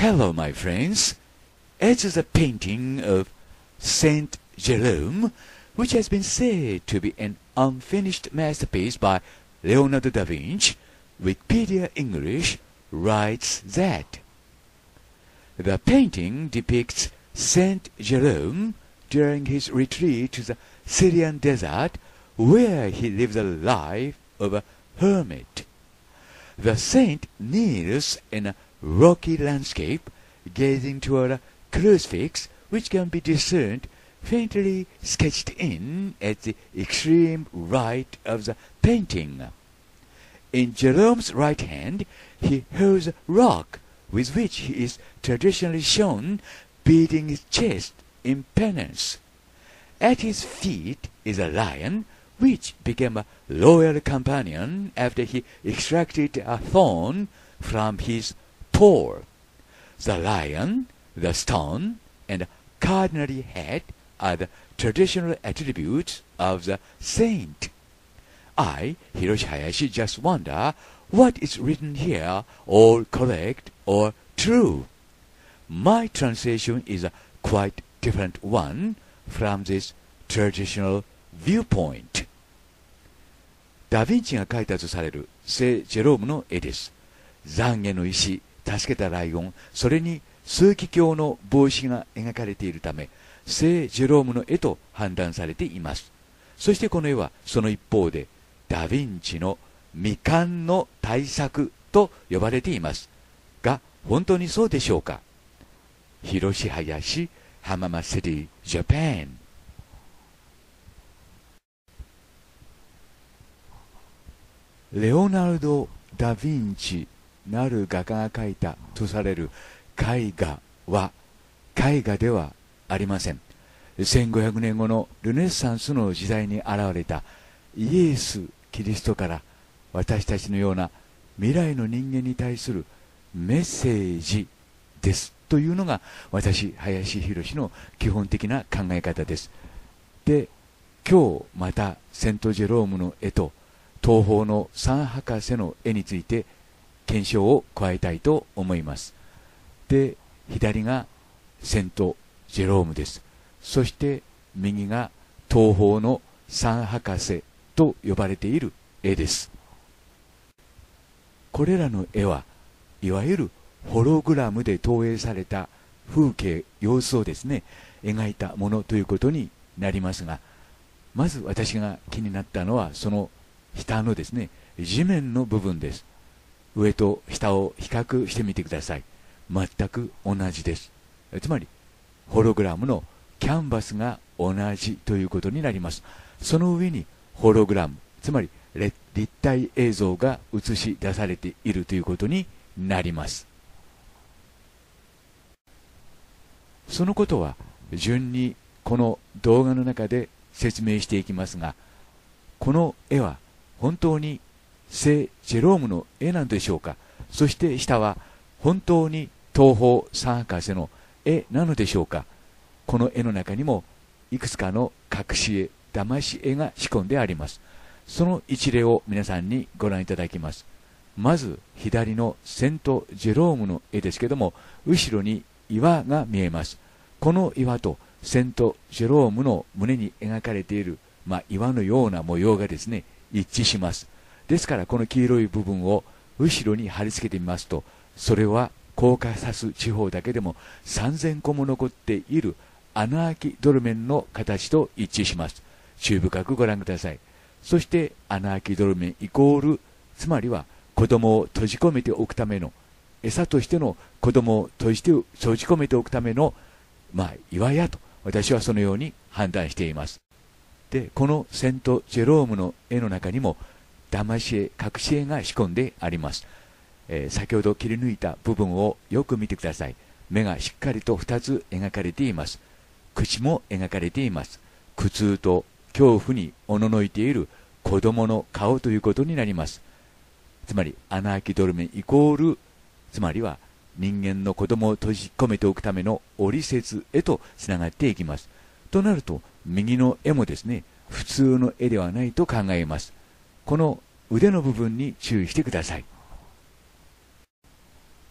Hello, my friends. It is a painting of Saint Jerome, which has been said to be an unfinished masterpiece by Leonardo da Vinci. Wikipedia English writes that the painting depicts Saint Jerome during his retreat to the Syrian desert, where he lives a life of a hermit. The saint kneels in a rocky landscape, gazing toward a crucifix which can be discerned faintly sketched in at the extreme right of the painting. In Jerome's right hand he holds a rock with which he is traditionally shown beating his chest in penance. At his feet is a lion, which became a loyal companion after he extracted a thorn from his paw. The lion, the stone, and a cardinal hat are the traditional attributes of the saint. I, Hiroshi Hayashi, just wonder what is written here, all correct or true. My translation is a quite different one from this traditional viewpoint. ダ・ヴィンチが描いたとされる聖ジェロームの絵です。懺悔の石、助けたライオン、それに枢機卿の帽子が描かれているため、聖ジェロームの絵と判断されています。そしてこの絵はその一方でダ・ヴィンチの未完の大作と呼ばれていますが、本当にそうでしょうか。広志林、浜松シティ、ジャパン。レオナルド・ダ・ヴィンチなる画家が描いたとされる絵画は絵画ではありません。1500年後のルネッサンスの時代に現れたイエス・キリストから、私たちのような未来の人間に対するメッセージですというのが私、林博の基本的な考え方です。で、今日またセント・ジェロームの絵と東方の三博士の絵について検証を加えたいと思います。で、左がセント・ジェロームです。そして右が東方の三博士と呼ばれている絵です。これらの絵はいわゆるホログラムで投影された風景、様子をですね、描いたものということになりますが、まず私が気になったのはその下のですね、地面の部分です。上と下を比較してみてください。全く同じです。つまりホログラムのキャンバスが同じということになります。その上にホログラム、つまり立体映像が映し出されているということになります。そのことは順にこの動画の中で説明していきますが、この絵は本当に聖ジェロームの絵なんでしょうか。そして下は本当に東方三博士の絵なのでしょうか。この絵の中にもいくつかの隠し絵、騙し絵が仕込んであります。その一例を皆さんにご覧いただきます。まず左のセント・ジェロームの絵ですけども、後ろに岩が見えます。この岩とセント・ジェロームの胸に描かれている、岩のような模様がですね、一致します。ですからこの黄色い部分を後ろに貼り付けてみますと、それはコーカサス地方だけでも3000個も残っている穴あきドルメンの形と一致します。注意深くご覧ください。そして穴あきドルメンイコール、つまりは子供を閉じ込めておくための餌としての、子供を閉じ込めておくための、岩屋と私はそのように判断しています。で、このセント・ジェロームの絵の中にも騙し絵、隠し絵が仕込んであります。先ほど切り抜いた部分をよく見てください。目がしっかりと2つ描かれています。口も描かれています。苦痛と恐怖におののいている子供の顔ということになります。つまり穴あきドルメンイコール、つまりは人間の子供を閉じ込めておくための折節へとつながっていきます。となると右の絵もですね、普通の絵ではないと考えます。この腕の部分に注意してください。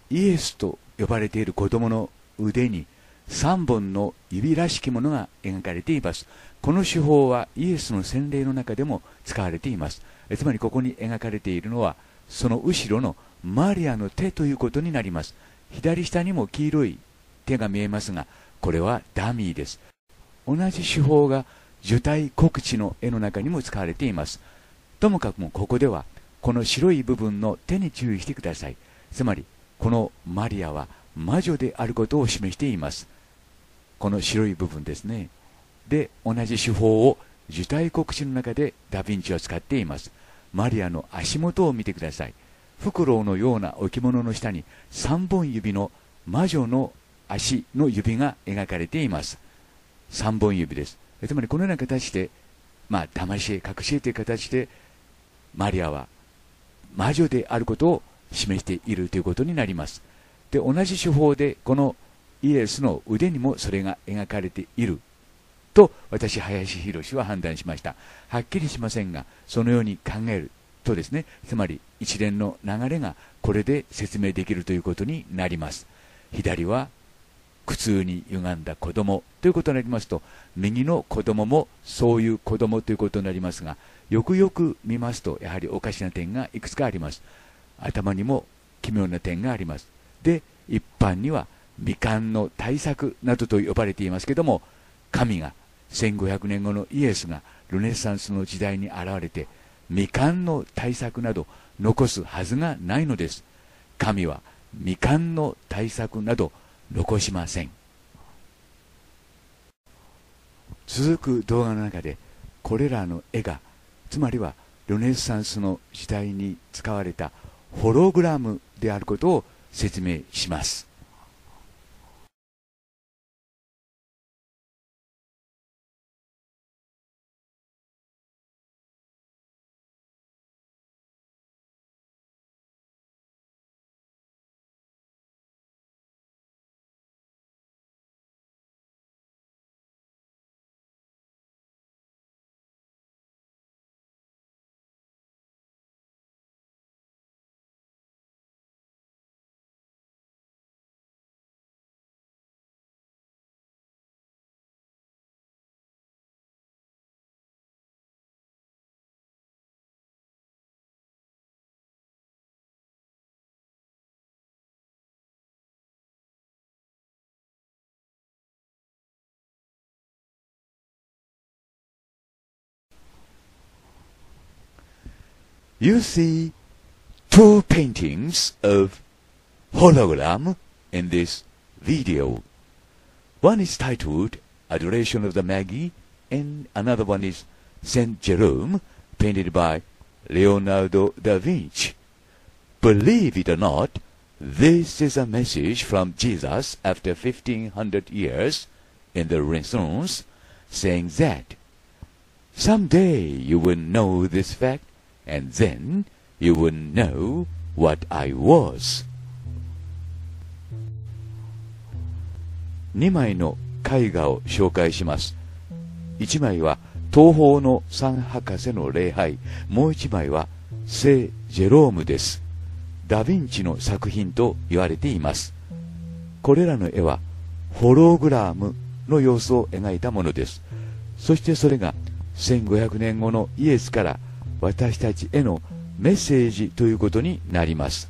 イエスと呼ばれている子供の腕に3本の指らしきものが描かれています。この手法はイエスの洗礼の中でも使われています。つまりここに描かれているのはその後ろのマリアの手ということになります。左下にも黄色い手が見えますが、これはダミーです。同じ手法が受胎告知の絵の中にも使われています。ともかくもここではこの白い部分の手に注意してください。つまりこのマリアは魔女であることを示しています。この白い部分ですね。で、同じ手法を受胎告知の中でダ・ヴィンチは使っています。マリアの足元を見てください。フクロウのような置物の下に3本指の魔女の足の指が描かれています。3本指です。つまりこのような形で、騙し絵、隠し絵という形でマリアは魔女であることを示しているということになります。で、同じ手法でこのイエスの腕にもそれが描かれていると私、林博は判断しました。はっきりしませんが、そのように考えるとですね、つまり一連の流れがこれで説明できるということになります。左は苦痛に歪んだ子供ということになりますと、右の子供もそういう子供ということになりますが、よくよく見ますとやはりおかしな点がいくつかあります。頭にも奇妙な点があります。で、一般には未完の大作などと呼ばれていますけども、神が1500年後のイエスがルネサンスの時代に現れて、未完の大作など残すはずがないのです。神は未完の大作など残しません。続く動画の中でこれらの絵が、つまりはルネサンスの時代に使われたホログラムであることを説明します。You see two paintings of hologram in this video. One is titled Adoration of the Magi and another one is Saint Jerome, painted by Leonardo da Vinci. Believe it or not, this is a message from Jesus after 1500 years in the Renaissance, saying that someday you will know this fact, and then you will know what I was. 2枚の絵画を紹介します。1枚は東方のサン博士の礼拝、もう1枚は聖ジェロームです。ダ・ヴィンチの作品と言われています。これらの絵はホログラムの様子を描いたものです。そしてそれが1500年後のイエスから私たちへのメッセージということになります。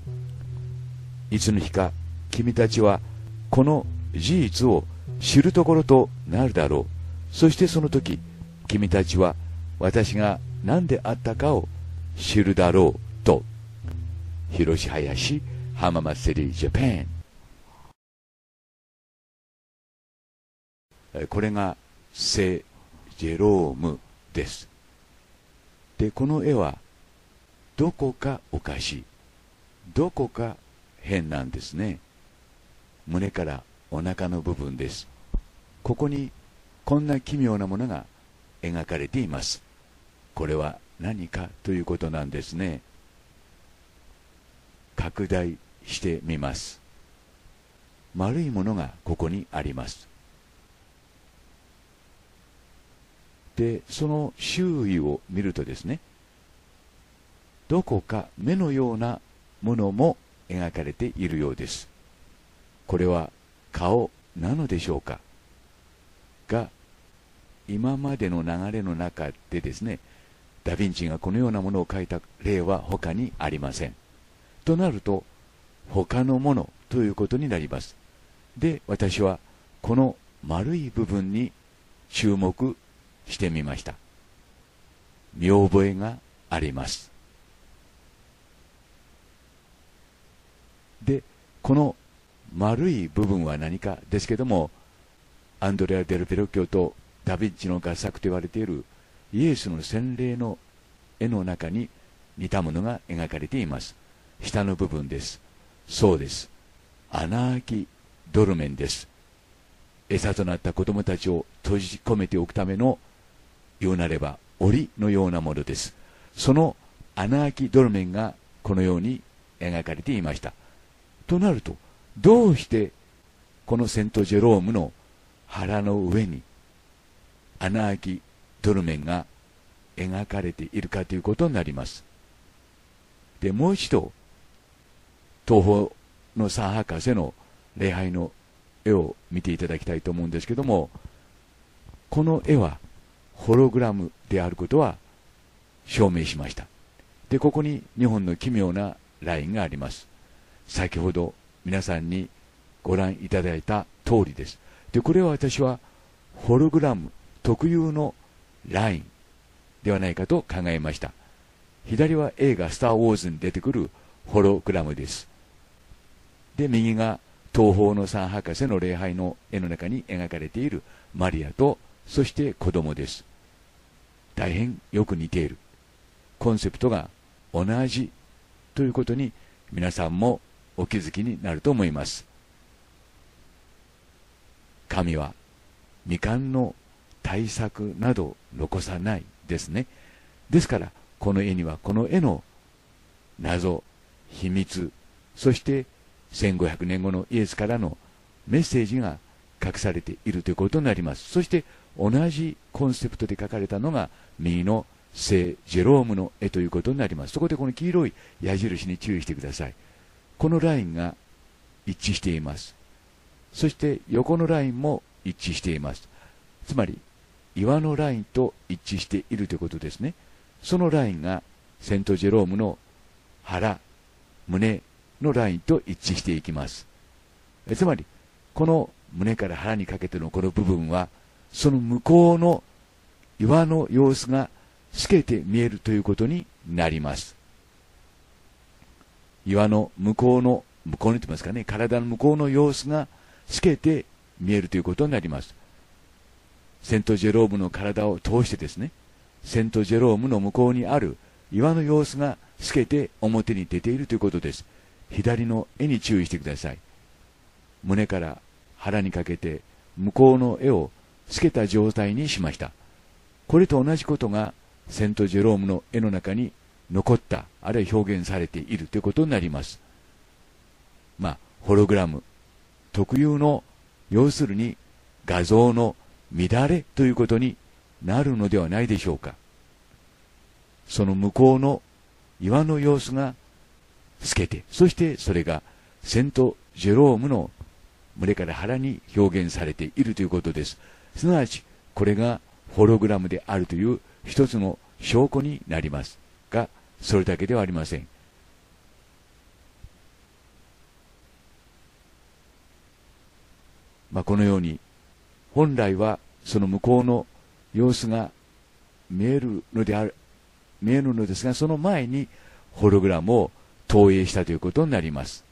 いつの日か君たちはこの事実を知るところとなるだろう。そしてその時君たちは私が何であったかを知るだろうと。Hiroshi Hayashi, Hamamatsu, Japan。 これが聖ジェロームです。で、この絵はどこかおかしい、どこか変なんですね。胸からお腹の部分です。ここにこんな奇妙なものが描かれています。これは何かということなんですね。拡大してみます。丸いものがここにあります。で、その周囲を見るとですね、どこか目のようなものも描かれているようです。これは顔なのでしょうかが、今までの流れの中でですね、ダ・ヴィンチがこのようなものを描いた例は他にありません。となると、他のものということになります。で、私はこの丸い部分に注目してみました。見覚えがあります。で、この丸い部分は何かですけども、アンドレア・デル・ペロッキョとダ・ヴィンチの合作と言われているイエスの洗礼の絵の中に似たものが描かれています。下の部分です。そうです。穴あきドルメンです。餌となった子供たちを閉じ込めておくための、言うなれば檻のようなものです。その穴あきドルメンがこのように描かれていました。となると、どうしてこのセント・ジェロームの腹の上に穴あきドルメンが描かれているかということになります。で、もう一度、東方のサン博士の礼拝の絵を見ていただきたいと思うんですけども、この絵はホログラムであることは証明しました。で、ここに2本の奇妙なラインがあります。先ほど皆さんにご覧いただいた通りです。で、これは私はホログラム特有のラインではないかと考えました。左は映画スター・ウォーズに出てくるホログラムです。で、右が東方のサン博士の礼拝の絵の中に描かれているマリアと、そして子供です。大変よく似ている。コンセプトが同じということに皆さんもお気づきになると思います。神は未完の対策など残さないですね。ですから、この絵にはこの絵の謎、秘密、そして1500年後のイエスからのメッセージが隠されているということになります。そして同じコンセプトで描かれたのが右の聖ジェロームの絵ということになります。そこでこの黄色い矢印に注意してください。このラインが一致しています。そして横のラインも一致しています。つまり岩のラインと一致しているということですね。そのラインがセントジェロームの腹、胸のラインと一致していきます。つまりこの胸から腹にかけてのこの部分は、その向こうの岩の様子が透けて見えるということになります。岩の向こうにと言いますかね、体の向こうの様子が透けて見えるということになります。セントジェロームの体を通してですね、セントジェロームの向こうにある岩の様子が透けて表に出ているということです。左の絵に注意してください。胸から腹にかけて向こうの絵を透けた状態にしました。これと同じことがセントジェロームの絵の中に残った、あるいは表現されているということになります。ホログラム特有の、要するに画像の乱れということになるのではないでしょうか。その向こうの岩の様子が透けて、そしてそれがセント・ジェロームの胸から腹に表現されているということです。すなわち、これがホログラムであるという一つの証拠になりますが、それだけではありません。このように、本来はその向こうの様子が見えるのですが、その前にホログラムを投影したということになります。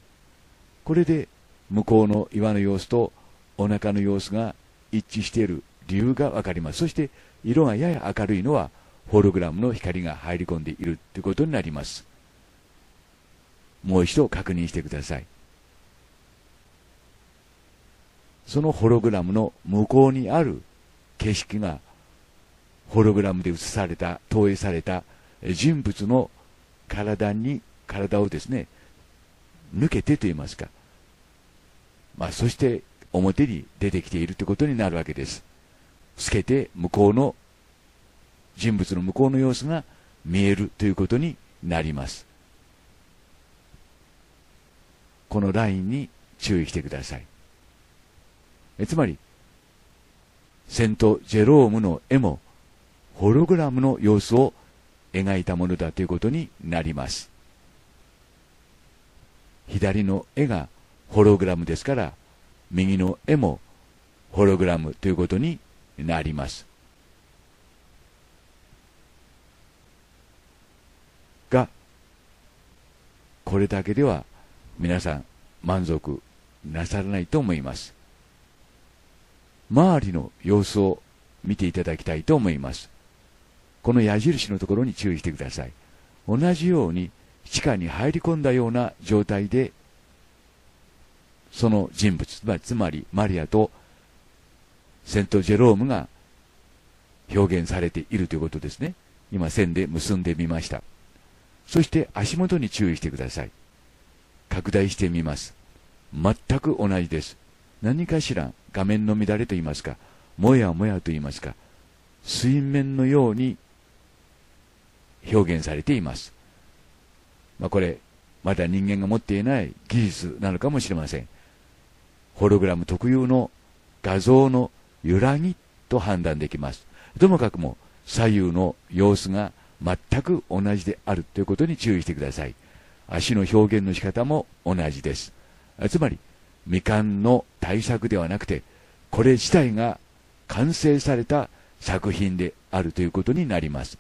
これで向こうの岩の様子とお腹の様子が一致している理由がわかります。そして色がやや明るいのはホログラムの光が入り込んでいるということになります。もう一度確認してください。そのホログラムの向こうにある景色がホログラムで映された、投影された人物の体をですね、抜けてといいますか、そして表に出てきているということになるわけです。透けて向こうの人物の向こうの様子が見えるということになります。このラインに注意してください。つまり、セント・ジェロームの絵もホログラムの様子を描いたものだということになります。左の絵がホログラムですから、右の絵もホログラムということになります。が、これだけでは皆さん満足なさらないと思います。周りの様子を見ていただきたいと思います。この矢印のところに注意してください。同じように地下に入り込んだような状態で、その人物、つまりマリアとセント・ジェロームが表現されているということですね。今線で結んでみました。そして足元に注意してください。拡大してみます。全く同じです。何かしら画面の乱れといいますか、もやもやといいますか、水面のように表現されています。これ、まだ人間が持っていない技術なのかもしれません。ホログラム特有の画像の揺らぎと判断できます。ともかくも左右の様子が全く同じであるということに注意してください。足の表現の仕方も同じです。つまり、未完の大作ではなくて、これ自体が完成された作品であるということになります。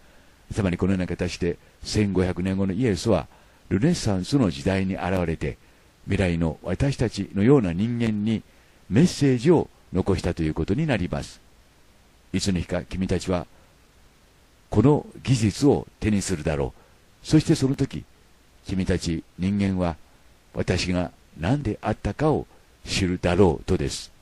つまりこのような形で1500年後のイエスはルネサンスの時代に現れて、未来の私たちのような人間にメッセージを残したということになります。いつの日か君たちはこの技術を手にするだろう。そしてその時、君たち人間は私が何であったかを知るだろうとです。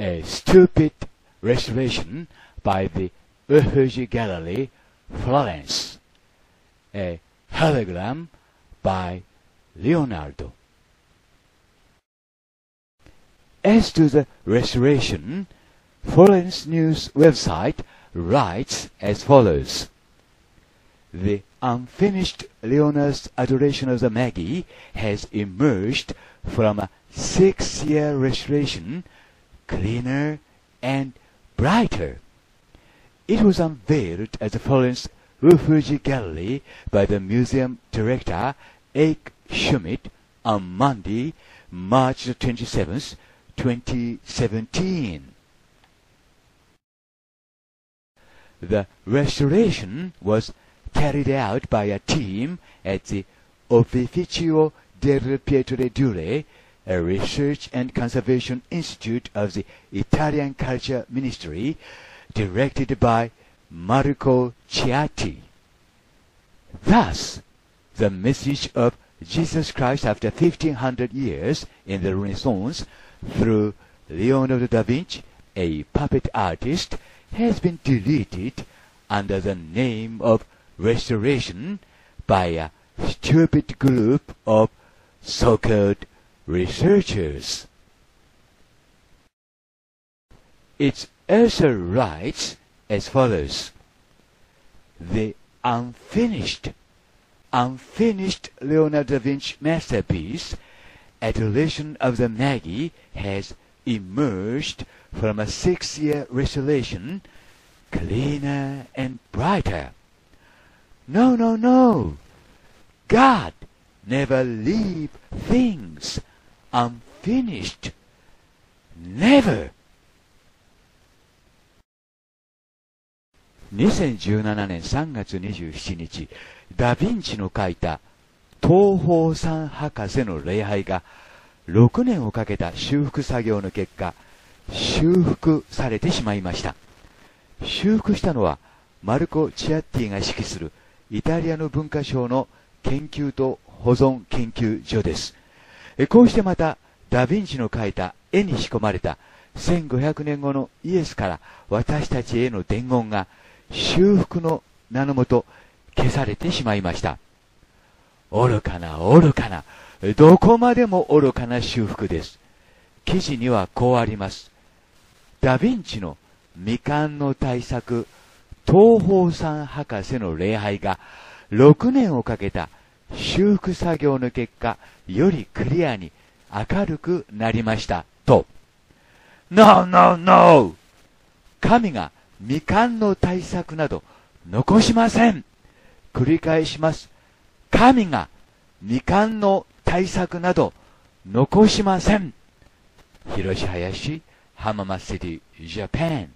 a stupid restoration by the Uffizi Gallery, Florence, a hologram by Leonardo. As to the restoration, Florence News website writes as follows. The unfinished Leonardo's adoration of the Magi has emerged from a 6-year restoration, cleaner and brighter. It was unveiled at the Florence Uffizi Gallery by the museum director Eike Schmidt on Monday, March 27, 2017. The restoration was carried out by a team at the Opificio delle Pietre Dure, a research and conservation institute of the Italian Culture Ministry, directed by Marco Ciatti. Thus, the message of Jesus Christ after 1500 years in the Renaissance through Leonardo da Vinci, a puppet artist, has been deleted under the name of restoration by a stupid group of so-called researchers. It also writes as follows. The unfinished Leonardo da Vinci masterpiece, Adoration of the Magi, has emerged from a 6-year restoration, cleaner and brighter. No, no, no! God never leaves things unfinished. Never! 2017年3月27日、ダ・ヴィンチの書いた東方三博士の礼拝が6年をかけた修復作業の結果、修復されてしまいました。修復したのはマルコ・チアッティが指揮するイタリアの文化省の研究と保存研究所です。こうしてまたダ・ヴィンチの描いた絵に仕込まれた1500年後のイエスから私たちへの伝言が修復の名のもと消されてしまいました。愚かな愚かな、どこまでも愚かな修復です。記事にはこうあります。ダ・ヴィンチの未完の大作東方三博士の礼拝が6年をかけた修復作業の結果、よりクリアに明るくなりましたと。No, no, no! 神が未完の大作など残しません。繰り返します。神が未完の大作など残しません。Hiroshi Hayashi, Hamamatsu, Japan。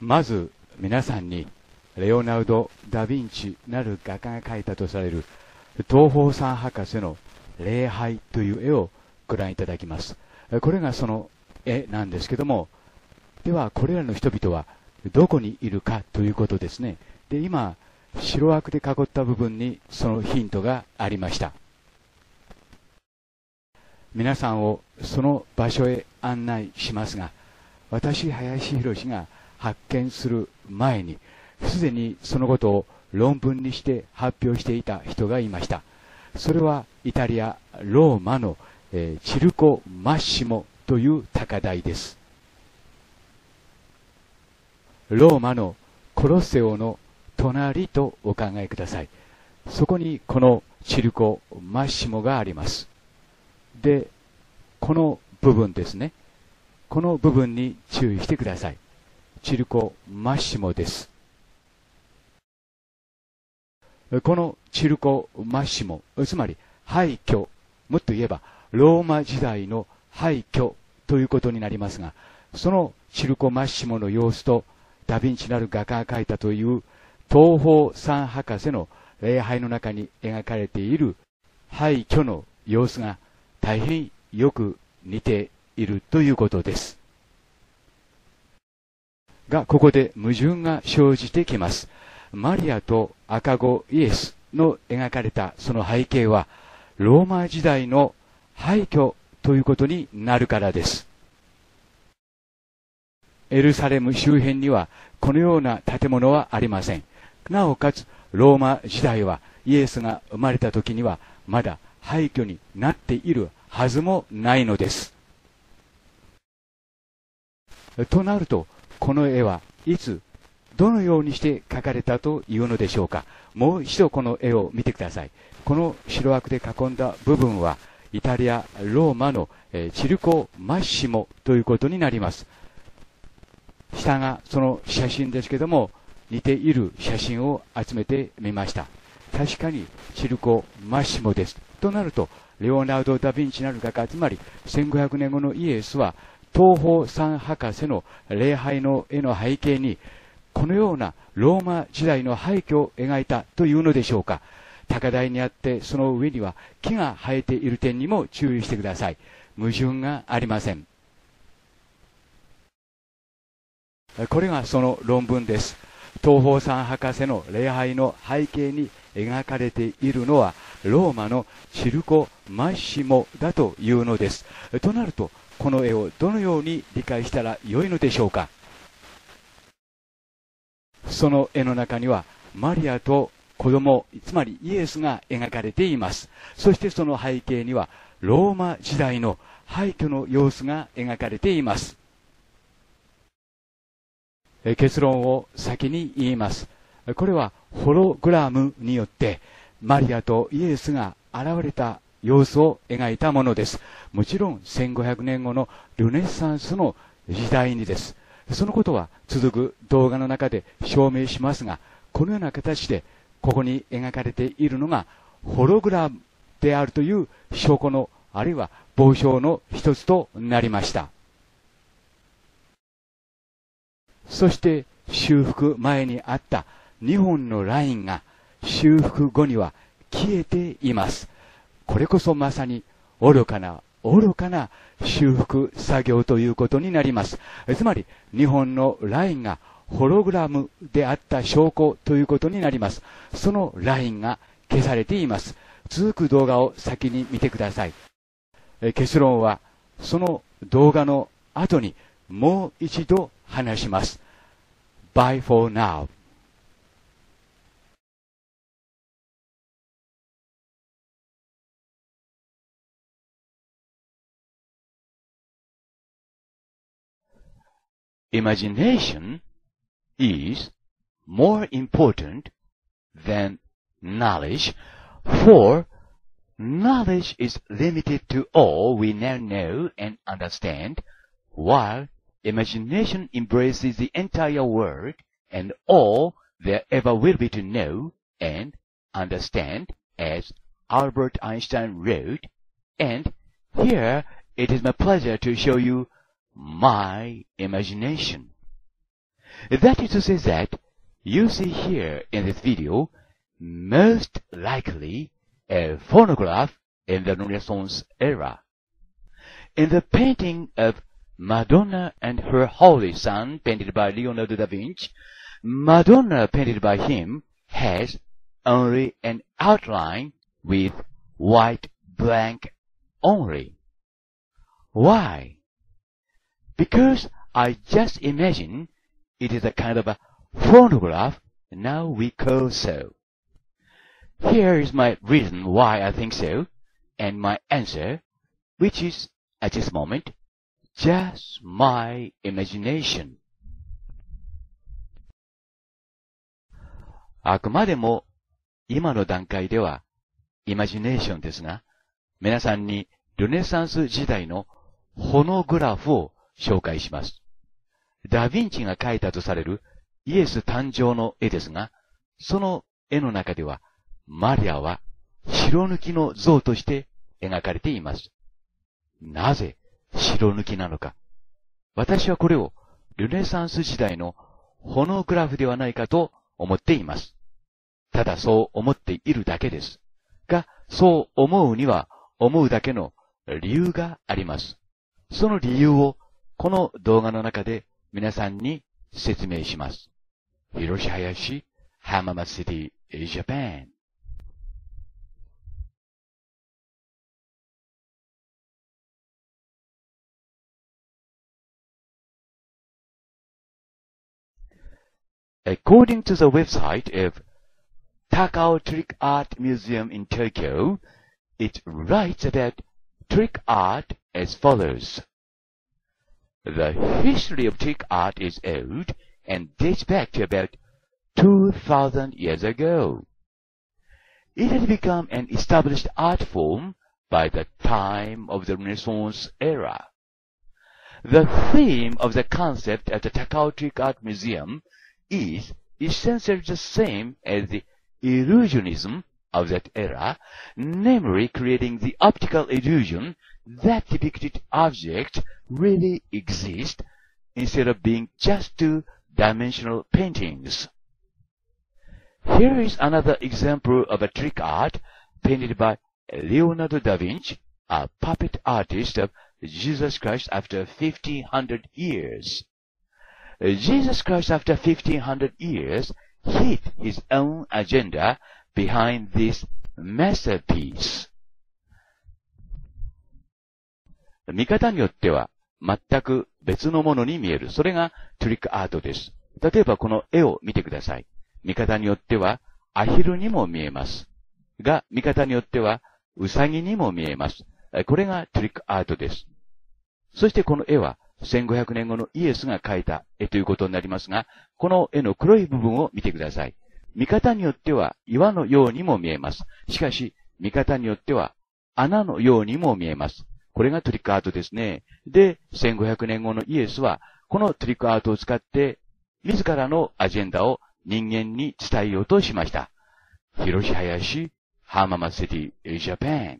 まず皆さんにレオナルド・ダ・ヴィンチなる画家が描いたとされる東方三博士の礼拝という絵をご覧いただきます。これがその絵なんですけども、ではこれらの人々はどこにいるかということですね。で、今白枠で囲った部分にそのヒントがありました。皆さんをその場所へ案内しますが、私林博が発見する前にすでにそのことを論文にして発表していた人がいました。それはイタリア・ローマの、チルコ・マッシモという高台です。ローマのコロッセオの隣とお考えください。そこにこのチルコ・マッシモがあります。で、この部分ですね、この部分に注意してください。チルコ・マッシモです。このチルコ・マッシモ、つまり廃墟、もっと言えばローマ時代の廃墟ということになりますが、そのチルコ・マッシモの様子とダ・ヴィンチなる画家が描いたという東方三博士の礼拝の中に描かれている廃墟の様子が大変よく似ているということですが、ここで矛盾が生じてきます。マリアと赤子イエスの描かれたその背景はローマ時代の廃墟ということになるからです。エルサレム周辺にはこのような建物はありません。なおかつローマ時代はイエスが生まれた時にはまだ廃墟になっているはずもないのです。となると、この絵はいつどのようにして描かれたというのでしょうか。もう一度この絵を見てください。この白枠で囲んだ部分はイタリア・ローマのチルコ・マッシモということになります。下がその写真ですけども、似ている写真を集めてみました。確かにチルコ・マッシモです。となると、レオナルド・ダ・ヴィンチなる画家、つまり1500年後のイエスは東方三博士の礼拝の絵の背景にこのようなローマ時代の廃墟を描いたというのでしょうか。高台にあって、その上には木が生えている点にも注意してください。矛盾がありません。これがその論文です。東方三博士の礼拝の背景に描かれているのはローマのチルコ・マッシモだというのです。となると、この絵をどのように理解したらよいのでしょうか。その絵の中にはマリアと子供、つまりイエスが描かれています。そしてその背景にはローマ時代の廃墟の様子が描かれています。結論を先に言います。これはホログラムによってマリアとイエスが現れた様子を描いたものです。もちろん1500年後のルネサンスの時代にです。そのことは続く動画の中で証明しますが、このような形でここに描かれているのがホログラムであるという証拠の、あるいは傍証の一つとなりました。そして修復前にあった2本のラインが修復後には消えています。これこそまさに愚かな愚かな修復作業ということになります。つまり2本のラインがホログラムであった証拠ということになります。そのラインが消されています。続く動画を先に見てください。結論はその動画の後にもう一度話します。 Bye for now. Imagination is more important than knowledge, for knowledge is limited to all we now know and understand, while imagination embraces the entire world and all there ever will be to know and understand, as Albert Einstein wrote. And here it is my pleasure to show you my imagination. That is to say that you see here in this video most likely a phonograph in the Renaissance era. In the painting of Madonna and her Holy Son, painted by Leonardo da Vinci, Madonna painted by him has only an outline with white blank only. Why? Because I just imagine it is a kind of a phonograph, now we call so. Here is my reason why I think so, and my answer, which is, at this moment, just my imagination. あくまでも今の段階ではイマジネーションですが、皆さんにルネサンス時代のホノグラフを紹介します。ダ・ヴィンチが描いたとされるイエス誕生の絵ですが、その絵の中ではマリアは白抜きの像として描かれています。なぜ白抜きなのか。私はこれをルネサンス時代のホノグラフではないかと思っています。ただそう思っているだけです。が、そう思うには思うだけの理由があります。その理由をこの動画の中で皆さんに説明します。Hiroshi Hayashi, Hamamatsu City, Japan. According to the website of Takao Trick Art Museum in Tokyo, it writes about trick art as follows. The history of trick art is old and dates back to about 2,000 years ago. It had become an established art form by the time of the Renaissance era. The theme of the concept at the Takao Trick Art Museum is essentially the same as the illusionism of that era, namely creating the optical illusion that depicted objects really exist instead of being just two-dimensional paintings. Here is another example of a trick art painted by Leonardo da Vinci, a puppet artist of Jesus Christ after 1500 years. Jesus Christ after 1500 years hid his own agenda behind this masterpiece. 見方によっては全く別のものに見える。それがトリックアートです。例えばこの絵を見てください。見方によってはアヒルにも見えます。が、見方によってはウサギにも見えます。これがトリックアートです。そしてこの絵は1500年後のイエスが描いた絵ということになりますが、この絵の黒い部分を見てください。見方によっては岩のようにも見えます。しかし、見方によっては穴のようにも見えます。これがトリックアートですね。で、1500年後のイエスは、このトリックアートを使って、自らのアジェンダを人間に伝えようとしました。Hiroshi Hayashi, Hamamatsu, Japan。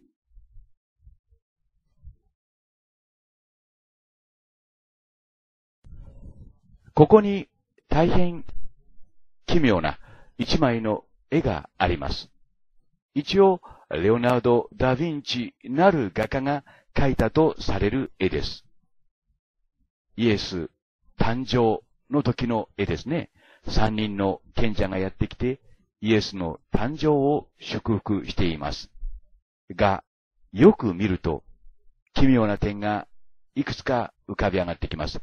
ここに大変奇妙な一枚の絵があります。一応、レオナルド・ダ・ヴィンチなる画家が描いたとされる絵です。イエス誕生の時の絵ですね。三人の賢者がやってきて、イエスの誕生を祝福しています。が、よく見ると、奇妙な点がいくつか浮かび上がってきます。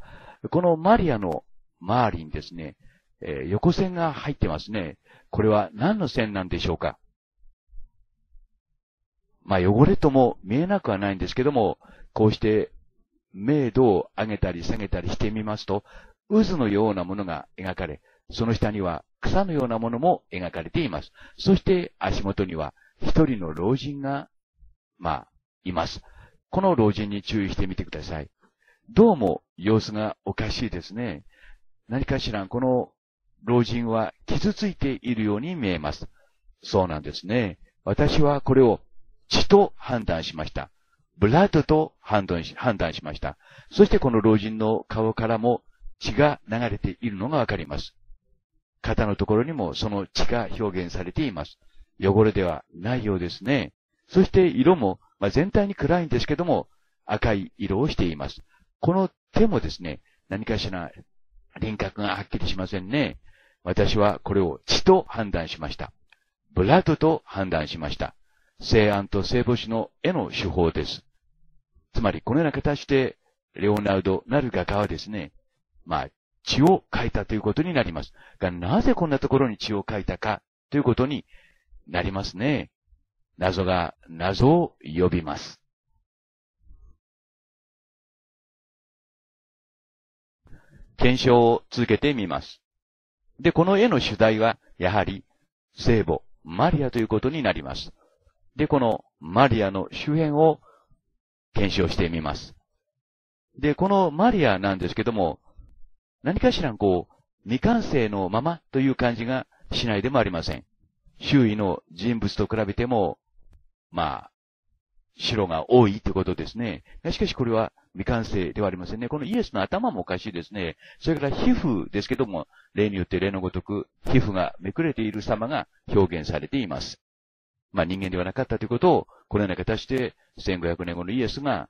このマリアの周りにですね、横線が入ってますね。これは何の線なんでしょうか？まあ汚れとも見えなくはないんですけども、こうして明度を上げたり下げたりしてみますと、渦のようなものが描かれ、その下には草のようなものも描かれています。そして足元には一人の老人が、います。この老人に注意してみてください。どうも様子がおかしいですね。何かしらこの老人は傷ついているように見えます。そうなんですね。私はこれを血と判断しました。ブラッドと判断しました。そしてこの老人の顔からも血が流れているのがわかります。肩のところにもその血が表現されています。汚れではないようですね。そして色も、全体に暗いんですけども赤い色をしています。この手もですね、何かしら輪郭がはっきりしませんね。私はこれを血と判断しました。ブラッドと判断しました。聖案と聖母子の絵の手法です。つまりこのような形でレオナルドなる画家はですね、血を描いたということになります。が、なぜこんなところに血を描いたかということになりますね。謎が謎を呼びます。検証を続けてみます。で、この絵の主題は、やはり、聖母、マリアということになります。で、このマリアの周辺を検証してみます。で、このマリアなんですけども、何かしら未完成のままという感じがしないでもありません。周囲の人物と比べても、白が多いということですね。しかしこれは未完成ではありませんね。このイエスの頭もおかしいですね。それから皮膚ですけども、例によって例のごとく皮膚がめくれている様が表現されています。人間ではなかったということを、このような形で1500年後のイエスが、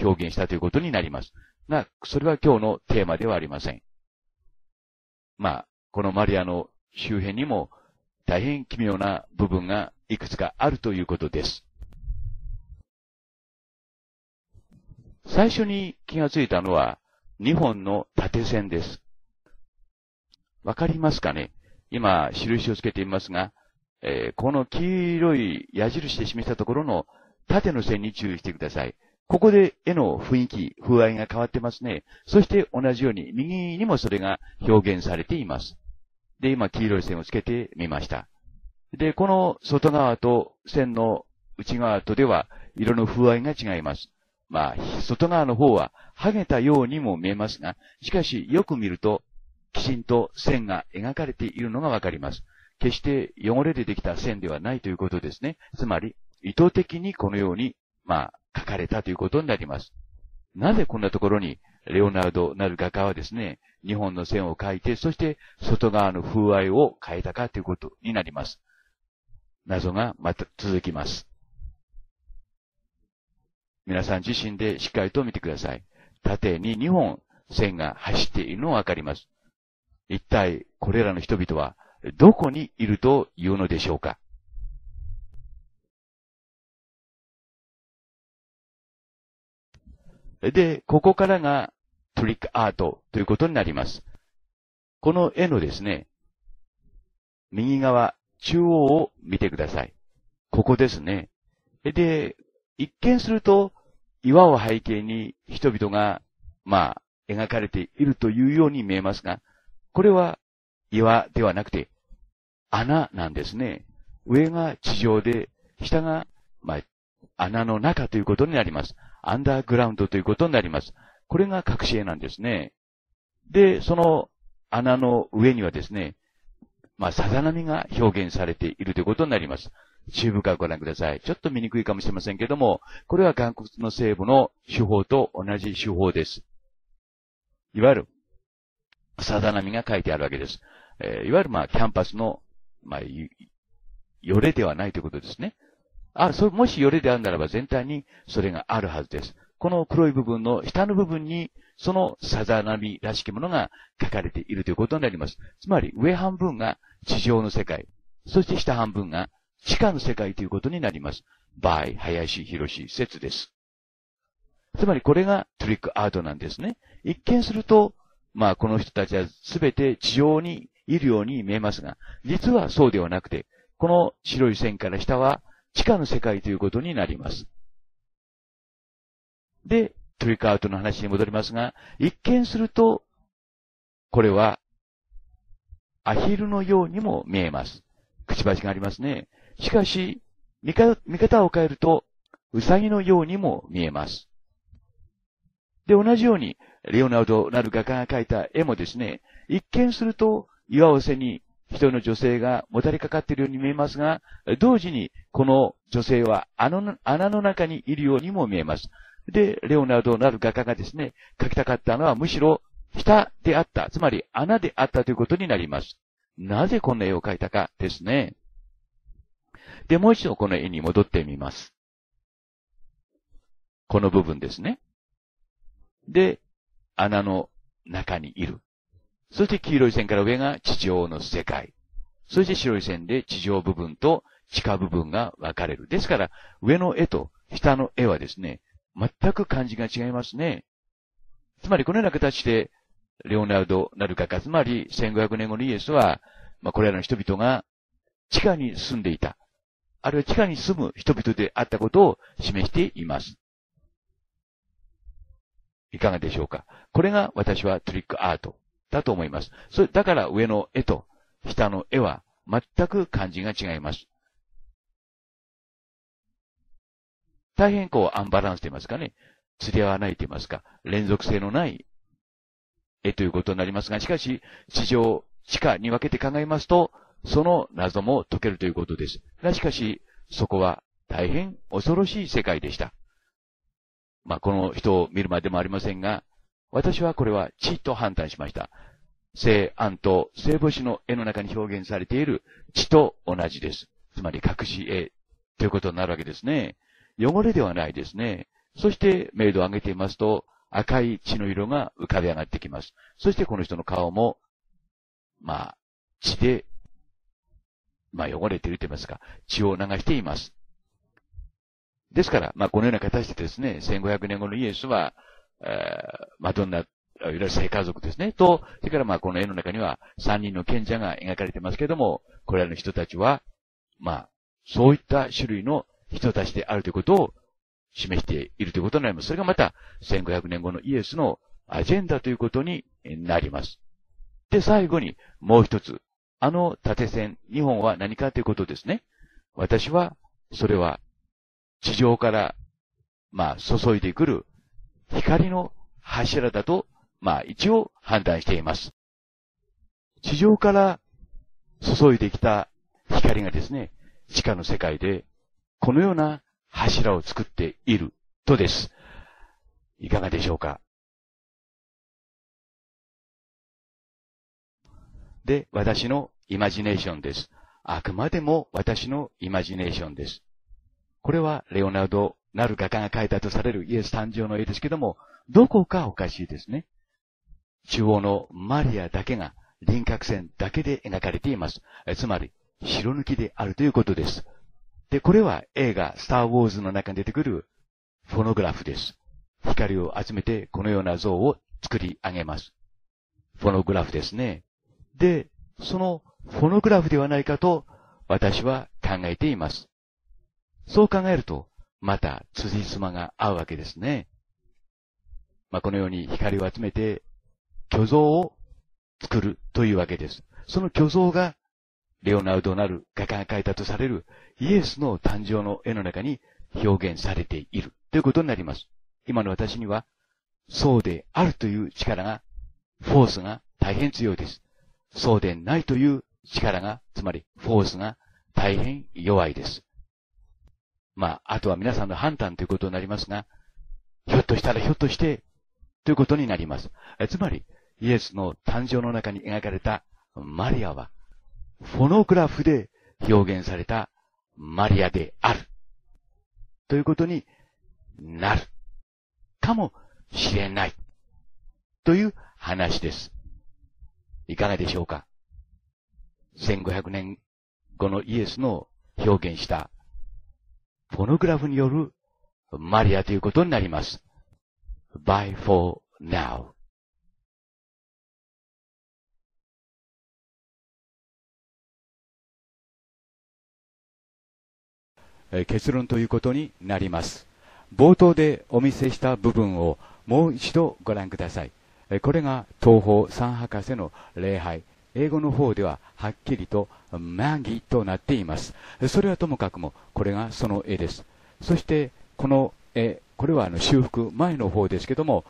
表現したということになります。が、それは今日のテーマではありません。このマリアの周辺にも大変奇妙な部分がいくつかあるということです。最初に気がついたのは2本の縦線です。わかりますかね。今、印をつけていますが、この黄色い矢印で示したところの縦の線に注意してください。ここで絵の雰囲気、風合いが変わってますね。そして同じように右にもそれが表現されています。で、今黄色い線をつけてみました。で、この外側と線の内側とでは色の風合いが違います。まあ、外側の方は剥げたようにも見えますが、しかしよく見るときちんと線が描かれているのがわかります。決して汚れでできた線ではないということですね。つまり、意図的にこのように、まあ、書かれたということになります。なぜこんなところに、レオナルドなる画家はですね、2本の線を描いて、そして外側の風合いを変えたかということになります。謎がまた続きます。皆さん自身でしっかりと見てください。縦に2本線が走っているのがわかります。一体これらの人々はどこにいるというのでしょうか。で、ここからがトリックアートということになります。この絵のですね、右側、中央を見てください。ここですね。で、一見すると岩を背景に人々が、まあ、描かれているというように見えますが、これは岩ではなくて穴なんですね。上が地上で、下が、まあ、穴の中ということになります。アンダーグラウンドということになります。これが隠し絵なんですね。で、その穴の上にはですね、まあ、さざ波が表現されているということになります。注意深くご覧ください。ちょっと見にくいかもしれませんけども、これは岩窟の聖母の手法と同じ手法です。いわゆる、さざ波が書いてあるわけです。いわゆるまあ、キャンパスの、まあ、よれではないということですね。もしよれであるならば全体にそれがあるはずです。この黒い部分の下の部分に、そのさざ波らしきものが書かれているということになります。つまり、上半分が地上の世界、そして下半分が地下の世界ということになります。by 林博説です。つまり、これがトリックアートなんですね。一見すると、まあ、この人たちはすべて地上にいるように見えますが、実はそうではなくて、この白い線から下は、地下の世界ということになります。で、トリックアートの話に戻りますが、一見すると、これは、アヒルのようにも見えます。くちばしがありますね。しかし、見方を変えると、ウサギのようにも見えます。で、同じように、レオナルドなる画家が描いた絵もですね、一見すると、岩を背に、一人の女性がもたれかかっているように見えますが、同時にこの女性は穴の中にいるようにも見えます。で、レオナルドなる画家がですね、描きたかったのはむしろ下であった、つまり穴であったということになります。なぜこんな絵を描いたかですね。で、もう一度この絵に戻ってみます。この部分ですね。で、穴の中にいる。そして黄色い線から上が地上の世界。そして白い線で地上部分と地下部分が分かれる。ですから、上の絵と下の絵はですね、全く感じが違いますね。つまり、このような形で、レオナルドなる画家、つまり1500年後のイエスは、まあ、これらの人々が地下に住んでいた。あるいは地下に住む人々であったことを示しています。いかがでしょうか。これが私はトリックアートだと思います。だから上の絵と下の絵は全く感じが違います。大変こうアンバランスと言いますかね。釣り合わないと言いますか。連続性のない絵ということになりますが、しかし地上、地下に分けて考えますと、その謎も解けるということです。しかし、そこは大変恐ろしい世界でした。まあ、この人を見るまでもありませんが、私はこれは地と判断しました。聖安と聖母子の絵の中に表現されている地と同じです。つまり隠し絵ということになるわけですね。汚れではないですね。そして、明度を上げていますと赤い血の色が浮かび上がってきます。そしてこの人の顔も、まあ、血で、まあ汚れていると言いますか、血を流しています。ですから、まあこのような形でですね、1500年後のイエスは、マドンナいわゆる聖家族ですね。と、それからまあこの絵の中には3人の賢者が描かれてますけれども、これらの人たちは、まあ、そういった種類の人たちであるということを示しているということになります。それがまた1500年後のイエスのアジェンダということになります。で、最後にもう一つ。あの縦線、2本は何かということですね。私は、それは地上から、まあ、注いでくる光の柱だと、まあ、一応判断しています。地上から注いできた光がですね、地下の世界で、このような柱を作っているとです。いかがでしょうか。で、私のイマジネーションです。あくまでも私のイマジネーションです。これはレオナルドなる画家が描いたとされるイエス誕生の絵ですけども、どこかおかしいですね。中央のマリアだけが輪郭線だけで描かれています。つまり、白抜きであるということです。で、これは映画、スター・ウォーズの中に出てくるフォノグラフです。光を集めてこのような像を作り上げます。フォノグラフですね。で、そのフォノグラフではないかと私は考えています。そう考えると、また辻褄が合うわけですね。まあ、このように光を集めて巨像を作るというわけです。その巨像がレオナルドなる画家が描いたとされるイエスの誕生の絵の中に表現されているということになります。今の私には、そうであるという力が、フォースが大変強いです。そうでないという力が、つまりフォースが大変弱いです。まあ、あとは皆さんの判断ということになりますが、ひょっとしたらひょっとして、ということになります。つまり、イエスの誕生の中に描かれたマリアは、フォノグラフで表現されたマリアであるということになるかもしれないという話です。いかがでしょうか。1500年後のイエスの表現したフォノグラフによるマリアということになります。Bye for now.結論ということになります。冒頭でお見せした部分をもう一度ご覧ください。これが東方三博士の礼拝。英語の方でははっきりとマギとなっています。それはともかくも、これがその絵です。そしてこの絵、これは修復前の方ですけども、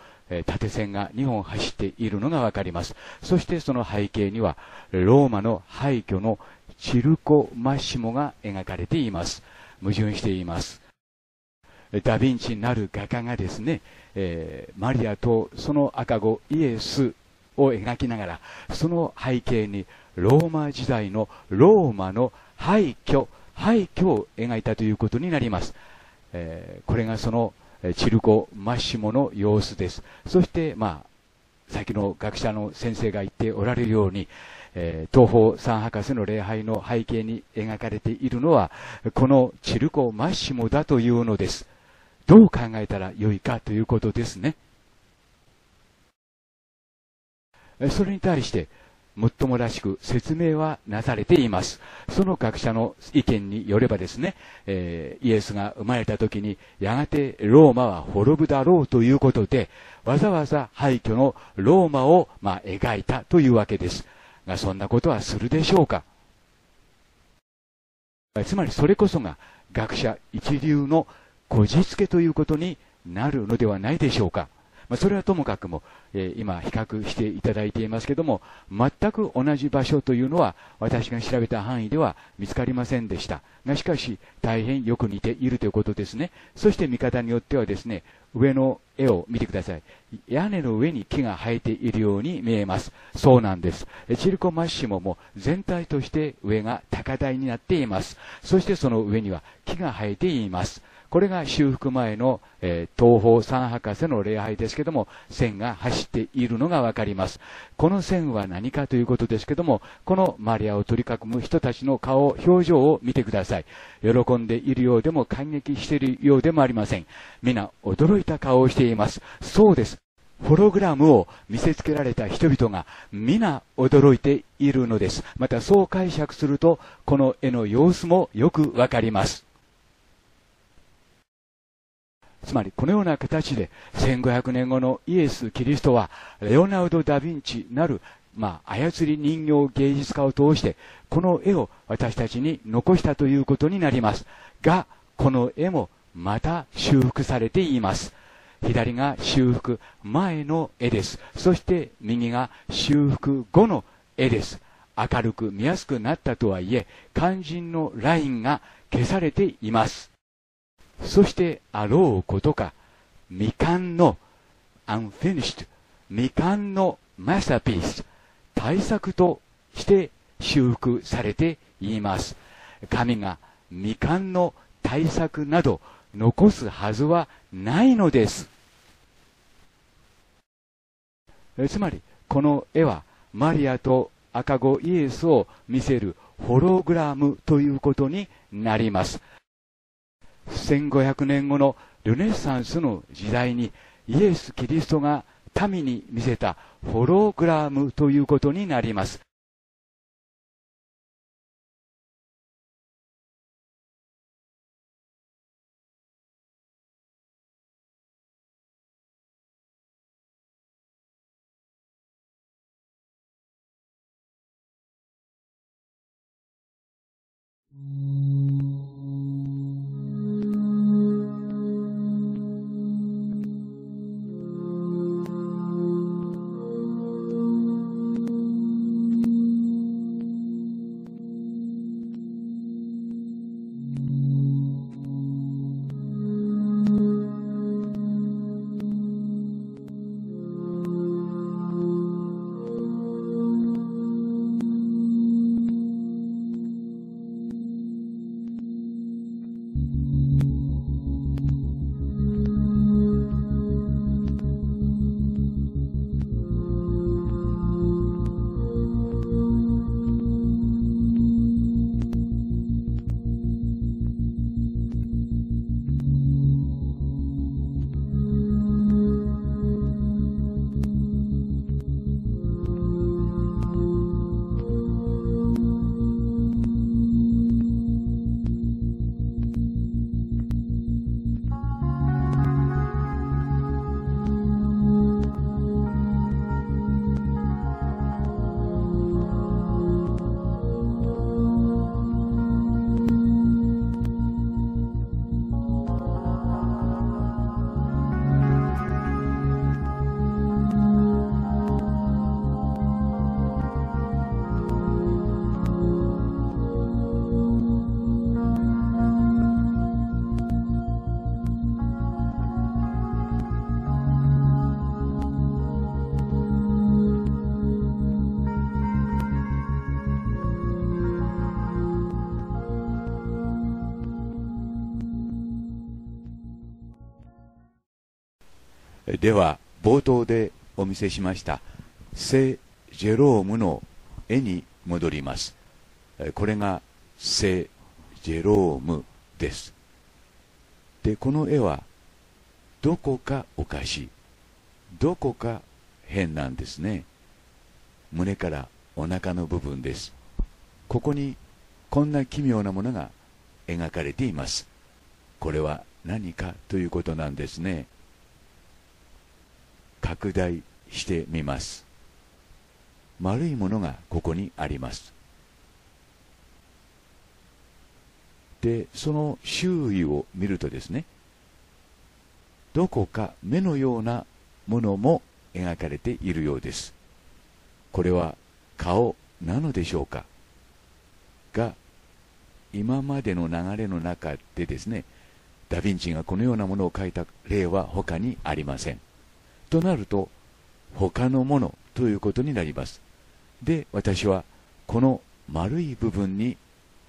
縦線が2本走っているのがわかります。そしてその背景には、ローマの廃墟のチルコマッシモが描かれています。矛盾しています。ダ・ヴィンチなる画家がですね、マリアとその赤子イエスを描きながら、その背景にローマ時代のローマの廃墟を描いたということになります。これがそのチルコ・マッシモの様子です。そして、まあ、先の学者の先生が言っておられるように、東方三博士の礼拝の背景に描かれているのは、このチルコ・マッシモだというのです。どう考えたらよいかということですね。それに対して、もっともらしく説明はなされています。その学者の意見によればですね、イエスが生まれた時にやがてローマは滅ぶだろうということで、わざわざ廃墟のローマを、まあ、描いたというわけです。が、そんなことはするでしょうか。つまりそれこそが学者一流のこじつけということになるのではないでしょうか。まあ、それはともかくも、今比較していただいていますけども、全く同じ場所というのは私が調べた範囲では見つかりませんでした。が、しかし大変よく似ているということですね。そして見方によってはですね、上の絵を見てください。屋根の上に木が生えているように見えます。そうなんです。チルコ・マッシモも全体として上が高台になっています。そしてその上には木が生えています。これが修復前の、東方三博士の礼拝ですけども、線が走っているのがわかります。この線は何かということですけども、このマリアを取り囲む人たちの顔、表情を見てください。喜んでいるようでも感激しているようでもありません。皆驚いた顔をしています。そうです。ホログラムを見せつけられた人々が皆驚いているのです。またそう解釈すると、この絵の様子もよくわかります。つまりこのような形で1500年後のイエス・キリストはレオナルド・ダ・ヴィンチなる、操り人形芸術家を通してこの絵を私たちに残したということになりますが、この絵もまた修復されています。左が修復前の絵です。そして右が修復後の絵です。明るく見やすくなったとはいえ、肝心のラインが消されています。そしてあろうことか、未完のアンフィニッシュ、未完のマスターピース、大作として修復されています。神が未完の大作など残すはずはないのです。つまりこの絵はマリアと赤子イエスを見せるホログラムということになります。1500年後のルネサンスの時代にイエス・キリストが民に見せたホログラムということになります。では冒頭でお見せしました聖ジェロームの絵に戻ります。これが聖ジェロームです。でこの絵はどこかおかしい、どこか変なんですね。胸からお腹の部分です。ここにこんな奇妙なものが描かれています。これは何かということなんですね。拡大してみます。丸いものがここにあります。でその周囲を見るとですね、どこか目のようなものも描かれているようです。これは顔なのでしょうか。が今までの流れの中でですね、ダ・ヴィンチがこのようなものを描いた例は他にありません。となると他のものということになります。で私はこの丸い部分に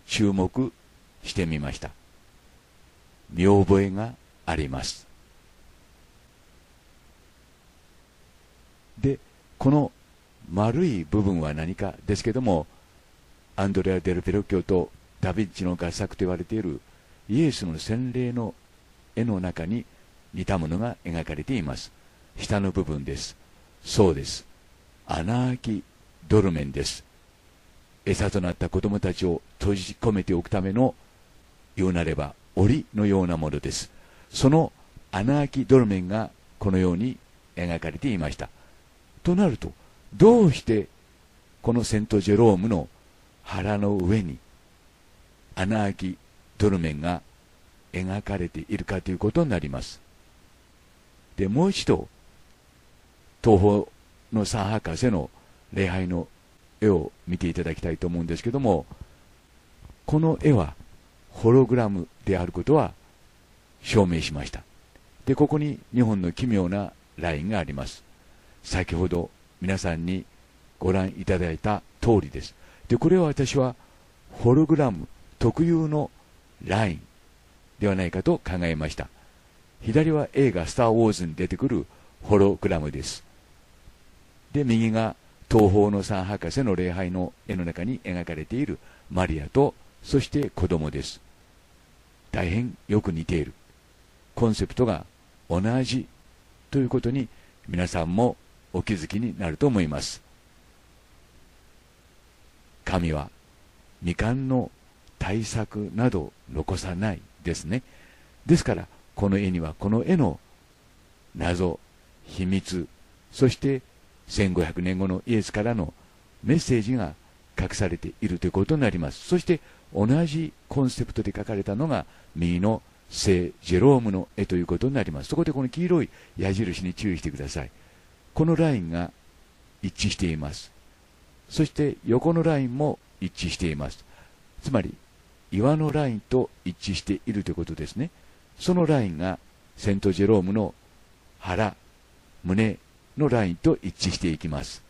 注目してみました。見覚えがあります。でこの丸い部分は何かですけども、アンドレア・デル・ペロッキョとダ・ヴィンチの合作と言われているイエスの洗礼の絵の中に似たものが描かれています。下の部分です。そうです。穴あきドルメンです。餌となった子供たちを閉じ込めておくための、言うなれば檻のようなものです。その穴あきドルメンがこのように描かれていました。となると、どうしてこのセント・ジェロームの腹の上に穴あきドルメンが描かれているかということになります。で、もう一度、東方の三博士の礼拝の絵を見ていただきたいと思うんですけども、この絵はホログラムであることは証明しました。で、ここに2本の奇妙なラインがあります。先ほど皆さんにご覧いただいた通りです。で、これは私はホログラム特有のラインではないかと考えました。左は映画スター・ウォーズに出てくるホログラムです。で、右が東方の三博士の礼拝の絵の中に描かれているマリアと、そして子供です。大変よく似ている。コンセプトが同じということに皆さんもお気づきになると思います。神は未完の大作など残さないですね。ですからこの絵にはこの絵の謎、秘密、そして1500年後のイエスからのメッセージが隠されているということになります。そして同じコンセプトで描かれたのが右の聖ジェロームの絵ということになります。そこでこの黄色い矢印に注意してください。このラインが一致しています。そして横のラインも一致しています。つまり岩のラインと一致しているということですね。そのラインがセントジェロームの腹、胸のラインと一致していきます。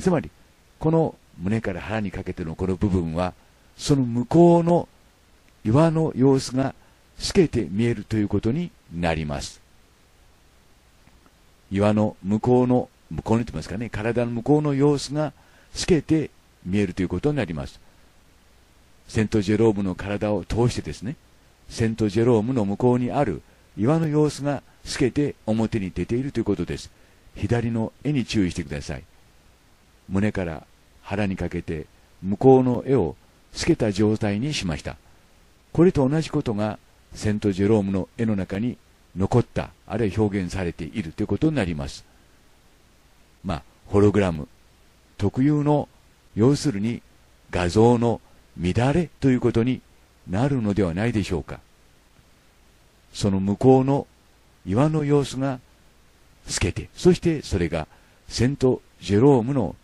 つまりこの胸から腹にかけてのこの部分は、その向こうの岩の様子が透けて見えるということになります。岩の向こうにと言いますかね、体の向こうの様子が透けて見えるということになります。セントジェロームの体を通してですね、セントジェロームの向こうにある岩の様子が透けて表に出ているということです。左の絵に注意してください。胸から腹にかけて向こうの絵を透けた状態にしました。これと同じことがセント・ジェロームの絵の中に残った、あるいは表現されているということになります。まあ、ホログラム特有の、要するに画像の乱れということになるのではないでしょうか。その向こうの岩の様子が透けて、そしてそれがセント・ジェロームの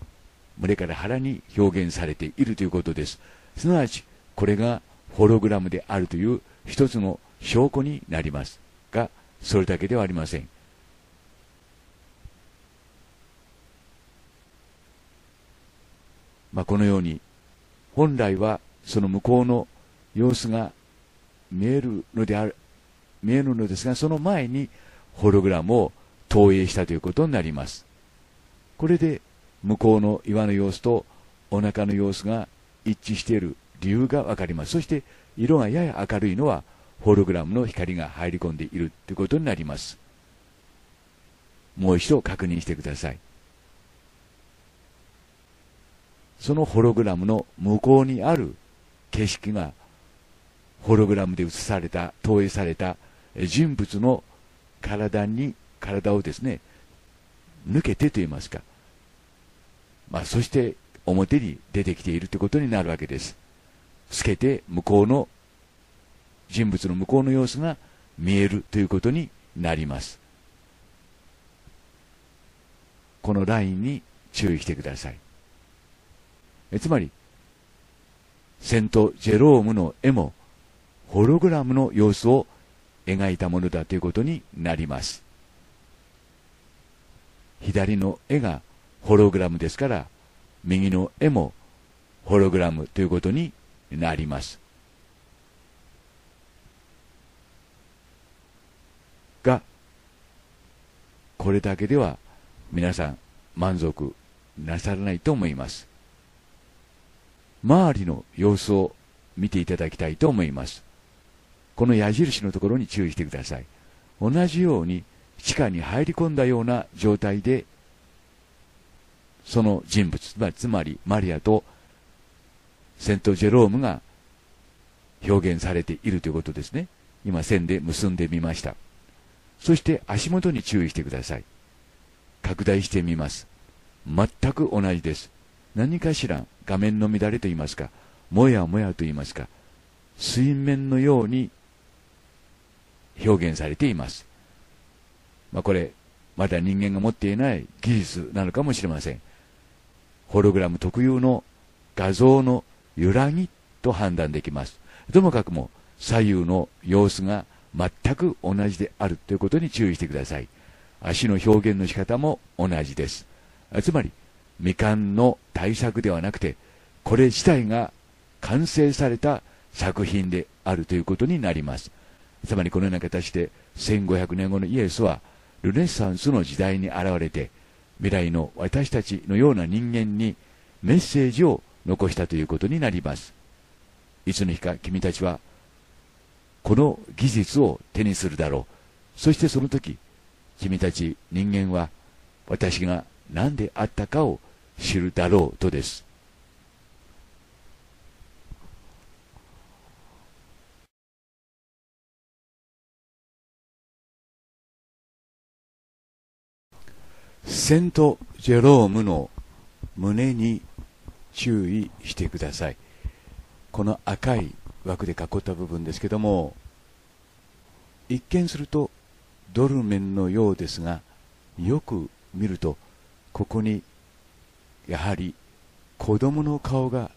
胸から腹に表現されているということです。すなわち、これがホログラムであるという一つの証拠になりますが、それだけではありません。まあ、このように本来はその向こうの様子が見えるのですが、その前にホログラムを投影したということになります。これで向こうの岩の様子とお腹の様子が一致している理由がわかります。そして色がやや明るいのはホログラムの光が入り込んでいるということになります。もう一度確認してください。そのホログラムの向こうにある景色がホログラムで映された、投影された人物の体をですね、抜けてと言いますか。まあ、そして表に出てきているということになるわけです。透けて向こうの人物の向こうの様子が見えるということになります。このラインに注意してください。つまりセント・ジェロームの絵もホログラムの様子を描いたものだということになります。左の絵がホログラムですから、右の絵もホログラムということになります。が、これだけでは皆さん満足なさらないと思います。周りの様子を見ていただきたいと思います。この矢印のところに注意してください。同じように地下に入り込んだような状態で、その人物、つまりマリアとセント・ジェロームが表現されているということですね。今線で結んでみました。そして足元に注意してください。拡大してみます。全く同じです。何かしら画面の乱れといいますか、もやもやといいますか、水面のように表現されています。これ、まだ人間が持っていない技術なのかもしれません。ホログラム特有の画像の揺らぎと判断できます。ともかくも左右の様子が全く同じであるということに注意してください。足の表現の仕方も同じです。つまり、未完の大作ではなくて、これ自体が完成された作品であるということになります。つまりこのような形で1500年後のイエスはルネサンスの時代に現れて、未来の私たちのような人間にメッセージを残したということになります。いつの日か君たちはこの技術を手にするだろう。そしてその時、君たち人間は私が何であったかを知るだろうとです。セント・ジェロームの胸に注意してください。この赤い枠で囲った部分ですけども、一見するとドルメンのようですが、よく見るとここにやはり子供の顔が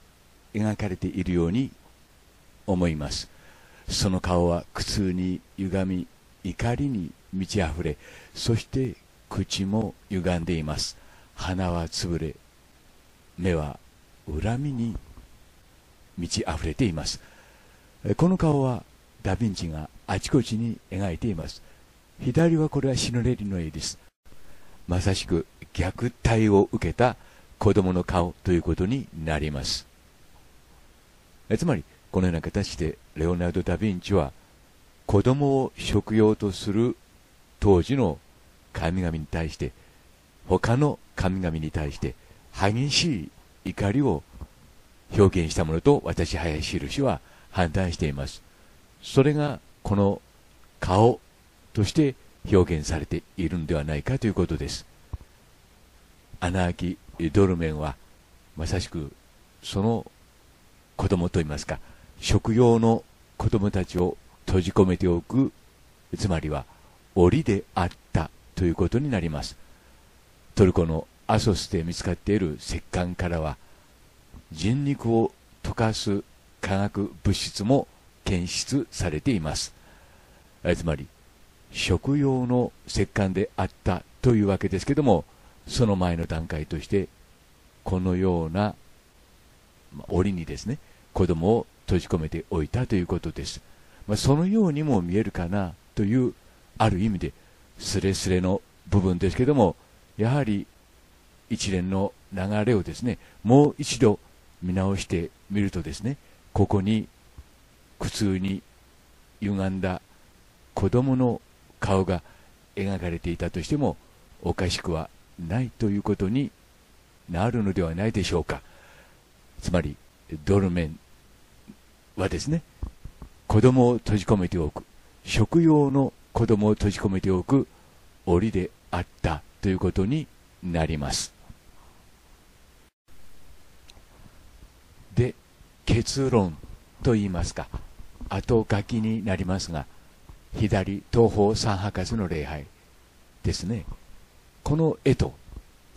描かれているように思います。その顔は苦痛に歪み、怒りに満ち溢れ、そして口も歪んでいます。鼻は潰れ、目は恨みに満ち溢れています。この顔はダ・ヴィンチがあちこちに描いています。左はこれはシノレリの絵です。まさしく虐待を受けた子供の顔ということになります。つまりこのような形でレオナルド・ダ・ヴィンチは子供を食用とする当時の神々に対して、他の神々に対して激しい怒りを表現したものと私、林宏は判断しています。それがこの顔として表現されているのではないかということです。アナーキ・ドルメンはまさしくその子供といいますか、食用の子供たちを閉じ込めておく、つまりは檻であったということになります。トルコのアソスで見つかっている石棺からは人肉を溶かす化学物質も検出されています。つまり食用の石棺であったというわけですけども、その前の段階としてこのような檻にですね、子供を閉じ込めておいたということです。そのようにも見えるかなという、ある意味でスレスレの部分ですけども、やはり一連の流れをですね、もう一度見直してみるとですね、ここに苦痛に歪んだ子供の顔が描かれていたとしてもおかしくはないということになるのではないでしょうか。つまりドルメンはですね、子供を閉じ込めておく、食用の子供を閉じ込めておく檻であったということになります。で、結論といいますか、後書きになりますが、左東方三博士の礼拝ですね。この絵と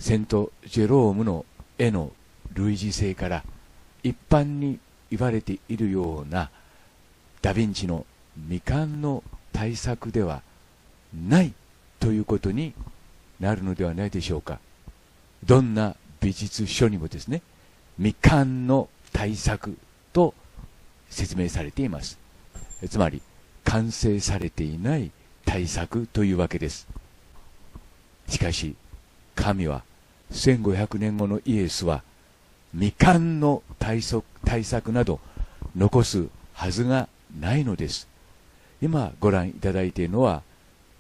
セント・ジェロームの絵の類似性から、一般に言われているようなダ・ヴィンチの未完の対策ではないということになるのではないでしょうか。どんな美術書にもですね、未完の対策と説明されています。つまり完成されていない対策というわけです。しかし神は1500年後のイエスは未完の対策など残すはずがないのです。今ご覧いただいているのは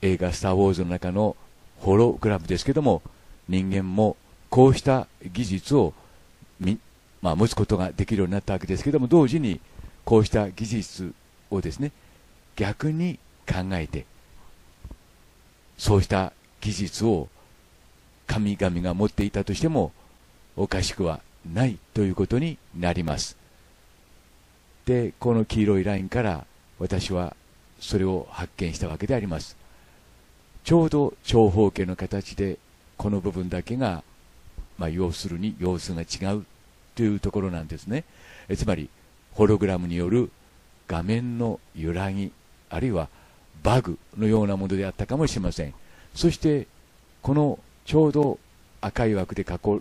映画「スター・ウォーズ」の中のホログラムですけども、人間もこうした技術を持つことができるようになったわけですけども、同時にこうした技術をですね、逆に考えて、そうした技術を神々が持っていたとしてもおかしくはないということになります。で、この黄色いラインから私はそれを発見したわけであります。ちょうど長方形の形でこの部分だけが、要するに様子が違うというところなんですね。つまりホログラムによる画面の揺らぎ、あるいはバグのようなものであったかもしれません。そしてこのちょうど赤い枠で囲っ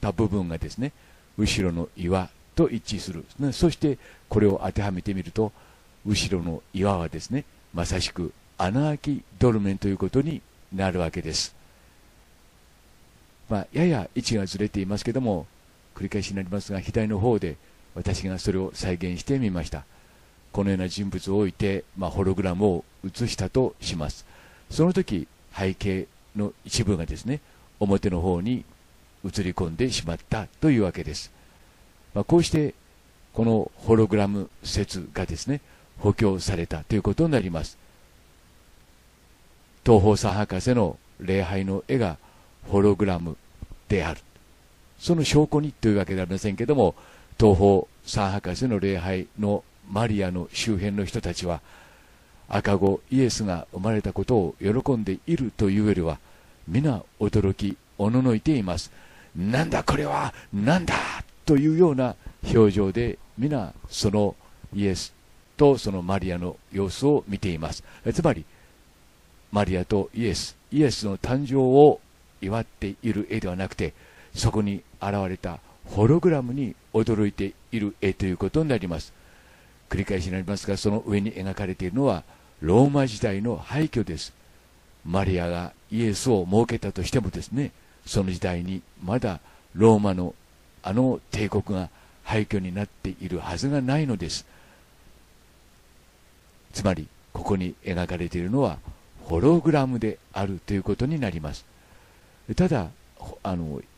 た部分がですね、後ろの岩と一致する。そしてこれを当てはめてみると、後ろの岩はですね、まさしく穴あきドルメンということになるわけです。やや位置がずれていますけども、繰り返しになりますが、左の方で私がそれを再現してみました。このような人物を置いて、ホログラムを映したとします。その時背景の一部がですね、表の方に映り込んでしまったというわけです。こうしてこのホログラム説がですね、補強されたということになります。東方三博士の礼拝の絵がホログラムである、その証拠にというわけではありませんけども、東方三博士の礼拝のマリアの周辺の人たちは、赤子イエスが生まれたことを喜んでいるというよりは、皆驚きおののいています。なんだこれは、なんだというような表情で、皆そのイエスとそのマリアの様子を見ています。つまりマリアとイエスの誕生を祝っている絵ではなくて、そこに現れたホログラムに驚いている絵ということになります。繰り返しになりますが、その上に描かれているのはローマ時代の廃墟です。マリアがイエスを設けたとしてもですね、その時代にまだローマのあの帝国が廃墟になっているはずがないのです。つまりここに描かれているのはホログラムであるということになります。ただ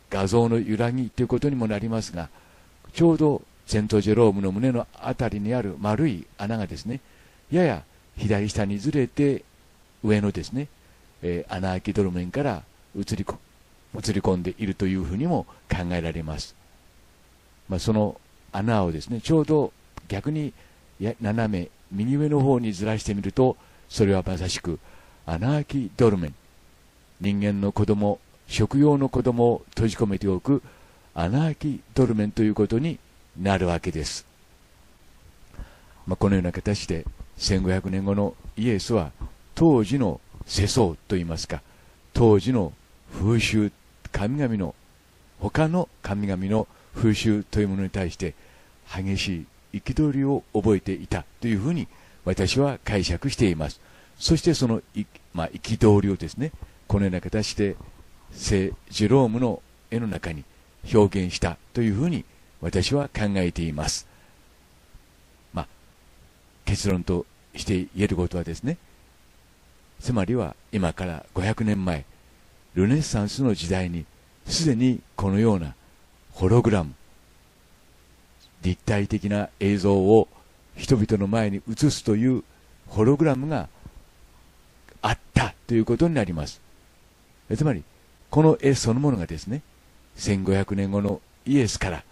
画像の揺らぎということにもなりますが、ちょうどセントジェロームの胸のあたりにある丸い穴がですね、やや左下にずれて上のですね、穴あきドルメンから映り込んでいるというふうにも考えられます。その穴をですね、ちょうど逆に斜め右上の方にずらしてみると、それはまさしく穴あきドルメン、人間の子供、食用の子供を閉じ込めておく穴あきドルメンということになるわけです。このような形で1500年後のイエスは、当時の世相といいますか、当時の風習、神々の他の神々の風習というものに対して激しい憤りを覚えていたというふうに私は解釈しています。そしてその憤りをですね、このような形で聖ジェロームの絵の中に表現したというふうに私は考えています。結論として言えることはですね、つまりは今から500年前ルネサンスの時代に、すでにこのようなホログラム、立体的な映像を人々の前に映すというホログラムがあったということになります。つまりこの絵そのものがですね、1500年後のイエスから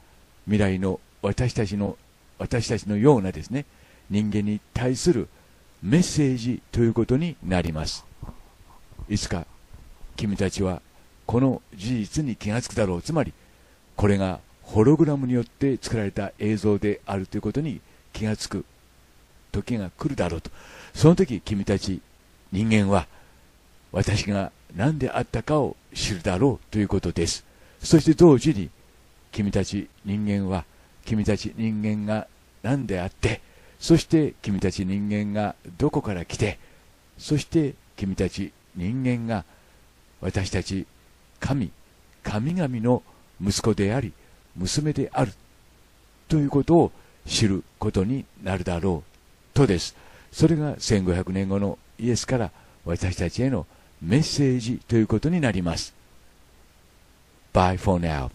未来の私たちのようなですね、人間に対するメッセージということになります。いつか君たちはこの事実に気がつくだろう。つまりこれがホログラムによって作られた映像であるということに気がつく時が来るだろうと。その時君たち人間は私が何であったかを知るだろうということです。そして同時に君たち人間が何であって、そして君たち人間がどこから来て、そして君たち人間が私たち神々の息子であり娘であるということを知ることになるだろうとです。それが1500年後のイエスから私たちへのメッセージということになります。Bye for now.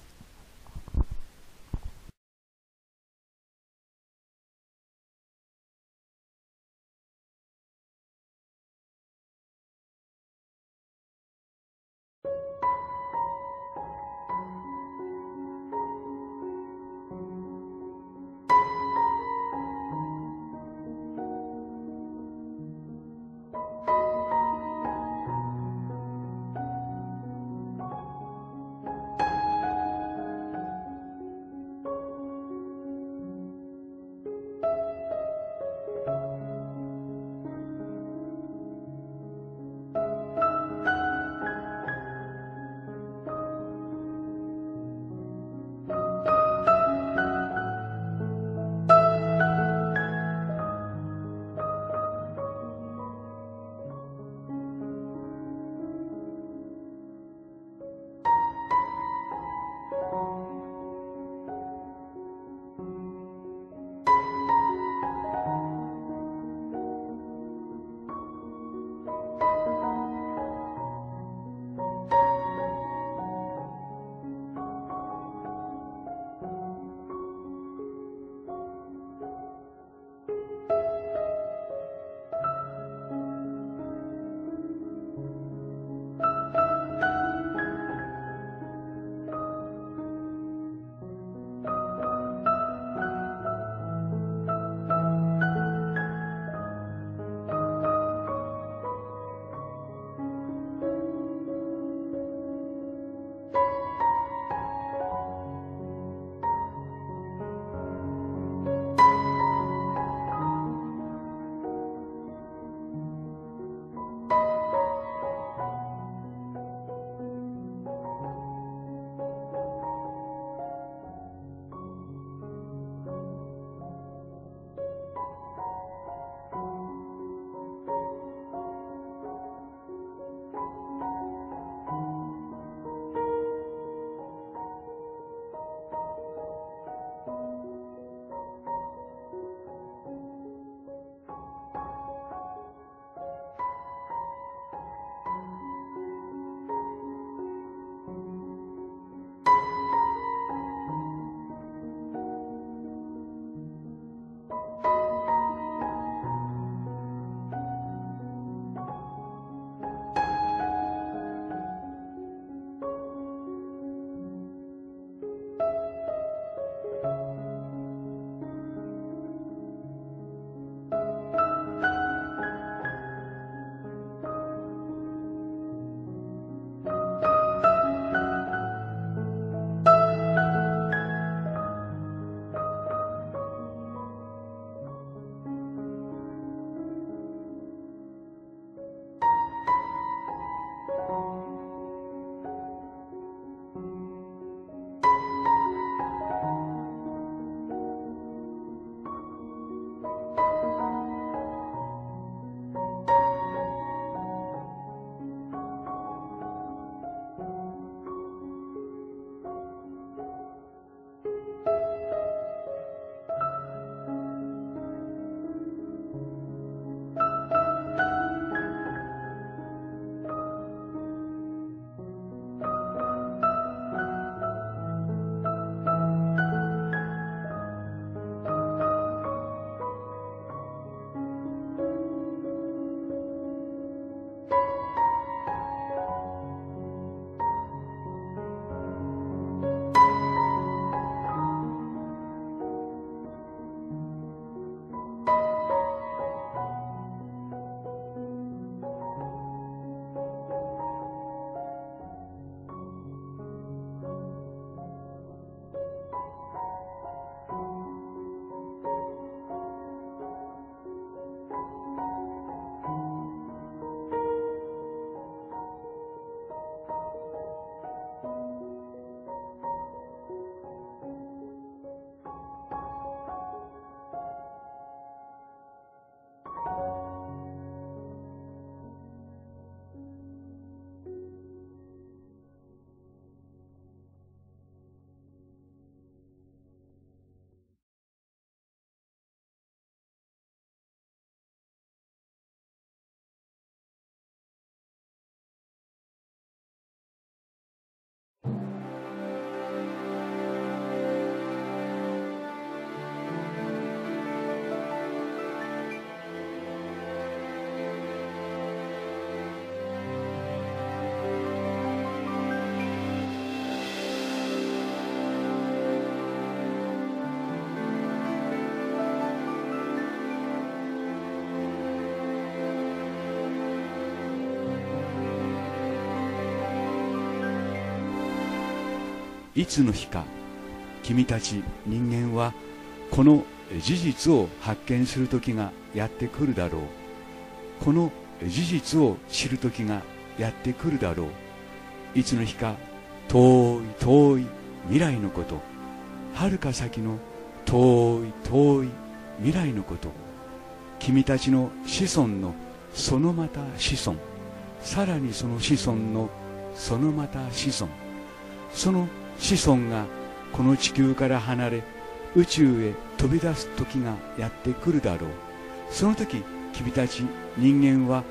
いつの日か君たち人間はこの事実を発見する時がやってくるだろう。この事実を知る時がやってくるだろう。いつの日か遠い遠い未来のこと、はるか先の遠い遠い未来のこと、君たちの子孫のそのまた子孫、さらにその子孫のそのまた子孫、その子孫がこの地球から離れ宇宙へ飛び出す時がやってくるだろう。その時君たち人間は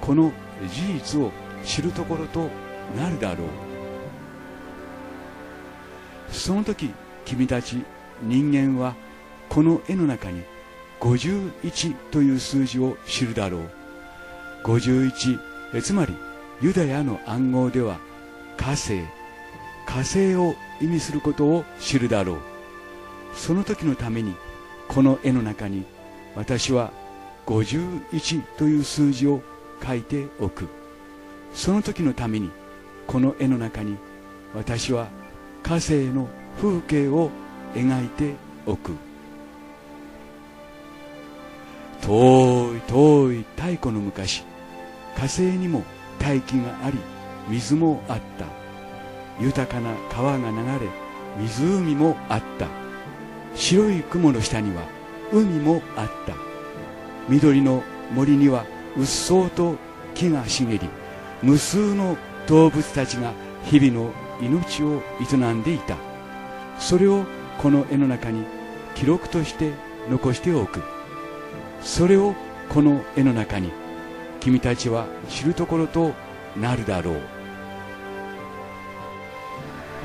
この事実を知るところとなるだろう。その時君たち人間はこの絵の中に51という数字を知るだろう。51、つまりユダヤの暗号では火星、火星を意味することを知るだろう。その時のためにこの絵の中に私は51という数字を書いておく。その時のためにこの絵の中に私は火星の風景を描いておく。遠い遠い太古の昔、火星にも大気があり水もあった。豊かな川が流れ湖もあった。白い雲の下には海もあった。緑の森にはうっそうと木が茂り、無数の動物たちが日々の命を営んでいた。それをこの絵の中に記録として残しておく。それをこの絵の中に君たちは知るところとなるだろう。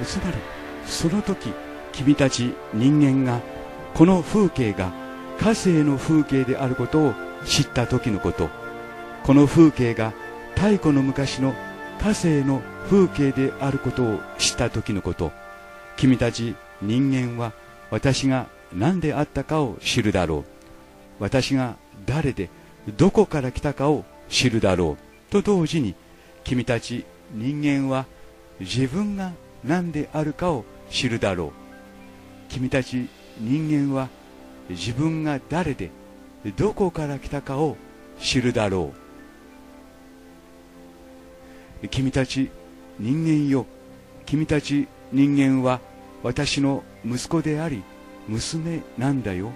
つまりその時君たち人間がこの風景が火星の風景であることを知った時のこと、この風景が太古の昔の火星の風景であることを知った時のこと、君たち人間は私が何であったかを知るだろう。私が誰でどこから来たかを知るだろうと同時に、君たち人間は自分が何であるかを知るだろう。君たち人間は自分が誰でどこから来たかを知るだろう。君たち人間よ、君たち人間は私の息子であり娘なんだよ。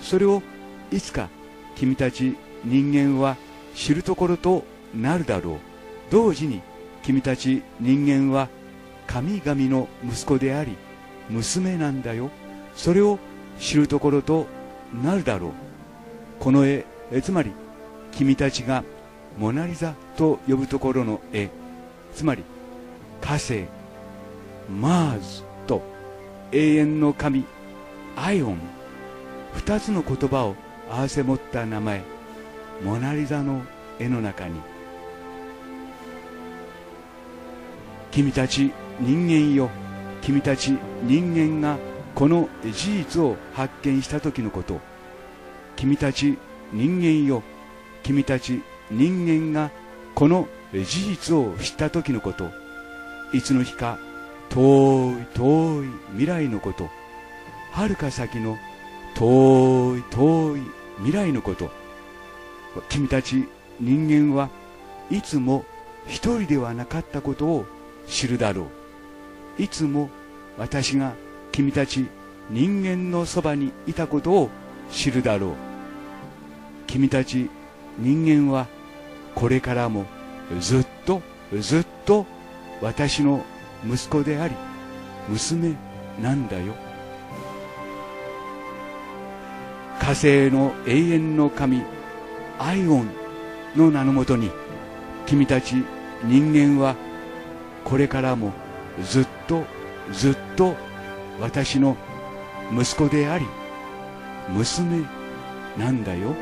それをいつか君たち人間は知るところとなるだろう。同時に君たち人間は神々の息子であり娘なんだよ。それを知るところとなるだろう。この絵、つまり君たちがモナリザと呼ぶところの絵、つまり火星マーズと永遠の神アイオン、2つの言葉を併せ持った名前、モナリザの絵の中に君たち人間よ、君たち人間がこの事実を発見した時のこと、君たち人間よ、君たち人間がこの事実を知った時のこと、いつの日か遠い遠い未来のこと、はるか先の遠い遠い未来のこと、君たち人間はいつも一人ではなかったことを知るだろう。いつも私が君たち人間のそばにいたことを知るだろう。君たち人間はこれからもずっとずっと私の息子であり娘なんだよ。火星の永遠の神アイオンの名のもとに君たち人間はこれからもずっとずっと私の息子であり娘なんだよ。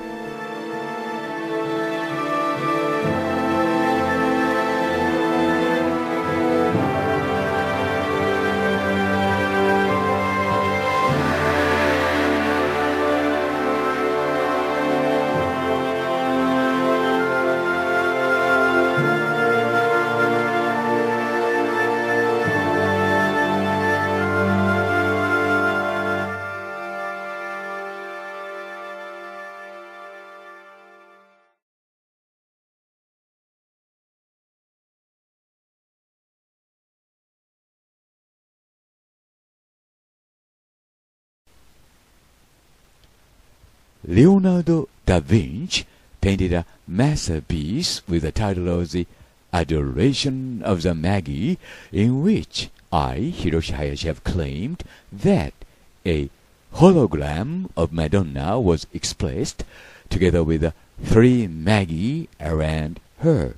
Leonardo da Vinci painted a masterpiece with the title of The Adoration of the Magi, in which I, Hiroshi Hayashi, have claimed that a hologram of Madonna was expressed, together with the three Magi around her.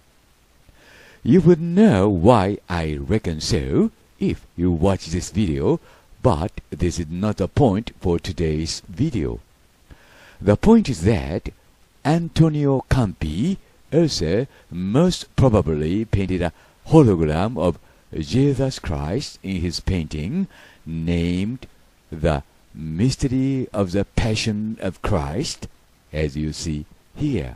You would know why I reckon so if you watch this video, but this is not the point for today's video. The point is that Antonio Campi also most probably painted a hologram of Jesus Christ in his painting named The Mystery of the Passion of Christ, as you see here.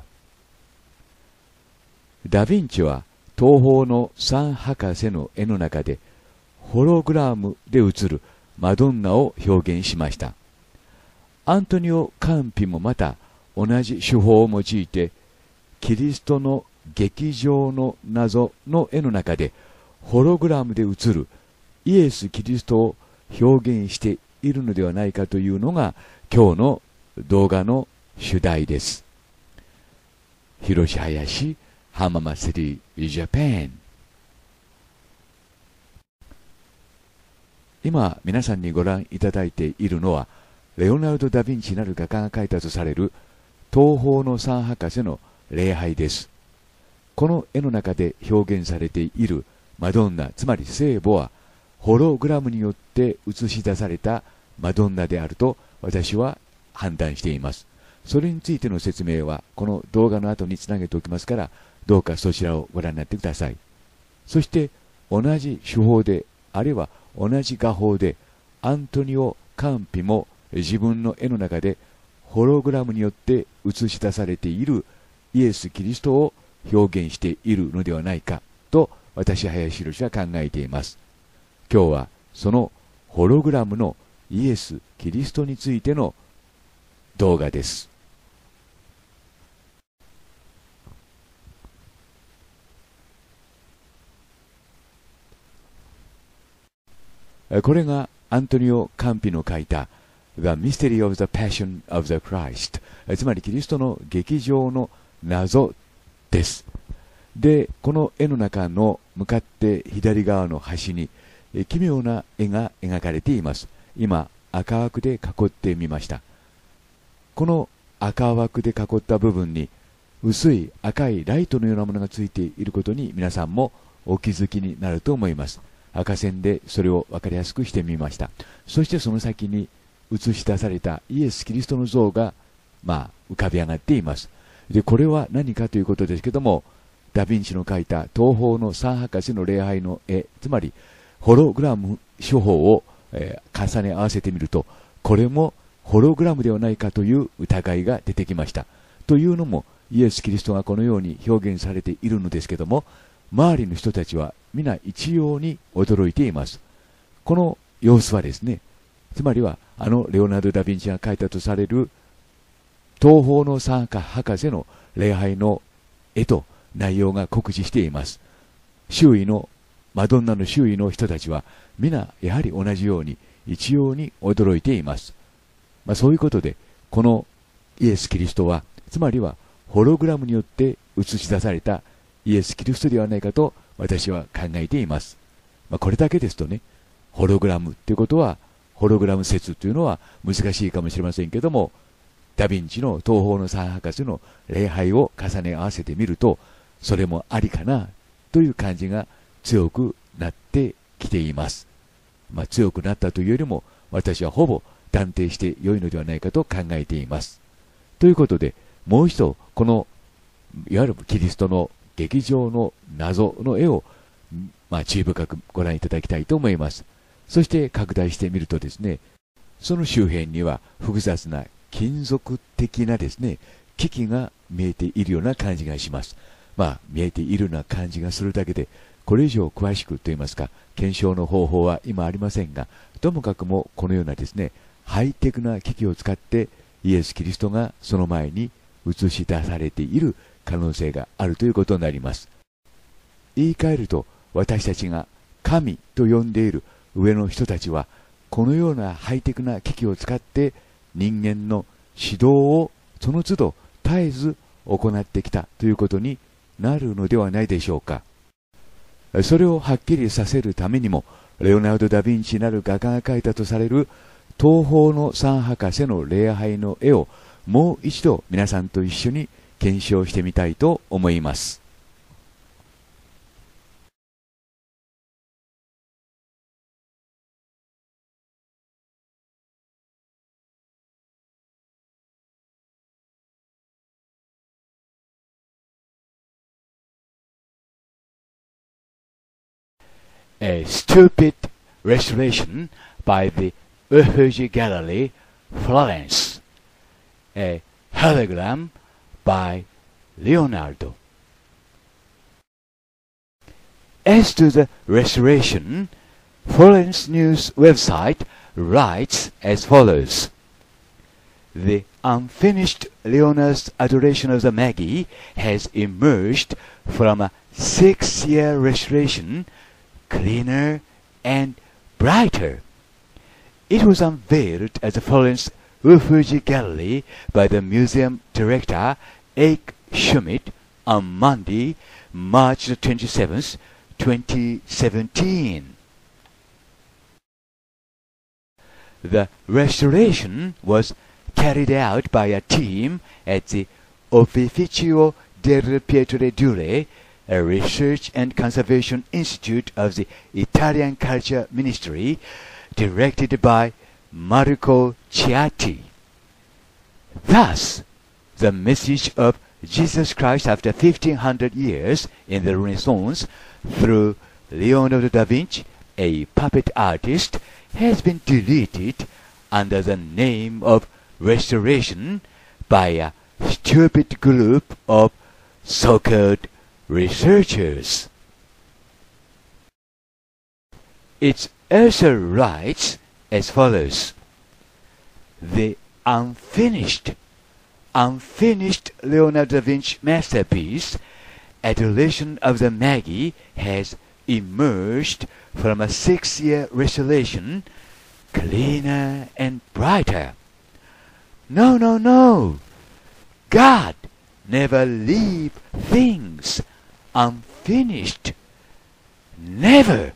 ダ・ヴィンチは東方のサン博士の絵の中でホログラムで映るマドンナを表現しました。アントニオ・カンピもまた同じ手法を用いてキリストの劇場の謎の絵の中でホログラムで映るイエス・キリストを表現しているのではないかというのが今日の動画の主題です。広志林Hamamatsu, Japan。 今皆さんにご覧いただいているのはレオナルド・ダ・ヴィンチなる画家が描いたとされる東方のサン博士の礼拝です。この絵の中で表現されているマドンナ、つまり聖母はホログラムによって映し出されたマドンナであると私は判断しています。それについての説明はこの動画の後につなげておきますから、どうかそちらをご覧になってください。そして同じ手法で、あるいは同じ画法でアントニオ・カンピも自分の絵の中でホログラムによって映し出されているイエス・キリストを表現しているのではないかと私林博士は考えています。今日はそのホログラムのイエス・キリストについての動画です。これがアントニオ・カンピの書いた The Mystery of the Passion of the Christ、 つまりキリストの劇場の謎です。で、この絵の中の向かって左側の端に奇妙な絵が描かれています。今赤枠で囲ってみました。この赤枠で囲った部分に薄い赤いライトのようなものがついていることに皆さんもお気づきになると思います。赤線でそれを分かりやすくしてみました。そしてその先に映し出されたイエス・キリストの像が、浮かび上がっています。で、これは何かということですけども、ダ・ヴィンチの描いた東方のサン博士の礼拝の絵、つまりホログラム手法を、重ね合わせてみると、これもホログラムではないかという疑いが出てきました。というのもイエス・キリストがこのように表現されているのですけども、周りの人たちは皆一様に驚いています。この様子はですね、つまりはあのレオナルド・ダ・ヴィンチが描いたとされる東方のサン博士の礼拝の絵と内容が酷似しています。周囲のマドンナの周囲の人たちは皆やはり同じように一様に驚いています。そういうことでこのイエス・キリストは、つまりはホログラムによって映し出されたイエス・キリストではないかと私は考えています。これだけですとね、ホログラムということは、ホログラム説というのは難しいかもしれませんけども、ダ・ヴィンチの東方のサン博士の礼拝を重ね合わせてみると、それもありかなという感じが強くなってきています。強くなったというよりも私はほぼ断定して良いのではないかと考えています。ということでもう一度このいわゆるキリストの劇場の謎の絵を、注意深くご覧いただきたいと思います。そして拡大してみるとですね、その周辺には複雑な金属的なですね機器が見えているような感じがします。見えているような感じがするだけで、これ以上詳しくといいますか検証の方法は今ありませんが、ともかくもこのようなですねハイテクな機器を使ってイエス・キリストがその前に映し出されている可能性があるということになります。言い換えると、私たちが神と呼んでいる上の人たちはこのようなハイテクな機器を使って人間の指導をその都度絶えず行ってきたということになるのではないでしょうか。それをはっきりさせるためにも、レオナルド・ダ・ヴィンチなる画家が描いたとされる東方の三博士の礼拝の絵をもう一度皆さんと一緒に検証してみたいと思います。A Stupid Restoration by the Uffizi Gallery, Florence. A Hologram by Leonardo. As to the restoration, Florence News website writes as follows. The unfinished Leonardo's adoration of the Magi has emerged from a 6-year restoration cleaner and brighter. It was unveiled at the Florence Uffizi Gallery by the museum director Eike Schmidt on Monday, March 27, 2017. The restoration was carried out by a team at the Opificio delle Pietre Dure, a research and conservation institute of the Italian Culture Ministry, directed by Marco Ciatti. Thus, the message of Jesus Christ after 1500 years in the Renaissance through Leonardo da Vinci, a puppet artist, has been deleted under the name of restoration by a stupid group of so-called researchers. It also writes as follows. The unfinished Leonardo da Vinci masterpiece, Adoration of the Magi, has emerged from a 6-year restoration, cleaner and brighter. No, no, no! God never leaves things unfinished. Never.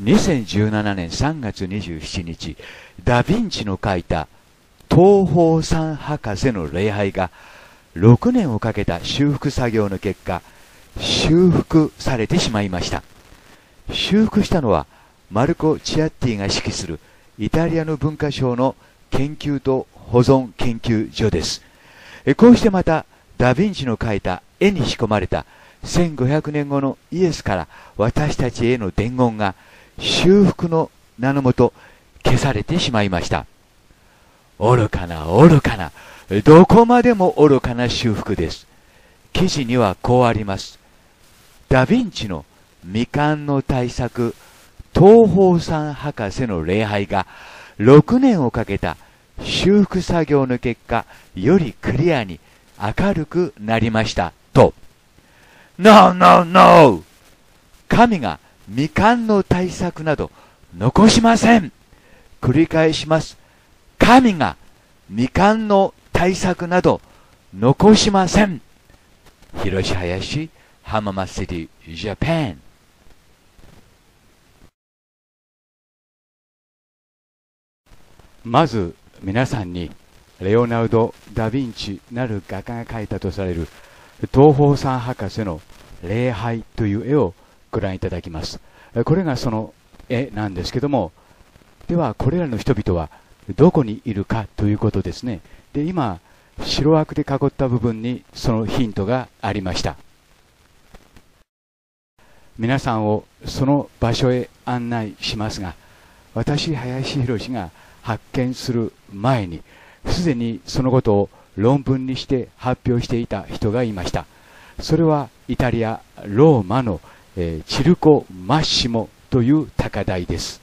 2017年3月27日、ダ・ヴィンチの書いた東方三博士の礼拝が6年をかけた修復作業の結果、修復されてしまいました。修復したのはマルコ・チアッティが指揮するイタリアの文化省の研究と保存研究所です。こうしてまたダ・ヴィンチの描いた絵に仕込まれた1500年後のイエスから私たちへの伝言が修復の名のもと消されてしまいました。愚かな愚かな、どこまでも愚かな修復です。記事にはこうあります。ダ・ヴィンチの未完の大作、東方三博士の礼拝が6年をかけた修復作業の結果、よりクリアに明るくなりましたと。No, no, no! 神が未完の大作など残しません。繰り返します。神が未完の大作など残しません。Hiroshi Hayashi, Hamamatsu, Japan。まず皆さんにレオナルド・ダ・ヴィンチなる画家が描いたとされる東方三博士の礼拝という絵をご覧いただきます。これがその絵なんですけども、ではこれらの人々はどこにいるかということですね。で、今白枠で囲った部分にそのヒントがありました。皆さんをその場所へ案内しますが、私林博が発見する前にすでにそのことを論文にして発表していた人がいました。それはイタリア・ローマのチルコ・マッシモという高台です。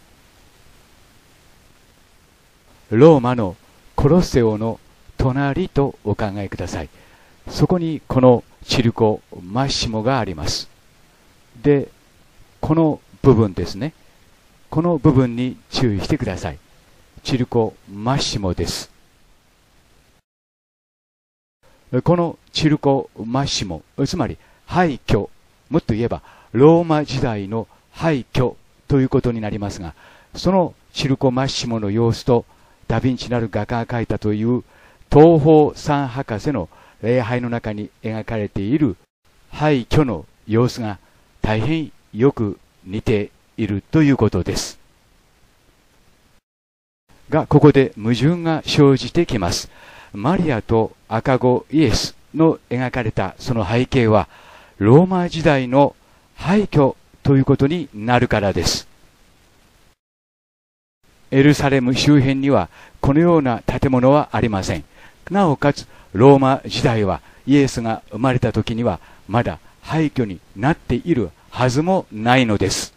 ローマのコロッセオの隣とお考えください。そこにこのチルコ・マッシモがあります。で、この部分ですね、この部分に注意してください。チルコ・マッシモです。このチルコ・マッシモ、つまり廃墟、もっと言えばローマ時代の廃墟ということになりますが、そのチルコ・マッシモの様子とダ・ヴィンチなる画家が描いたという東方三博士の礼拝の中に描かれている廃墟の様子が大変よく似ているということですが、ここで矛盾が生じてきます。マリアと赤子イエスの描かれたその背景はローマ時代の廃墟ということになるからです。エルサレム周辺にはこのような建物はありません。なおかつローマ時代はイエスが生まれた時にはまだ廃墟になっているはずもないのです。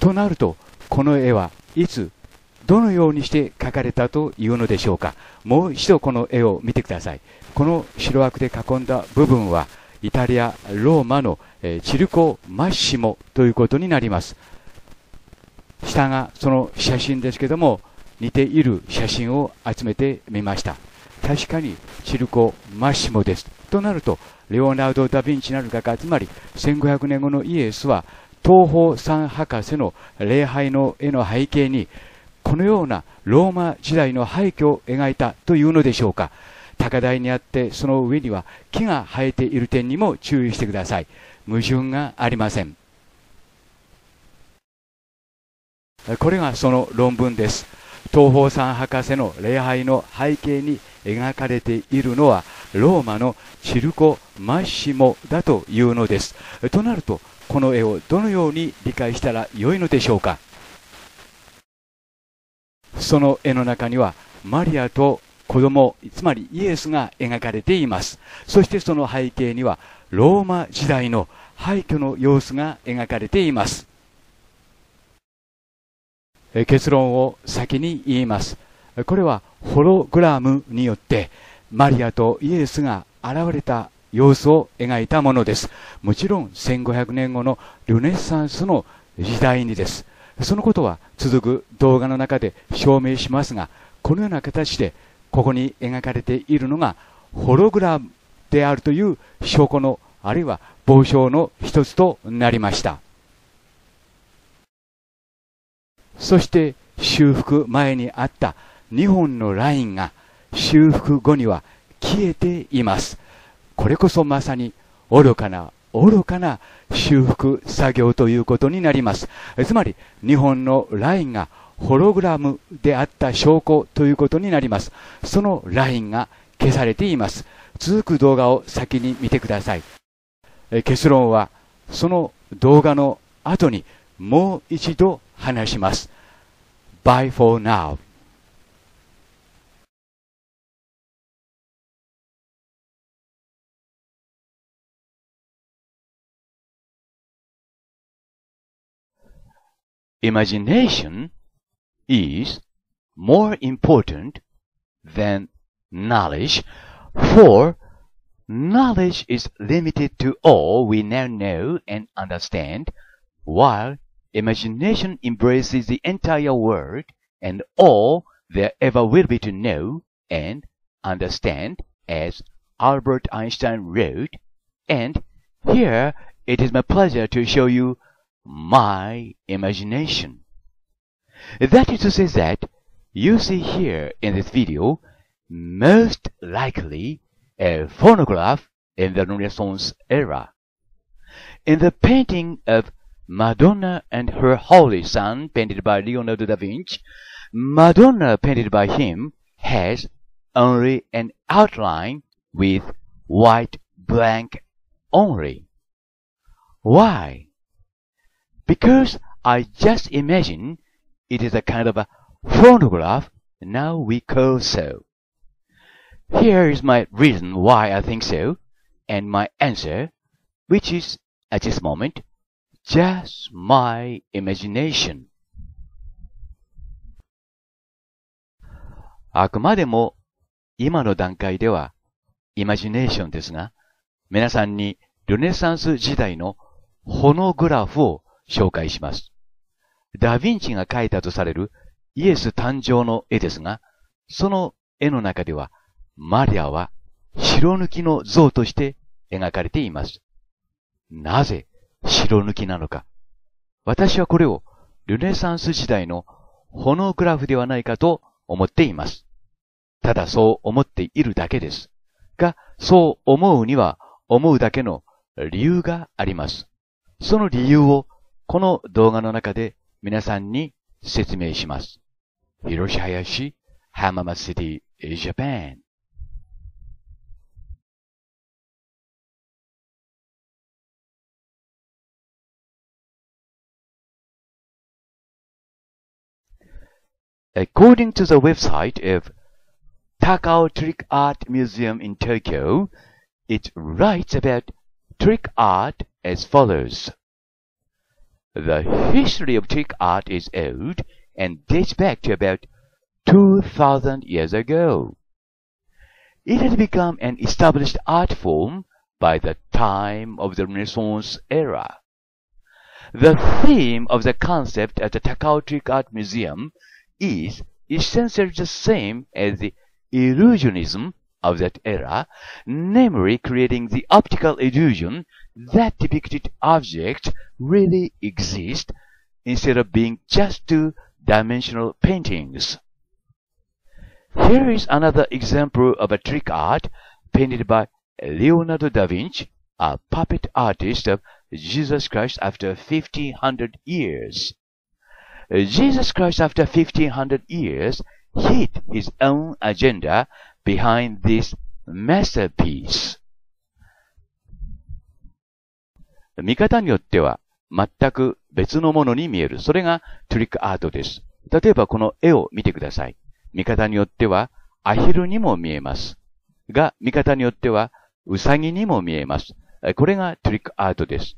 となると、この絵はいつどのようにして描かれたというのでしょうか。もう一度この絵を見てください。この白枠で囲んだ部分はイタリア・ローマのチルコ・マッシモということになります。下がその写真ですけども、似ている写真を集めてみました。確かにチルコ・マッシモです。となると、レオナルド・ダ・ヴィンチなる画家、つまり1500年後のイエスは東方三博士の礼拝の絵の背景にこのようなローマ時代の廃墟を描いたというのでしょうか。高台にあって、その上には木が生えている点にも注意してください。矛盾がありません。これがその論文です。東方三博士の礼拝の背景に描かれているのはローマのチルコ・マッシモだというのです。となると、この絵をどのように理解したらよいのでしょうか。その絵の中にはマリアと子供、つまりイエスが描かれています。そしてその背景にはローマ時代の廃墟の様子が描かれています。結論を先に言います。これはホログラムによってマリアとイエスが現れた様子を描いたものです。もちろん1500年後のルネサンスの時代にです。そのことは続く動画の中で証明しますが、このような形でここに描かれているのがホログラムであるという証拠の、あるいは傍証の一つとなりました。そして修復前にあった2本のラインが修復後には消えています。これこそまさに愚かな愚かな修復作業ということになります。つまり2本のラインがホログラムであった証拠ということになります。そのラインが消されています。続く動画を先に見てください。結論はその動画の後にもう一度話します。 Bye for now. Imagination is more important than knowledge, for knowledge is limited to all we now know and understand, while imagination embraces the entire world and all there ever will be to know and understand, as Albert Einstein wrote. And here it is my pleasure to show you my imagination. That is to say that you see here in this video most likely a phonograph in the Renaissance era. In the painting of Madonna and her Holy Son, painted by Leonardo da Vinci, Madonna painted by him has only an outline with white blank only. Why? Because I just imagine it is a kind of a phonograph, now we call so. Here is my reason why I think so, and my answer, which is, at this moment, just my imagination. あくまでも今の段階ではイマジネーションですが、皆さんにルネサンス時代のフォノグラフを紹介します。ダ・ヴィンチが描いたとされるイエス誕生の絵ですが、その絵の中では、マリアは白抜きの像として描かれています。なぜ白抜きなのか。私はこれをルネサンス時代のホノグラフではないかと思っています。ただそう思っているだけです。が、そう思うには思うだけの理由があります。その理由をこの動画の中で皆さんに説明します。Hiroshi Hayashi, Hamamatsu City, Japan。According to the website of Takao Trick Art Museum in Tokyo, it writes about trick art as follows. The history of trick art is old and dates back to about 2,000 years ago. It had become an established art form by the time of the Renaissance era. The theme of the concept at the Takao Trick Art Museum is essentially the same as the illusionism of that era, namely creating the optical illusion that depicted objects really exist instead of being just two-dimensional paintings. Here is another example of a trick art painted by Leonardo da Vinci, a puppet artist of Jesus Christ after 1500 years.Jesus Christ, after 1500 years, hid his own agenda behind this masterpiece. 見方によっては全く別のものに見える。それがトリックアートです。例えばこの絵を見てください。見方によってはアヒルにも見えます。が、見方によってはウサギにも見えます。これがトリックアートです。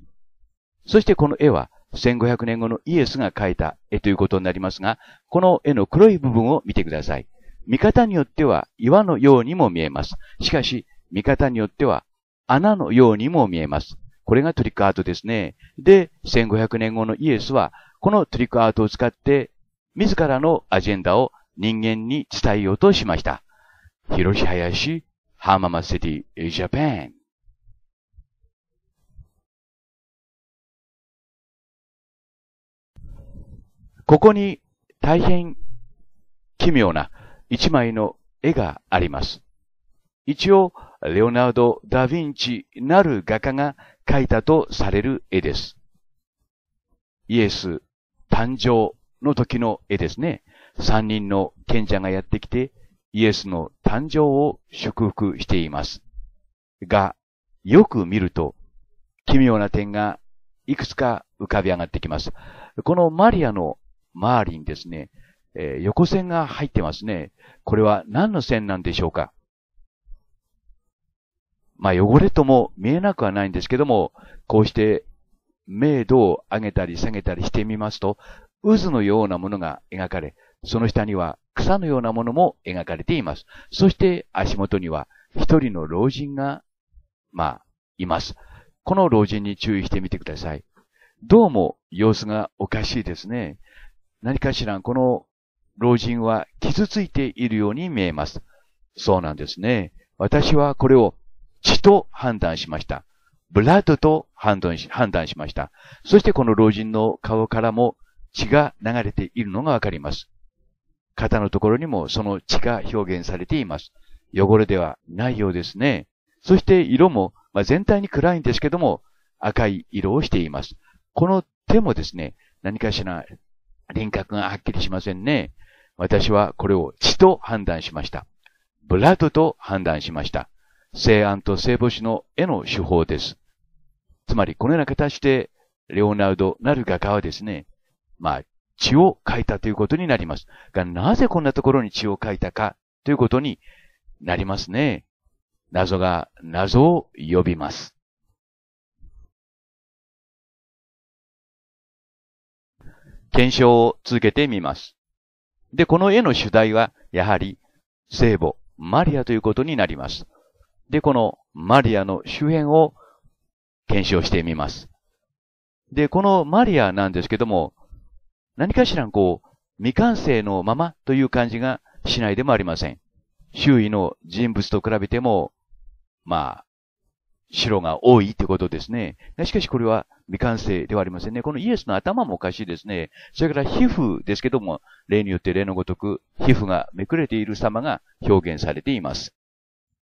そしてこの絵は1500年後のイエスが描いた絵ということになりますが、この絵の黒い部分を見てください。見方によっては岩のようにも見えます。しかし、見方によっては穴のようにも見えます。これがトリックアートですね。で、1500年後のイエスは、このトリックアートを使って、自らのアジェンダを人間に伝えようとしました。Hiroshi Hayashi, Hamamatsu City, Japan。ここに大変奇妙な一枚の絵があります。一応、レオナルド・ダ・ヴィンチなる画家が描いたとされる絵です。イエス誕生の時の絵ですね。3人の賢者がやってきて、イエスの誕生を祝福しています。が、よく見ると、奇妙な点がいくつか浮かび上がってきます。このマリアの周りにですね、横線が入ってますね。これは何の線なんでしょうか。まあ汚れとも見えなくはないんですけども、こうして明度を上げたり下げたりしてみますと、渦のようなものが描かれ、その下には草のようなものも描かれています。そして足元には一人の老人が、います。この老人に注意してみてください。どうも様子がおかしいですね。何かしらこの老人は傷ついているように見えます。そうなんですね。私はこれを血と判断しました。ブラッドと判断しました。そしてこの老人の顔からも血が流れているのがわかります。肩のところにもその血が表現されています。汚れではないようですね。そして色も、全体に暗いんですけども赤い色をしています。この手もですね、何かしら輪郭がはっきりしませんね。私はこれを血と判断しました。ブラッドと判断しました。聖案と聖母子の絵の手法です。つまりこのような形で、レオナルドなる画家はですね、血を描いたということになります。が、なぜこんなところに血を描いたかということになりますね。謎が謎を呼びます。検証を続けてみます。で、この絵の主題は、やはり、聖母、マリアということになります。で、このマリアの周辺を検証してみます。で、このマリアなんですけども、何かしらこう、未完成のままという感じがしないでもありません。周囲の人物と比べても、まあ、白が多いってことですね。しかしこれは未完成ではありませんね。このイエスの頭もおかしいですね。それから皮膚ですけども、例によって例のごとく皮膚がめくれている様が表現されています。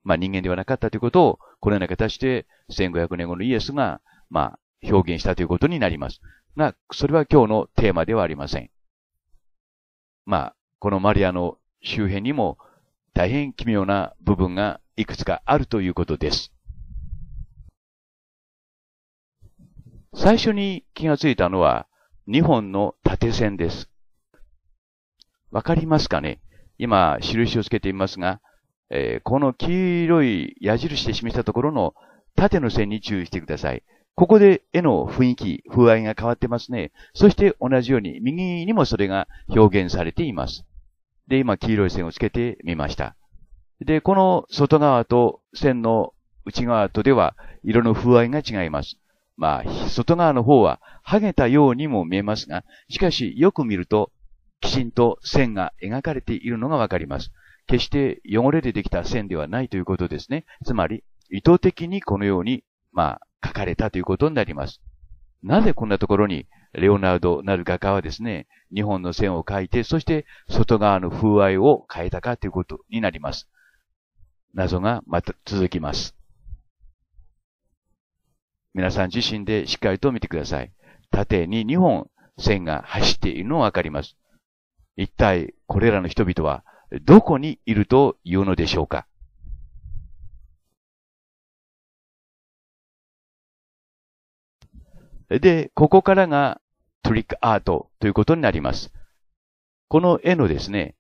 まあ人間ではなかったということを、このような形で1500年後のイエスが、まあ表現したということになります。が、それは今日のテーマではありません。まあ、このマリアの周辺にも大変奇妙な部分がいくつかあるということです。最初に気がついたのは2本の縦線です。わかりますかね？今、印をつけていますが、この黄色い矢印で示したところの縦の線に注意してください。ここで絵の雰囲気、風合いが変わってますね。そして同じように右にもそれが表現されています。で、今、黄色い線をつけてみました。で、この外側と線の内側とでは色の風合いが違います。まあ、外側の方は剥げたようにも見えますが、しかしよく見ると、きちんと線が描かれているのがわかります。決して汚れでできた線ではないということですね。つまり、意図的にこのように、まあ、描かれたということになります。なぜこんなところに、レオナルドなる画家はですね、2本の線を描いて、そして外側の風合いを変えたかということになります。謎がまた続きます。皆さん自身でしっかりと見てください。縦に2本線が走っているのがわかります。一体これらの人々はどこにいるというのでしょうか？で、ここからがトリックアートということになります。この絵のですね、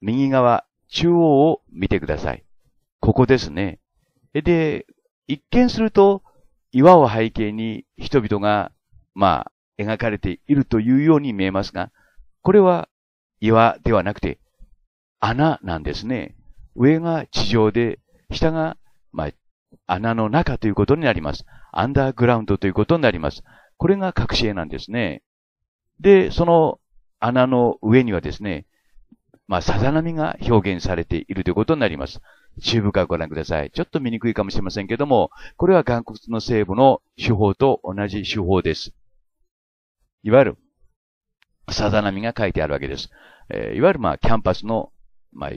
右側、中央を見てください。ここですね。で、一見すると、岩を背景に人々が、まあ、描かれているというように見えますが、これは岩ではなくて、穴なんですね。上が地上で、下が、まあ、穴の中ということになります。アンダーグラウンドということになります。これが隠し絵なんですね。で、その穴の上にはですね、まあ、さざ波が表現されているということになります。注意深くご覧ください。ちょっと見にくいかもしれませんけども、これは岩窟の西部の手法と同じ手法です。いわゆる、さざ波が書いてあるわけです。いわゆる、まあ、キャンパスの、まあ、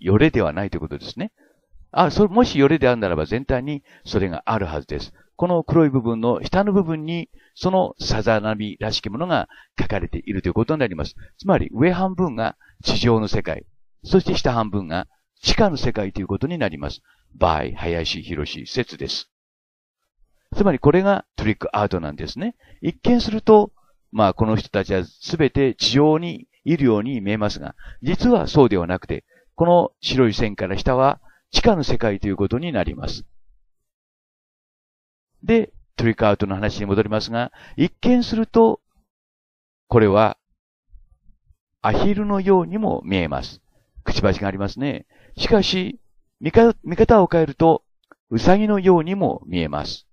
よれではないということですね。あ、それ、もしよれであるならば全体にそれがあるはずです。この黒い部分の下の部分に、そのさざ波らしきものが書かれているということになります。つまり、上半分が地上の世界、そして下半分が地下の世界ということになります。by 林博説です。つまり、これがトリックアートなんですね。一見すると、まあ、この人たちはすべて地上にいるように見えますが、実はそうではなくて、この白い線から下は地下の世界ということになります。で、トリックアートの話に戻りますが、一見すると、これは、アヒルのようにも見えます。くちばしがありますね。しかし、見方を変えると、ウサギのようにも見えます。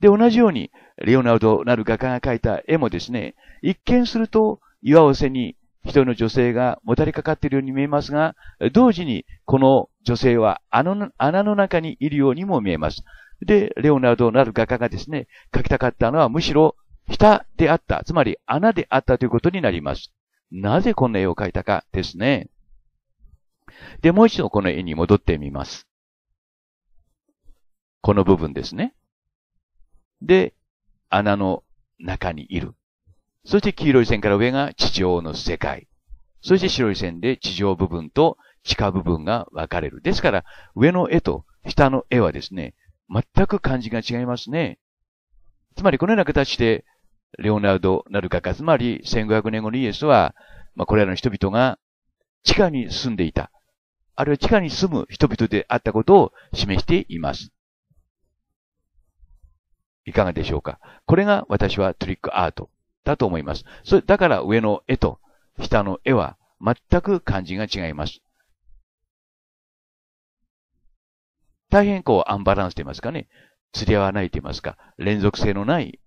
で、同じように、レオナルドなる画家が描いた絵もですね、一見すると、岩を背に、一人の女性がもたれかかっているように見えますが、同時に、この女性は、穴の中にいるようにも見えます。で、レオナルドなる画家がですね、描きたかったのはむしろ下であった、つまり穴であったということになります。なぜこんな絵を描いたかですね。で、もう一度この絵に戻ってみます。この部分ですね。で、穴の中にいる。そして黄色い線から上が地上の世界。そして白い線で地上部分と地下部分が分かれる。ですから、上の絵と下の絵はですね、全く感じが違いますね。つまりこのような形で、レオナルドなる画家、つまり1500年後のイエスは、まあ、これらの人々が地下に住んでいた。あるいは地下に住む人々であったことを示しています。いかがでしょうか？これが私はトリックアートだと思います。だから上の絵と下の絵は全く感じが違います。大変こうアンバランスと言いますかね。釣り合わないと言いますか。連続性のない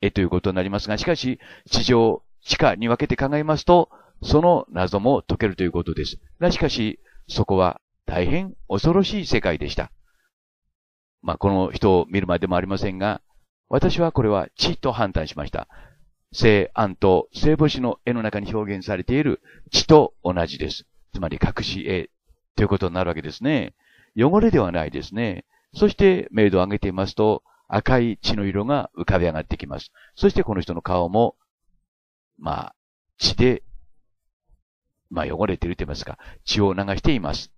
絵ということになりますが、しかし、地上、地下に分けて考えますと、その謎も解けるということです。が、しかし、そこは大変恐ろしい世界でした。まあ、この人を見るまでもありませんが、私はこれは地と判断しました。聖安と聖母子の絵の中に表現されている地と同じです。つまり隠し絵ということになるわけですね。汚れではないですね。そして、明度を上げていますと、赤い血の色が浮かび上がってきます。そしてこの人の顔も、まあ、血で、まあ汚れていると言いますか、血を流しています。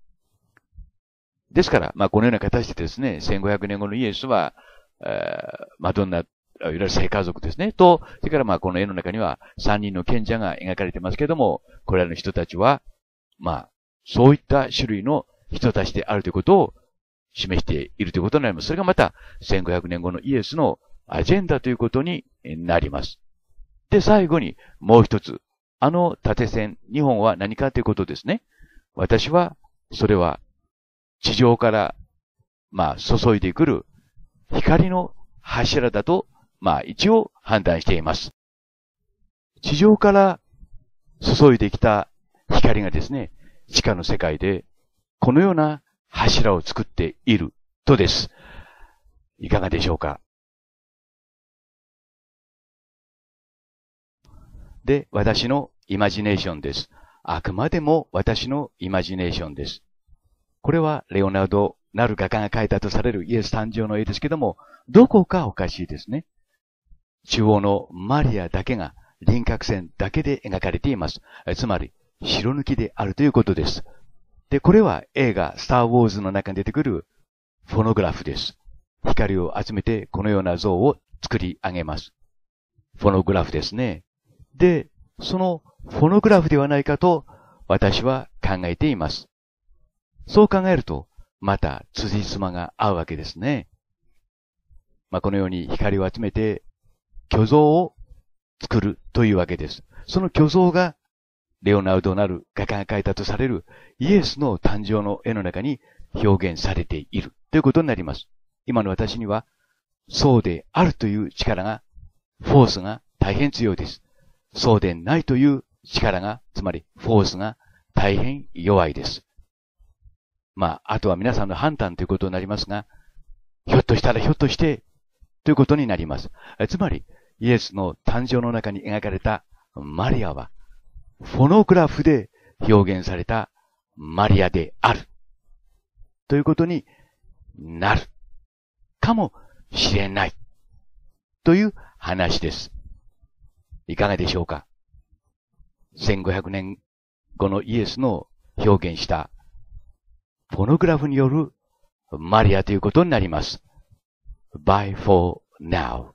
ですから、まあこのような形でですね、1500年後のイエスは、マドンナ、いわゆる聖家族ですね、と、それからまあこの絵の中には3人の賢者が描かれていますけれども、これらの人たちは、まあ、そういった種類の人たちであるということを、示しているということになります。それがまた、1500年後のイエスのアジェンダということになります。で、最後に、もう一つ。あの縦線、2本は何かということですね。私は、それは、地上から、まあ、注いでくる光の柱だと、まあ、一応判断しています。地上から注いできた光がですね、地下の世界で、このような柱を作っているとです。いかがでしょうか。で、私のイマジネーションです。あくまでも私のイマジネーションです。これはレオナルドなる画家が描いたとされるイエス誕生の絵ですけども、どこかおかしいですね。中央のマリアだけが輪郭線だけで描かれています。つまり、白抜きであるということです。で、これは映画、スター・ウォーズの中に出てくるフォノグラフです。光を集めてこのような像を作り上げます。フォノグラフですね。で、そのフォノグラフではないかと私は考えています。そう考えると、また辻褄が合うわけですね。まあ、このように光を集めて巨像を作るというわけです。その巨像がレオナルドなる画家が描いたとされるイエスの誕生の絵の中に表現されているということになります。今の私には、そうであるという力が、フォースが大変強いです。そうでないという力が、つまりフォースが大変弱いです。まあ、あとは皆さんの判断ということになりますが、ひょっとしたらひょっとしてということになります。つまり、イエスの誕生の中に描かれたマリアは、フォノグラフで表現されたマリアであるということになるかもしれないという話です。いかがでしょうか。1500年後のイエスの表現したフォノグラフによるマリアということになります。Bye for now.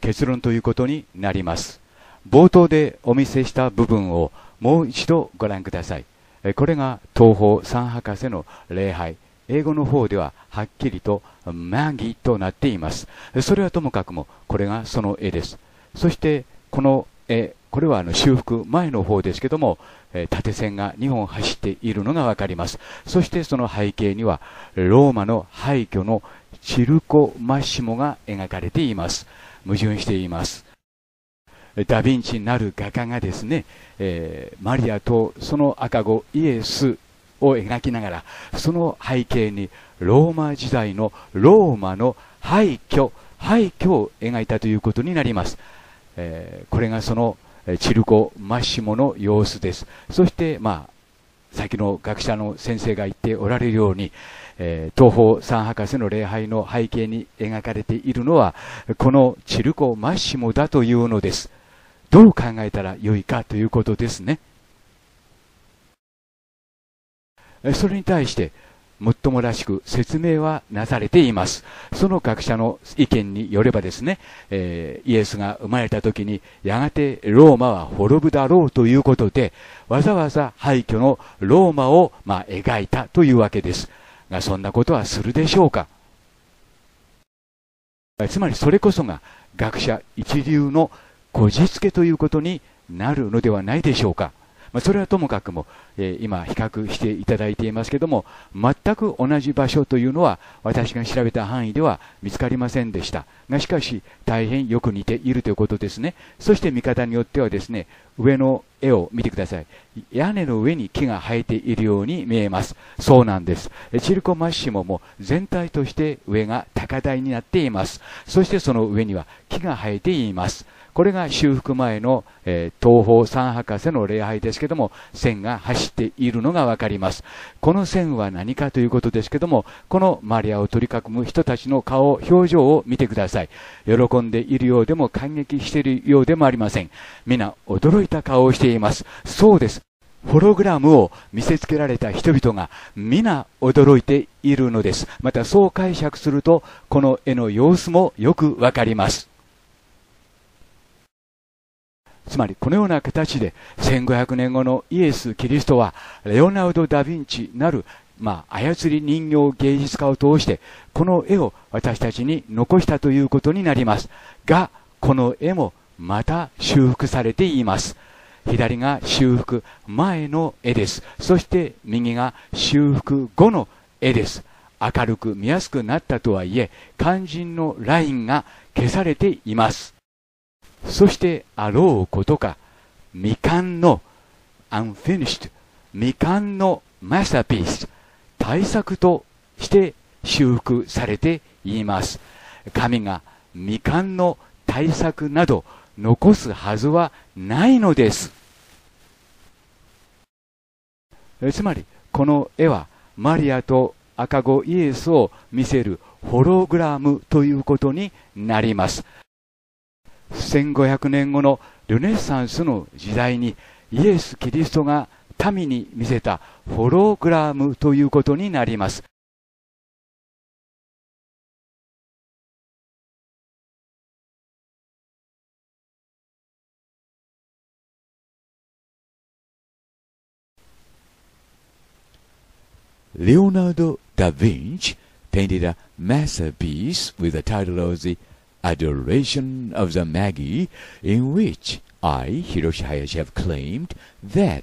結論ということになります。冒頭でお見せした部分をもう一度ご覧ください。これが東方三博士の礼拝。英語の方でははっきりとマギとなっています。それはともかくも、これがその絵です。そしてこの絵、これは修復前の方ですけども、縦線が2本走っているのがわかります。そしてその背景にはローマの廃墟のチルコマッシモが描かれています。矛盾しています。ダ・ヴィンチなる画家がですね、マリアとその赤子イエスを描きながら、その背景にローマ時代のローマの廃墟を描いたということになります。これがそのチルコ・マッシモの様子です。そして、まあ、先の学者の先生が言っておられるように、東方三博士の礼拝の背景に描かれているのはこのチルコ・マッシモだというのです。どう考えたらよいかということですね。それに対してもっともらしく説明はなされています。その学者の意見によればですね、イエスが生まれた時にやがてローマは滅ぶだろうということで、わざわざ廃墟のローマを、まあ、描いたというわけです。そんなことはするでしょうか。つまりそれこそが学者一流のこじつけということになるのではないでしょうか。まあ、それはともかくも、今比較していただいていますけども、全く同じ場所というのは私が調べた範囲では見つかりませんでしたが、しかし大変よく似ているということですね。そして見方によってはですね、上の絵を見てください。屋根の上に木が生えているように見えます。そうなんです。チリコマッシモも全体として上が高台になっています。そしてその上には木が生えています。これが修復前の、東方三博士の礼拝ですけども、線が走っているのがわかります。この線は何かということですけども、このマリアを取り囲む人たちの顔、表情を見てください。喜んでいるようでも感激しているようでもありません。皆驚いた顔をしています。そうです。ホログラムを見せつけられた人々が皆驚いているのです。またそう解釈すると、この絵の様子もよくわかります。つまりこのような形で、1500年後のイエス・キリストはレオナルド・ダ・ヴィンチなる、操り人形芸術家を通してこの絵を私たちに残したということになりますが、この絵もまた修復されています。左が修復前の絵です。そして右が修復後の絵です。明るく見やすくなったとはいえ、肝心のラインが消されています。そしてあろうことか、未完のアンフィニッシュ、未完のマスターピース、大作として修復されています。神が未完の大作など残すはずはないのです。つまりこの絵はマリアと赤子イエスを見せるホログラムということになります。1500年後のルネサンスの時代にイエス・キリストが民に見せたホログラムということになります。Leonardo da Vinci painted a masterpiece with the title of the Adoration of the Magi, in which I, Hiroshi Hayashi, have claimed that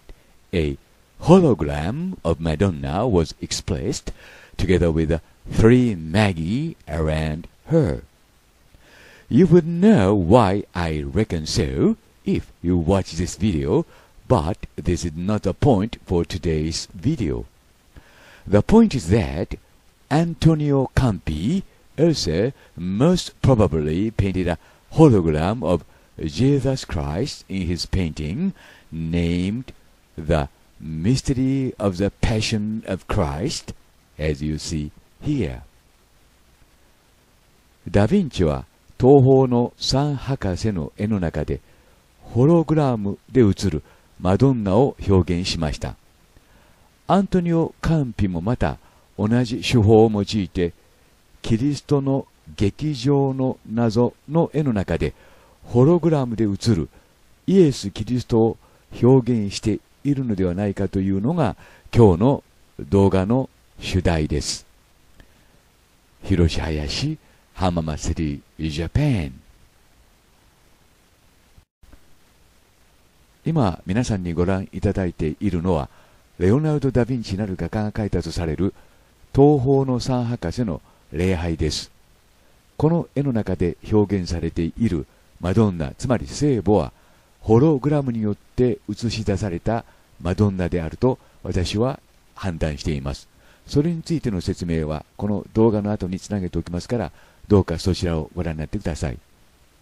a hologram of Madonna was expressed, together with the three Magi around her. You would know why I reckon so if you watch this video, but this is not the point for today's video. The point is that Antonio Campi also most probably painted a hologram of Jesus Christ in his painting named The Mystery of the Passion of Christ, as you see here. ダ・ヴィンチは東方のサン博士の絵の中でホログラムで映るマドンナを表現しました。アントニオ・カンピもまた同じ手法を用いて、キリストの劇場の謎の絵の中でホログラムで映るイエス・キリストを表現しているのではないかというのが今日の動画の主題です。広志林浜祭りジャパン。今皆さんにご覧いただいているのは、レオナルド・ダ・ヴィンチなる画家が描いたとされる東方の三博士の礼拝です。この絵の中で表現されているマドンナ、つまり聖母はホログラムによって映し出されたマドンナであると私は判断しています。それについての説明はこの動画の後につなげておきますから、どうかそちらをご覧になってください。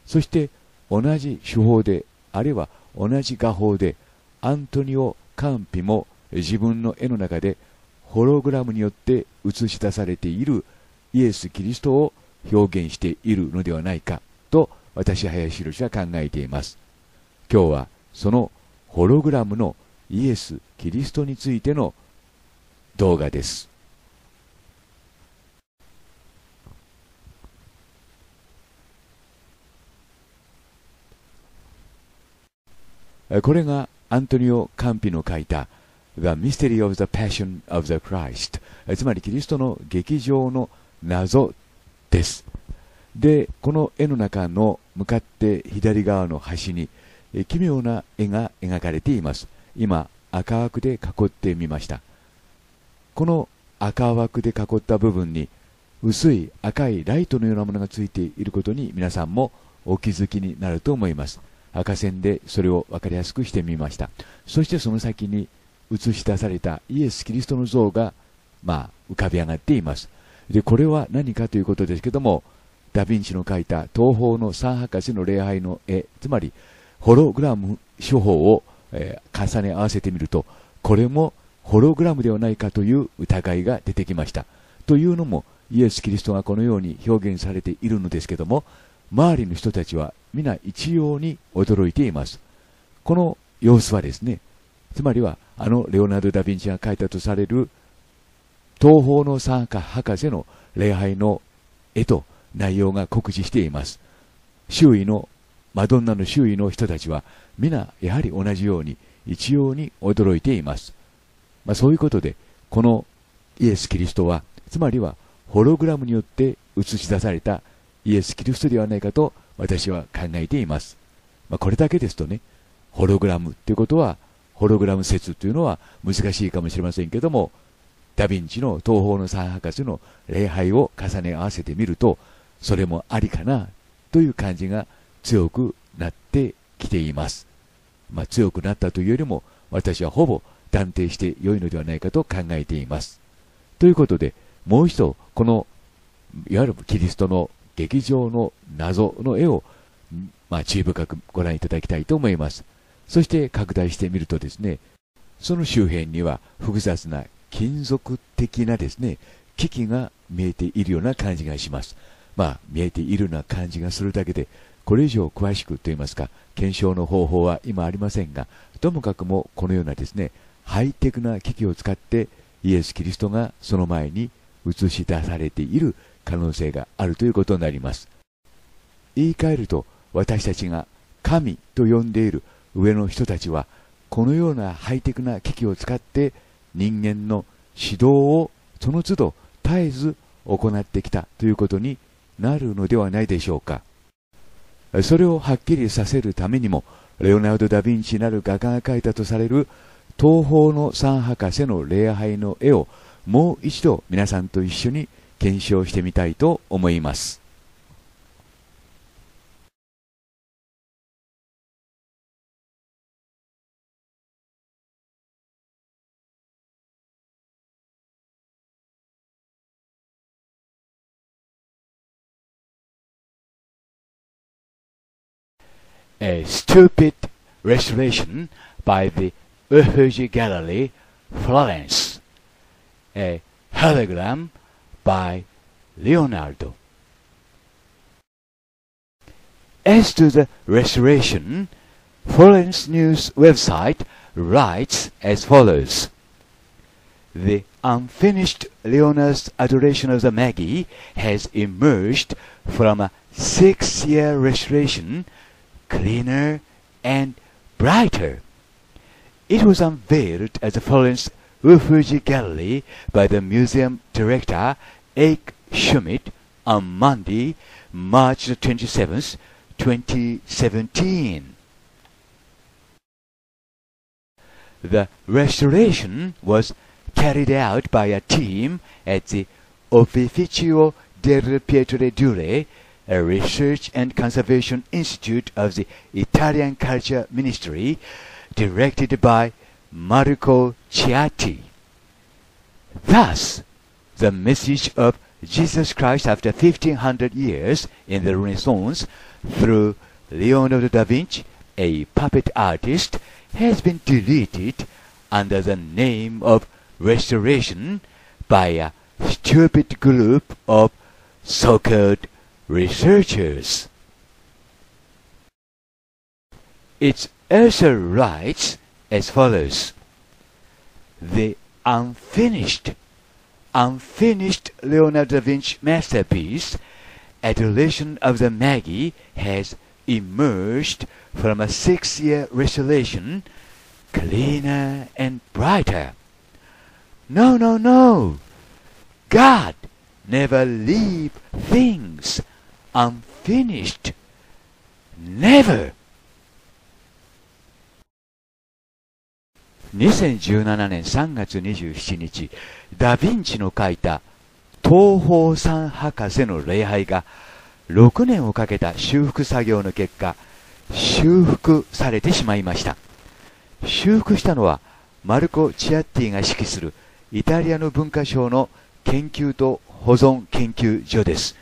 そして同じ手法で、あるいは同じ画法で、アントニオ・カンピも自分の絵の中でホログラムによって映し出されているイエス・キリストを表現しているのではないかと私、林博は考えています。今日はそのホログラムのイエス・キリストについての動画です。これがアントニオ・カンピの書いたThe Mystery of the Passion of the Christ、 つまりキリストの劇場の謎です。で、この絵の中の向かって左側の端に奇妙な絵が描かれています。今赤枠で囲ってみました。この赤枠で囲った部分に薄い赤いライトのようなものがついていることに皆さんもお気づきになると思います。赤線でそれを分かりやすくしてみました。そしてその先に映し出されたイエス・キリストの像が、浮かび上がっています。でこれは何かということですけども、ダ・ヴィンチの描いた東方の三博士の礼拝の絵、つまりホログラム手法を、重ね合わせてみると、これもホログラムではないかという疑いが出てきました。というのもイエス・キリストがこのように表現されているのですけども、周りの人たちは皆一様に驚いています。この様子はですね、つまりはあのレオナルド・ダ・ヴィンチが描いたとされる東方の三博士の礼拝の絵と内容が酷似しています。周囲のマドンナの周囲の人たちは皆やはり同じように一様に驚いています。そういうことでこのイエス・キリストは、つまりはホログラムによって映し出されたイエス・キリストではないかと私は考えています。これだけですとね、ホログラムということは、ホログラム説というのは難しいかもしれませんけども、ダ・ヴィンチの東方の三博士の礼拝を重ね合わせてみると、それもありかなという感じが強くなってきています。強くなったというよりも、私はほぼ断定して良いのではないかと考えています。ということで、もう一度このいわゆるキリストの劇場の謎の絵を、注意深くご覧いただきたいと思います。そして拡大してみるとですね、その周辺には複雑な金属的なですね、機器が見えているような感じがします。見えているような感じがするだけで、これ以上詳しくといいますか、検証の方法は今ありませんが、ともかくもこのようなですね、ハイテクな機器を使ってイエス・キリストがその前に映し出されている可能性があるということになります。言い換えると、私たちが神と呼んでいる上の人たちはこのようなハイテクな機器を使って人間の指導をその都度絶えず行ってきたということになるのではないでしょうか。それをはっきりさせるためにも、レオナルド・ダ・ヴィンチなる画家が描いたとされる東方の三博士の礼拝の絵をもう一度皆さんと一緒に検証してみたいと思います。A stupid restoration by the Uffizi Gallery, Florence. A hologram by Leonardo. As to the restoration, Florence News website writes as follows. The unfinished Leonardo's adoration of the Magi has emerged from a 6-year restoration, cleaner and brighter. It was unveiled at the Florence Uffizi Gallery by the museum director Eike Schmidt on Monday, March 27, 2017. The restoration was carried out by a team at the Opificio delle Pietre Dure, a research and conservation institute of the Italian Culture Ministry, directed by Marco Ciatti. Thus, the message of Jesus Christ after 1500 years in the Renaissance through Leonardo da Vinci, a puppet artist, has been deleted under the name of restoration by a stupid group of so-called researchers. It also writes as follows. The unfinished Leonardo da Vinci masterpiece, Adoration of the Magi, has emerged from a 6-year restoration, cleaner and brighter. No! God never leaves things unfinished. Never! 2017年3月27日、ダ・ヴィンチの書いた東方三博士の礼拝が6年をかけた修復作業の結果、修復されてしまいました。修復したのはマルコ・チアッティが指揮するイタリアの文化省の研究と保存研究所です。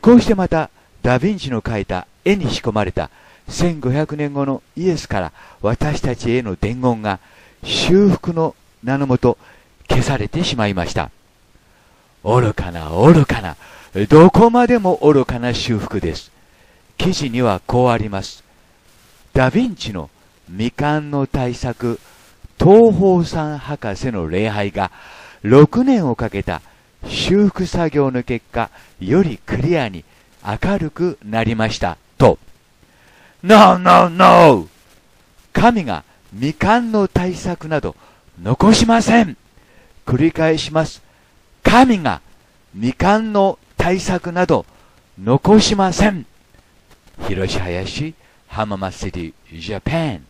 こうしてまたダ・ヴィンチの描いた絵に仕込まれた1500年後のイエスから私たちへの伝言が修復の名のもと消されてしまいました。愚かな愚かな、どこまでも愚かな修復です。記事にはこうあります。ダ・ヴィンチの未完の大作、東方三博士の礼拝が6年をかけた修復作業の結果、よりクリアに明るくなりましたと。No, no, no! 神が未完の大作など残しません。繰り返します。神が未完の大作など残しません。Hiroshi Hayashi, Hamamatsu City, Japan。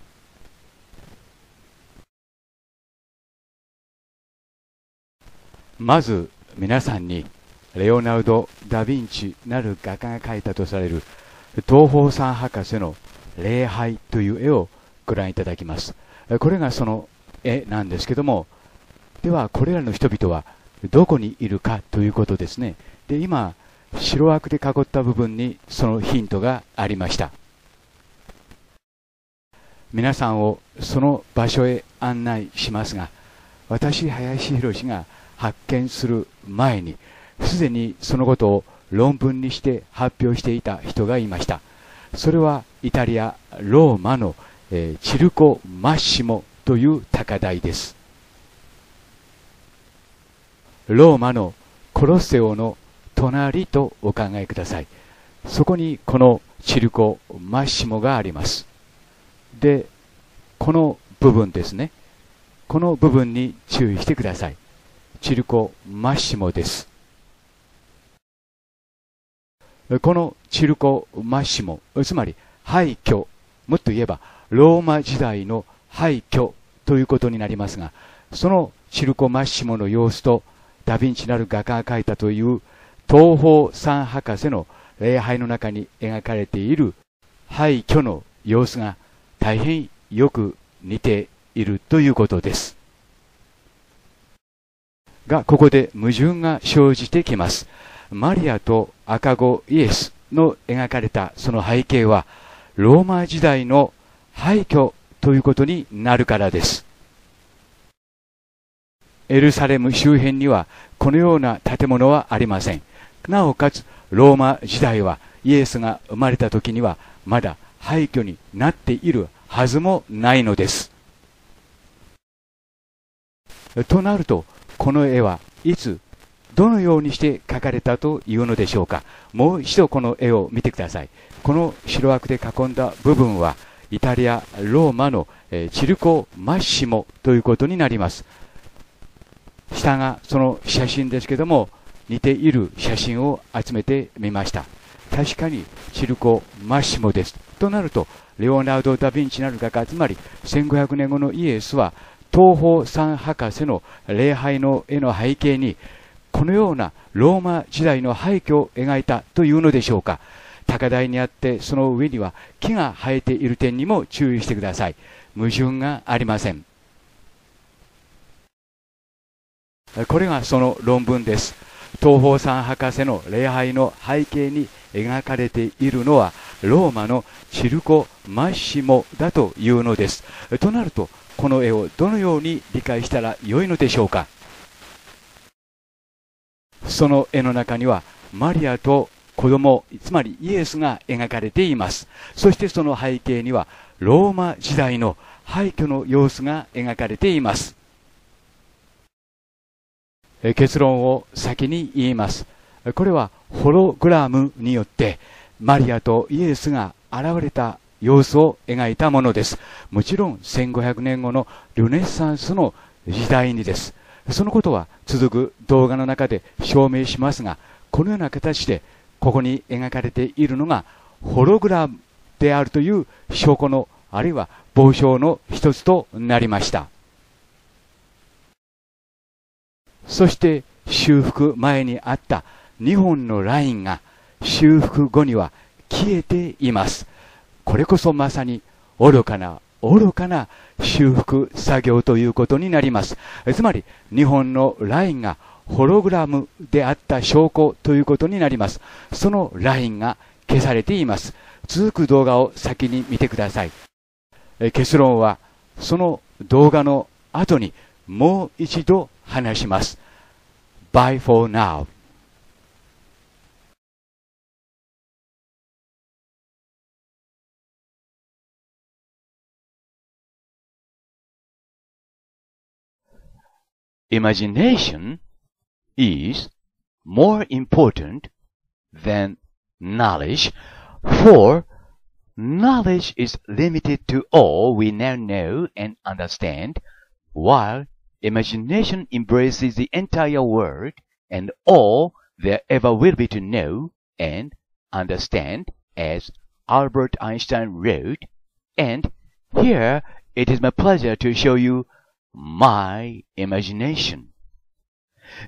まず皆さんにレオナルド・ダ・ヴィンチなる画家が描いたとされる東方三博士の礼拝という絵をご覧いただきます。これがその絵なんですけども、ではこれらの人々はどこにいるかということですね。で、今白枠で囲った部分にそのヒントがありました。皆さんをその場所へ案内しますが、私林博が発見する前にすでにそのことを論文にして発表していた人がいました。それはイタリア・ローマのチルコ・マッシモという高台です。ローマのコロッセオの隣とお考えください。そこにこのチルコ・マッシモがあります。で、この部分ですね、この部分に注意してください。チルコ・マッシモです。このチルコ・マッシモ、つまり廃墟、もっと言えばローマ時代の廃墟ということになりますが、そのチルコ・マッシモの様子とダ・ヴィンチなる画家が描いたという東方三博士の礼拝の中に描かれている廃墟の様子が大変よく似ているということですが、ここで矛盾が生じてきます。マリアと赤子イエスの描かれたその背景はローマ時代の廃墟ということになるからです。エルサレム周辺にはこのような建物はありません。なおかつローマ時代はイエスが生まれた時にはまだ廃墟になっているはずもないのです。となると、この絵はいつどのようにして描かれたというのでしょうか。もう一度この絵を見てください。この白枠で囲んだ部分はイタリア・ローマのチルコ・マッシモということになります。下がその写真ですけども、似ている写真を集めてみました。確かにチルコ・マッシモです。となると、レオナルド・ダ・ヴィンチなる画家、つまり1500年後のイエスは東方三博士の礼拝の絵の背景にこのようなローマ時代の廃墟を描いたというのでしょうか。高台にあってその上には木が生えている点にも注意してください。矛盾がありません。これがその論文です。東方三博士の礼拝の背景に描かれているのはローマのチルコ・マッシモだというのです。となると、この絵をどのように理解したらよいのでしょうか。その絵の中にはマリアと子供、つまりイエスが描かれています。そしてその背景にはローマ時代の廃墟の様子が描かれています。結論を先に言います。これはホログラムによってマリアとイエスが現れた様子を描いたものです。もちろん1500年後のルネッサンスの時代にです。そのことは続く動画の中で証明しますが、このような形でここに描かれているのがホログラムであるという証拠の、あるいは傍証の一つとなりました。そして修復前にあった2本のラインが修復後には消えています。これこそまさに愚かな愚かな修復作業ということになります。つまり2本のラインがホログラムであった証拠ということになります。そのラインが消されています。続く動画を先に見てください。結論はその動画の後にもう一度話します。Bye for now. Imagination is more important than knowledge, for knowledge is limited to all we now know and understand, while imagination embraces the entire world and all there ever will be to know and understand, as Albert Einstein wrote, and here it is my pleasure to show you my imagination.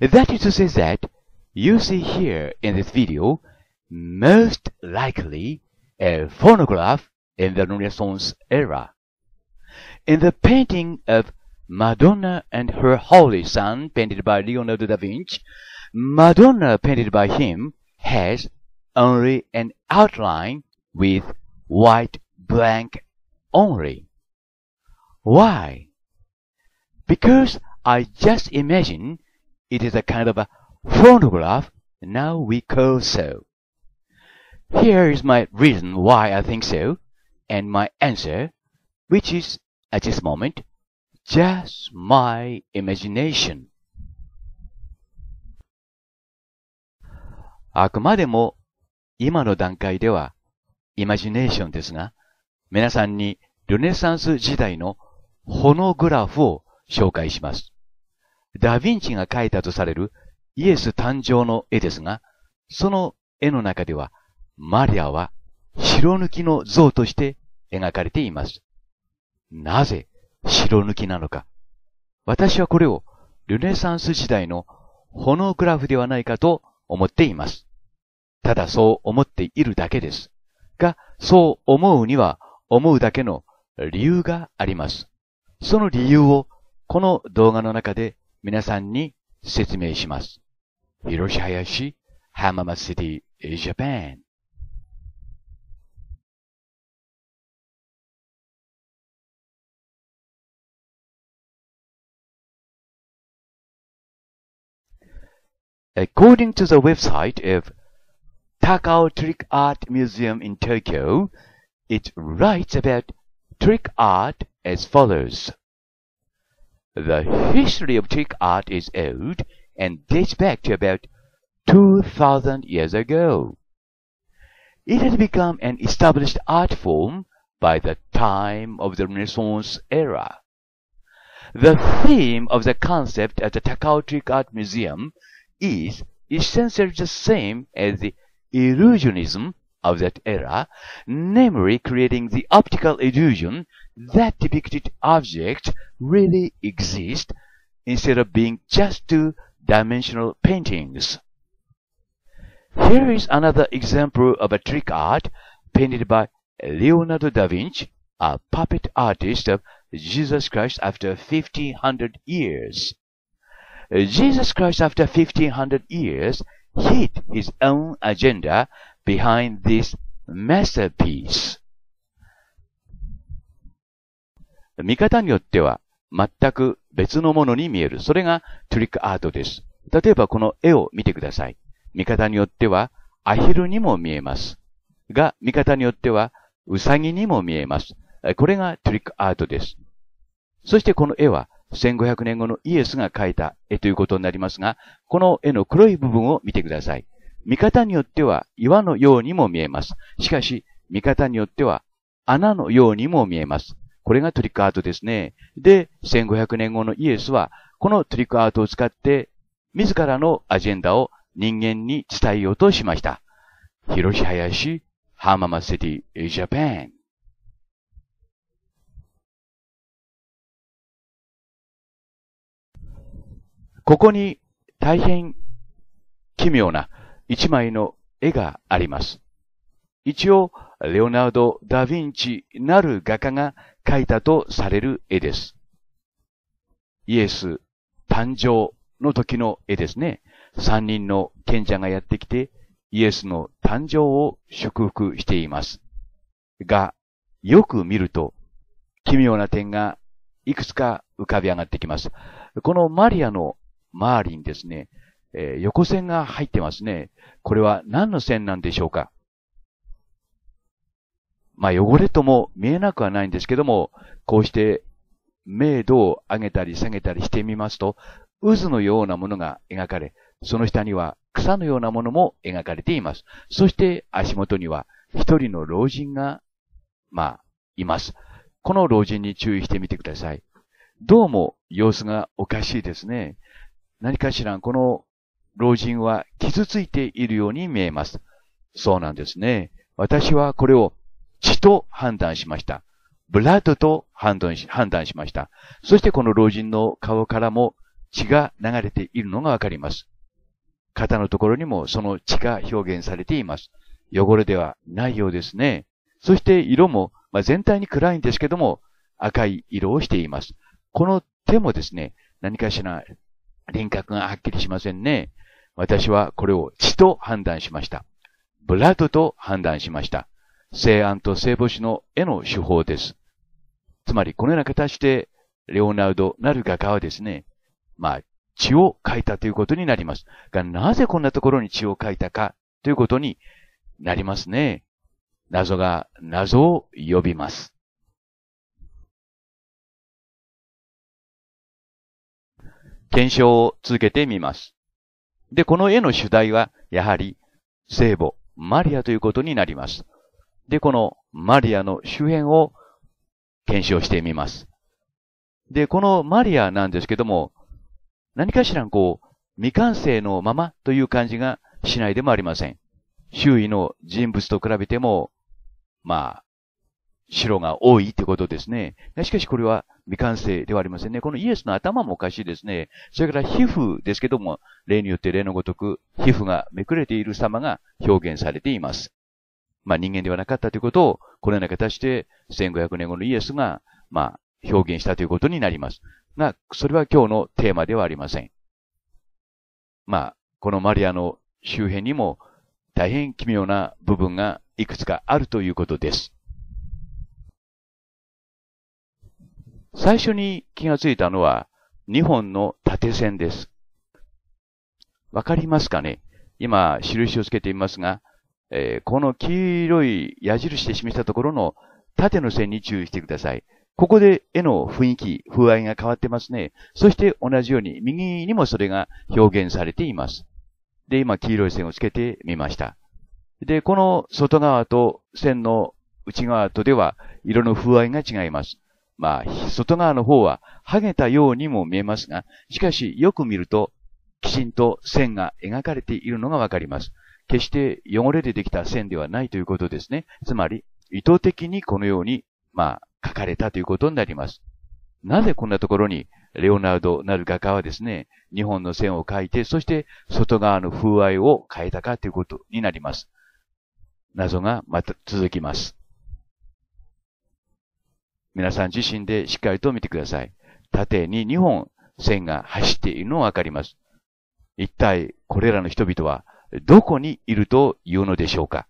That is to say that you see here in this video most likely a phonograph in the Renaissance era. In the painting of Madonna and her Holy Son painted by Leonardo da Vinci, Madonna painted by him has only an outline with white blank only. Why? Because I just imagine it is a kind of a phonograph, now we call so. Here is my reason why I think so, and my answer, which is, at this moment, just my imagination. あくまでも今の段階ではイマジネーションですが、皆さんにルネサンス時代のホノグラフを紹介します。ダ・ヴィンチが描いたとされるイエス誕生の絵ですが、その絵の中ではマリアは白抜きの像として描かれています。なぜ白抜きなのか。私はこれをルネサンス時代のホノグラフではないかと思っています。ただそう思っているだけです。が、そう思うには思うだけの理由があります。その理由をこの動画の中で皆さんに説明します。Hiroshi Hayashi, Hamamatsu City, Japan. According to the website of Takao Trick Art Museum in Tokyo, it writes about trick art as follows. The history of trick art is old and dates back to about 2,000 years ago. It had become an established art form by the time of the Renaissance era. The theme of the concept at the Takao Trick Art Museum is essentially the same as the illusionism of that era, namely creating the optical illusion that depicted objects really exist instead of being just two-dimensional paintings. Here is another example of a trick art painted by Leonardo da Vinci, a puppet artist of Jesus Christ after 1500 years. Jesus Christ after 1500 years hid his own agenda behind this masterpiece. 見方によっては全く別のものに見える。それがトリックアートです。例えばこの絵を見てください。見方によってはアヒルにも見えます。が、見方によってはウサギにも見えます。これがトリックアートです。そしてこの絵は1500年後のイエスが描いた絵ということになりますが、この絵の黒い部分を見てください。見方によっては岩のようにも見えます。しかし、見方によっては穴のようにも見えます。これがトリックアートですね。で、1500年後のイエスは、このトリックアートを使って、自らのアジェンダを人間に伝えようとしました。Hiroshi Hayashi, Hamamatsu City, Japan.ここに大変奇妙な一枚の絵があります。一応、レオナルド・ダ・ヴィンチなる画家が描いたとされる絵です。イエス誕生の時の絵ですね。三人の賢者がやってきて、イエスの誕生を祝福しています。が、よく見ると、奇妙な点がいくつか浮かび上がってきます。このマリアの周りにですね、横線が入ってますね。これは何の線なんでしょうか？まあ汚れとも見えなくはないんですけども、こうして明度を上げたり下げたりしてみますと、渦のようなものが描かれ、その下には草のようなものも描かれています。そして足元には一人の老人が、います。この老人に注意してみてください。どうも様子がおかしいですね。何かしらこの老人は傷ついているように見えます。そうなんですね。私はこれを血と判断しました。ブラッドと判断しました。そしてこの老人の顔からも血が流れているのがわかります。肩のところにもその血が表現されています。汚れではないようですね。そして色も、全体に暗いんですけども赤い色をしています。この手もですね、何かしら輪郭がはっきりしませんね。私はこれを血と判断しました。ブラッドと判断しました。聖案と聖母子の絵の手法です。つまりこのような形でレオナルドなる画家はですね、血を描いたということになります。が、なぜこんなところに血を描いたかということになりますね。謎が謎を呼びます。検証を続けてみます。で、この絵の主題は、やはり、聖母、マリアということになります。で、このマリアの周辺を検証してみます。で、このマリアなんですけども、何かしら未完成のままという感じがしないでもありません。周囲の人物と比べても、白が多いということですね。しかしこれは未完成ではありませんね。このイエスの頭もおかしいですね。それから皮膚ですけども、例によって例のごとく、皮膚がめくれている様が表現されています。人間ではなかったということを、このような形で1500年後のイエスが、表現したということになります。が、それは今日のテーマではありません。このマリアの周辺にも大変奇妙な部分がいくつかあるということです。最初に気がついたのは、2本の縦線です。わかりますかね？今、印をつけてみますが、この黄色い矢印で示したところの縦の線に注意してください。ここで絵の雰囲気、風合いが変わってますね。そして同じように右にもそれが表現されています。で、今黄色い線をつけてみました。で、この外側と線の内側とでは色の風合いが違います。外側の方は剥げたようにも見えますが、しかしよく見るときちんと線が描かれているのがわかります。決して汚れでできた線ではないということですね。つまり意図的にこのように、書かれたということになります。なぜこんなところにレオナルドなる画家はですね、2本の線を描いて、そして外側の風合いを変えたかということになります。謎がまた続きます。皆さん自身でしっかりと見てください。縦に2本線が走っているのがわかります。一体これらの人々はどこにいるというのでしょうか？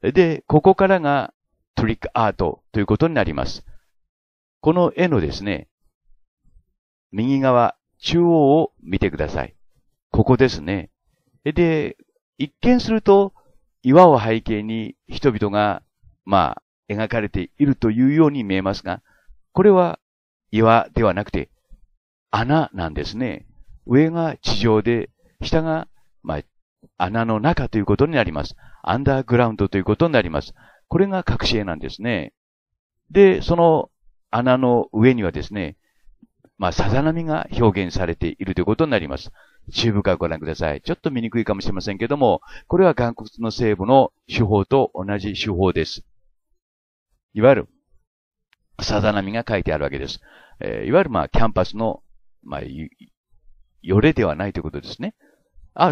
で、ここからがトリックアートということになります。この絵のですね、右側、中央を見てください。ここですね。で、一見すると岩を背景に人々が、描かれているというように見えますが、これは岩ではなくて穴なんですね。上が地上で、下が、穴の中ということになります。アンダーグラウンドということになります。これが隠し絵なんですね。で、その穴の上にはですね、さざ波が表現されているということになります。注意深くご覧ください。ちょっと見にくいかもしれませんけども、これは岩窟の聖母の手法と同じ手法です。いわゆる、さざ波が書いてあるわけです。いわゆるキャンパスの、よれではないということですね。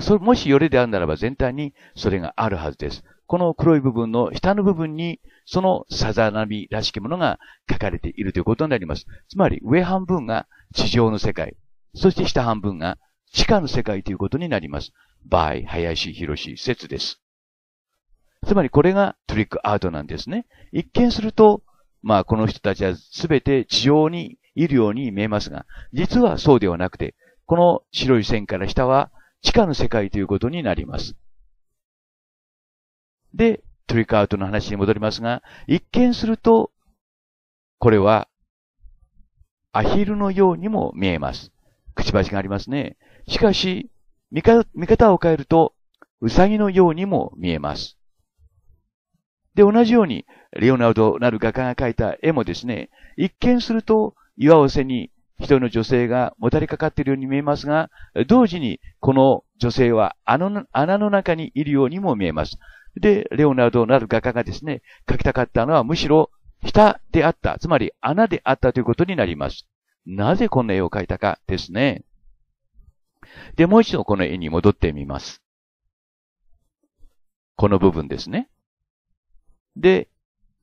それ、もしよれであるならば全体にそれがあるはずです。この黒い部分の下の部分に、そのさざ波らしきものが書かれているということになります。つまり、上半分が地上の世界、そして下半分が地下の世界ということになります。by 林弘説です。つまり、これがトリックアートなんですね。一見すると、この人たちはすべて地上にいるように見えますが、実はそうではなくて、この白い線から下は地下の世界ということになります。で、トリックアウトの話に戻りますが、一見すると、これはアヒルのようにも見えます。くちばしがありますね。しかし、見方を変えると、ウサギのようにも見えます。で、同じように、レオナルドなる画家が描いた絵もですね、一見すると岩を背に一人の女性がもたれかかっているように見えますが、同時にこの女性は穴の中にいるようにも見えます。で、レオナルドなる画家がですね、描きたかったのはむしろ下であった、つまり穴であったということになります。なぜこんな絵を描いたかですね。で、もう一度この絵に戻ってみます。この部分ですね。で、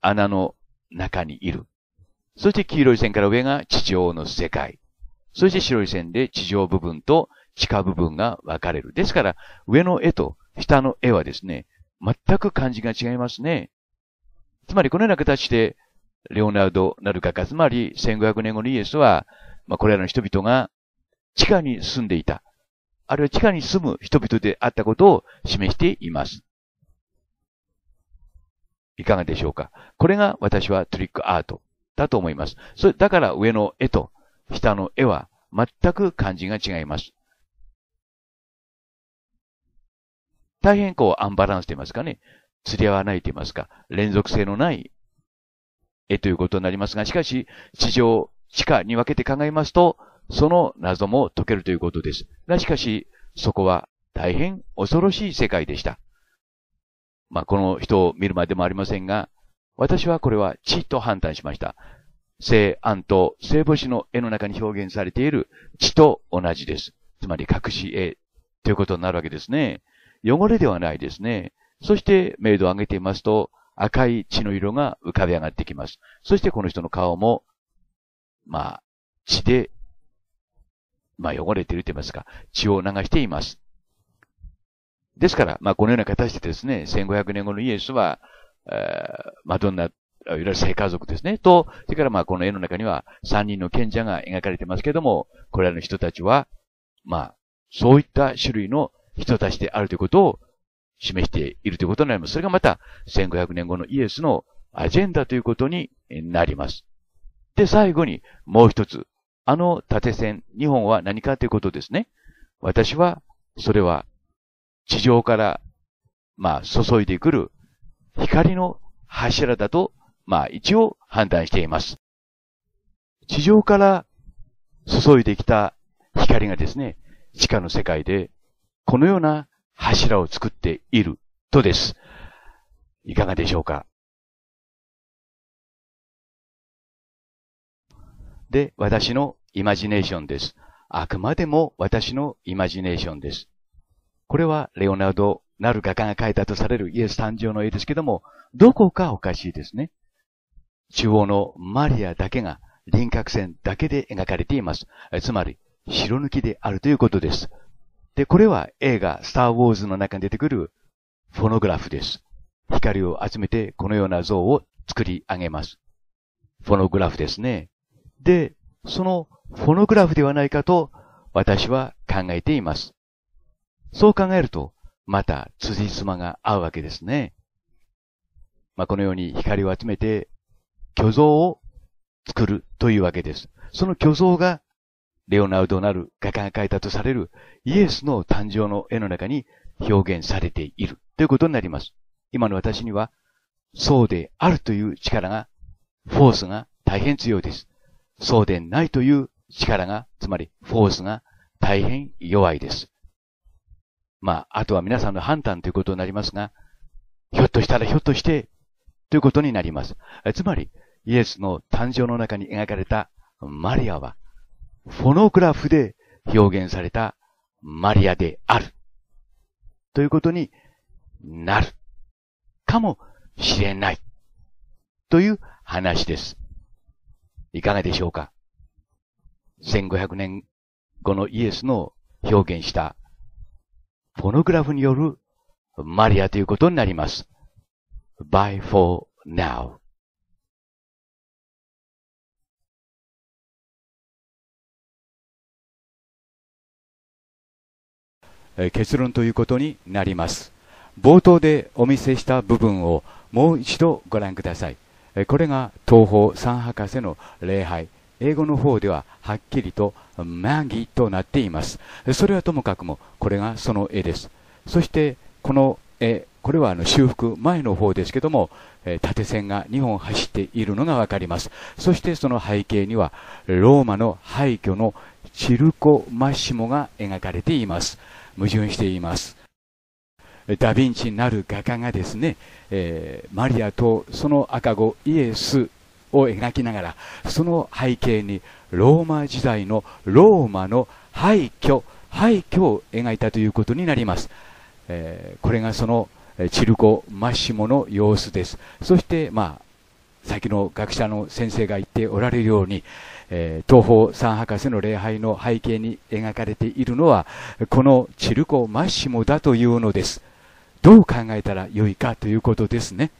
穴の中にいる。そして黄色い線から上が地上の世界。そして白い線で地上部分と地下部分が分かれる。ですから、上の絵と下の絵はですね、全く感じが違いますね。つまり、このような形で、レオナルドなる画家、つまり1500年後のイエスは、これらの人々が地下に住んでいた。あるいは地下に住む人々であったことを示しています。いかがでしょうか。これが私はトリックアートだと思います。だから上の絵と下の絵は全く感じが違います。大変アンバランスと言いますかね。釣り合わないと言いますか。連続性のない絵ということになりますが、しかし地上、地下に分けて考えますと、その謎も解けるということです。しかし、そこは大変恐ろしい世界でした。この人を見るまでもありませんが、私はこれは地と判断しました。西安と西星の絵の中に表現されている地と同じです。つまり隠し絵ということになるわけですね。汚れではないですね。そして、明度を上げていますと、赤い血の色が浮かび上がってきます。そしてこの人の顔も、血で、汚れていると言いますか、血を流しています。ですから、このような形でですね、1500年後のイエスは、マドンナ、いわゆる聖家族ですね、と、それからこの絵の中には3人の賢者が描かれてますけれども、これらの人たちは、そういった種類の人たちであるということを示しているということになります。それがまた、1500年後のイエスのアジェンダということになります。で、最後に、もう一つ。あの縦線、2本は何かということですね。私は、それは、地上から、注いでくる光の柱だと、一応判断しています。地上から注いできた光がですね、地下の世界で、このような柱を作っているとです。いかがでしょうか。で、私のイマジネーションです。あくまでも私のイマジネーションです。これはレオナルドなる画家が描いたとされるイエス誕生の絵ですけども、どこかおかしいですね。中央のマリアだけが輪郭線だけで描かれています。つまり、白抜きであるということです。で、これは映画スターウォーズの中に出てくるフォノグラフです。光を集めてこのような像を作り上げます。フォノグラフですね。で、そのフォノグラフではないかと私は考えています。そう考えると、また、辻褄が合うわけですね。このように光を集めて、巨像を作るというわけです。その巨像が、レオナルドなる画家が描いたとされるイエスの誕生の絵の中に表現されているということになります。今の私には、そうであるという力が、フォースが大変強いです。そうでないという力が、つまりフォースが大変弱いです。あとは皆さんの判断ということになりますが、ひょっとして、ということになります。つまり、イエスの誕生の中に描かれたマリアは、フォノグラフで表現されたマリアである。ということになるかもしれない。という話です。いかがでしょうか。1500年後のイエスの表現したフォノグラフによるマリアということになります。Bye for now.結論ということになります。冒頭でお見せした部分をもう一度ご覧ください。これが東方三博士の礼拝。英語の方でははっきりとマギとなっています。それはともかくも、これがその絵です。そしてこの絵、これは修復前の方ですけども、縦線が2本走っているのがわかります。そしてその背景にはローマの廃墟のチルコマッシモが描かれています。矛盾しています。ダ・ヴィンチなる画家がですね、マリアとその赤子イエスを描きながら、その背景にローマ時代のローマの廃墟を描いたということになります。これがそのチルコ・マッシモの様子です。そして、先の学者の先生が言っておられるように、東方三博士の礼拝の背景に描かれているのはこのチルコ・マッシモだというのです。どう考えたらよいかということですね。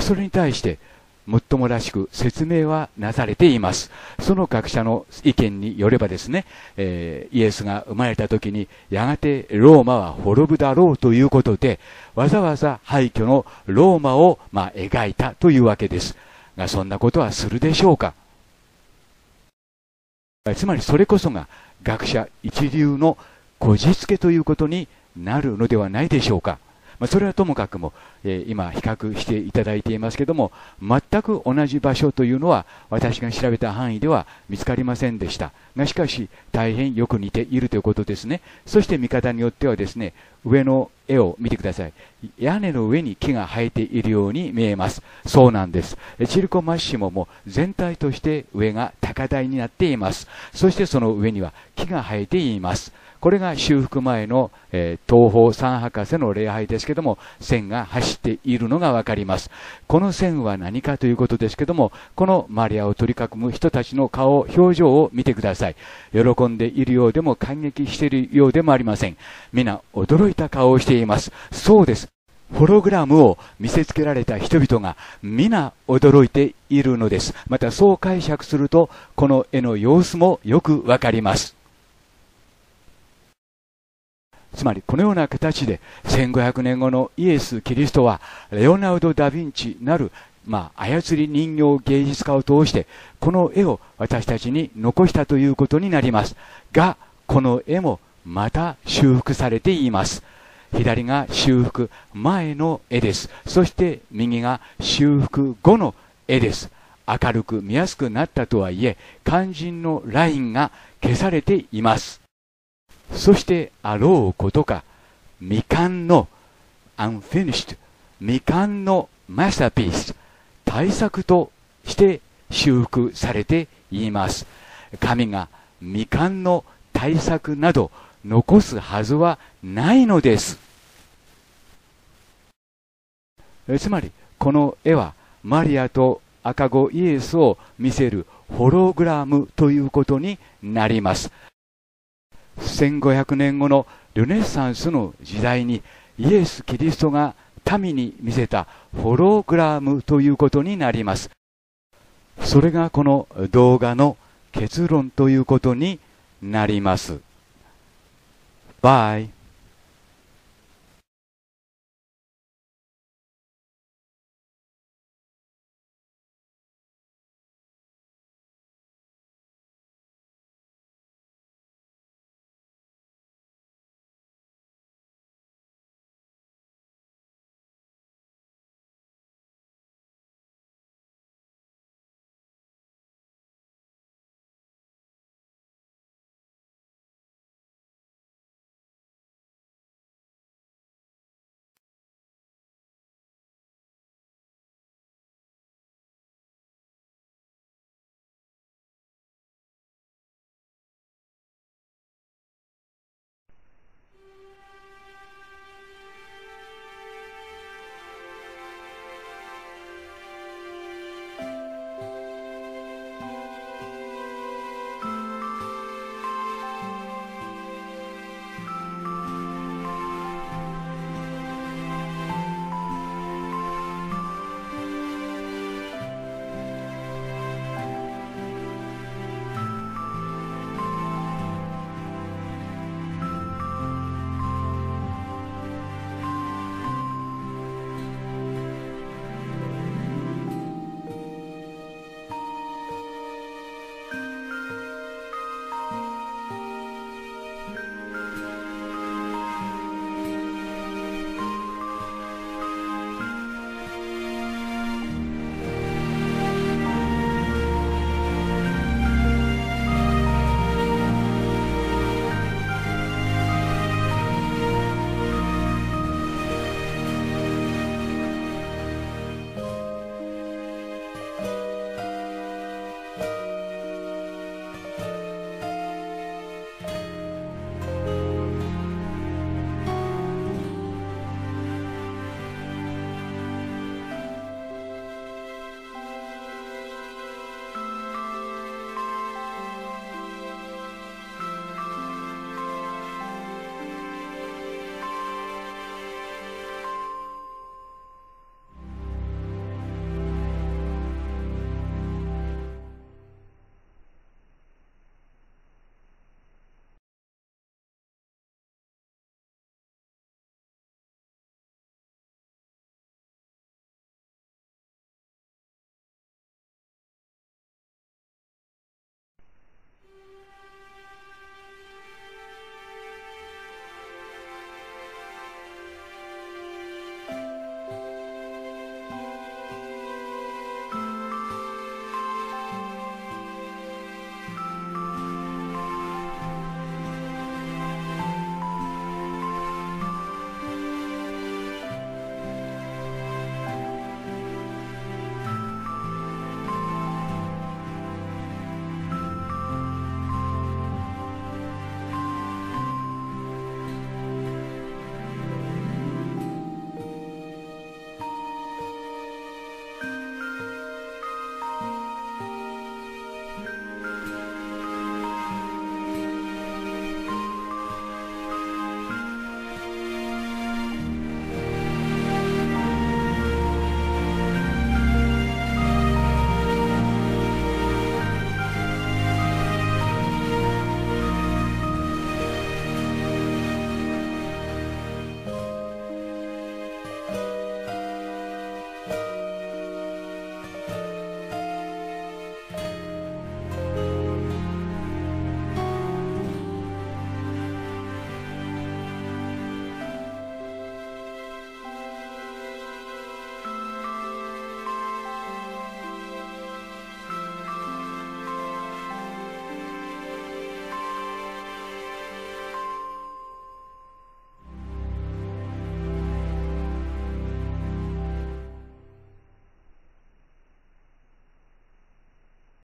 それに対してもっともらしく説明はなされています。その学者の意見によればですね、イエスが生まれた時にやがてローマは滅ぶだろうということで、わざわざ廃墟のローマを描いたというわけですが、そんなことはするでしょうか。つまりそれこそが学者一流のこじつけということになるのではないでしょうか。それはともかくも、今比較していただいていますけども、全く同じ場所というのは私が調べた範囲では見つかりませんでしたが、しかし大変よく似ているということですね。そして見方によってはですね、上の絵を見てください。屋根の上に木が生えているように見えます。そうなんです。チルコ・マッシモも全体として上が高台になっています。そしてその上には木が生えています。これが修復前の、東方三博士の礼拝ですけども、線が走っているのがわかります。この線は何かということですけども、このマリアを取り囲む人たちの顔、表情を見てください。喜んでいるようでも感激しているようでもありません。皆驚いた顔をしています。そうです。ホログラムを見せつけられた人々が皆驚いているのです。またそう解釈するとこの絵の様子もよくわかります。つまりこのような形で1500年後のイエス・キリストはレオナルド・ダ・ヴィンチなる、操り人形芸術家を通してこの絵を私たちに残したということになりますが、この絵もまた修復されています。左が修復前の絵です。そして右が修復後の絵です。明るく見やすくなったとはいえ、肝心のラインが消されています。そしてあろうことか、未完のアンフィニッシュ、未完のマスターピース、大作として修復されています。神が未完の大作など残すはずはないのです。つまりこの絵はマリアと赤子イエスを見せるホログラムということになります。1500年後のルネサンスの時代にイエス・キリストが民に見せたホログラムということになります。それがこの動画の結論ということになります。バイ。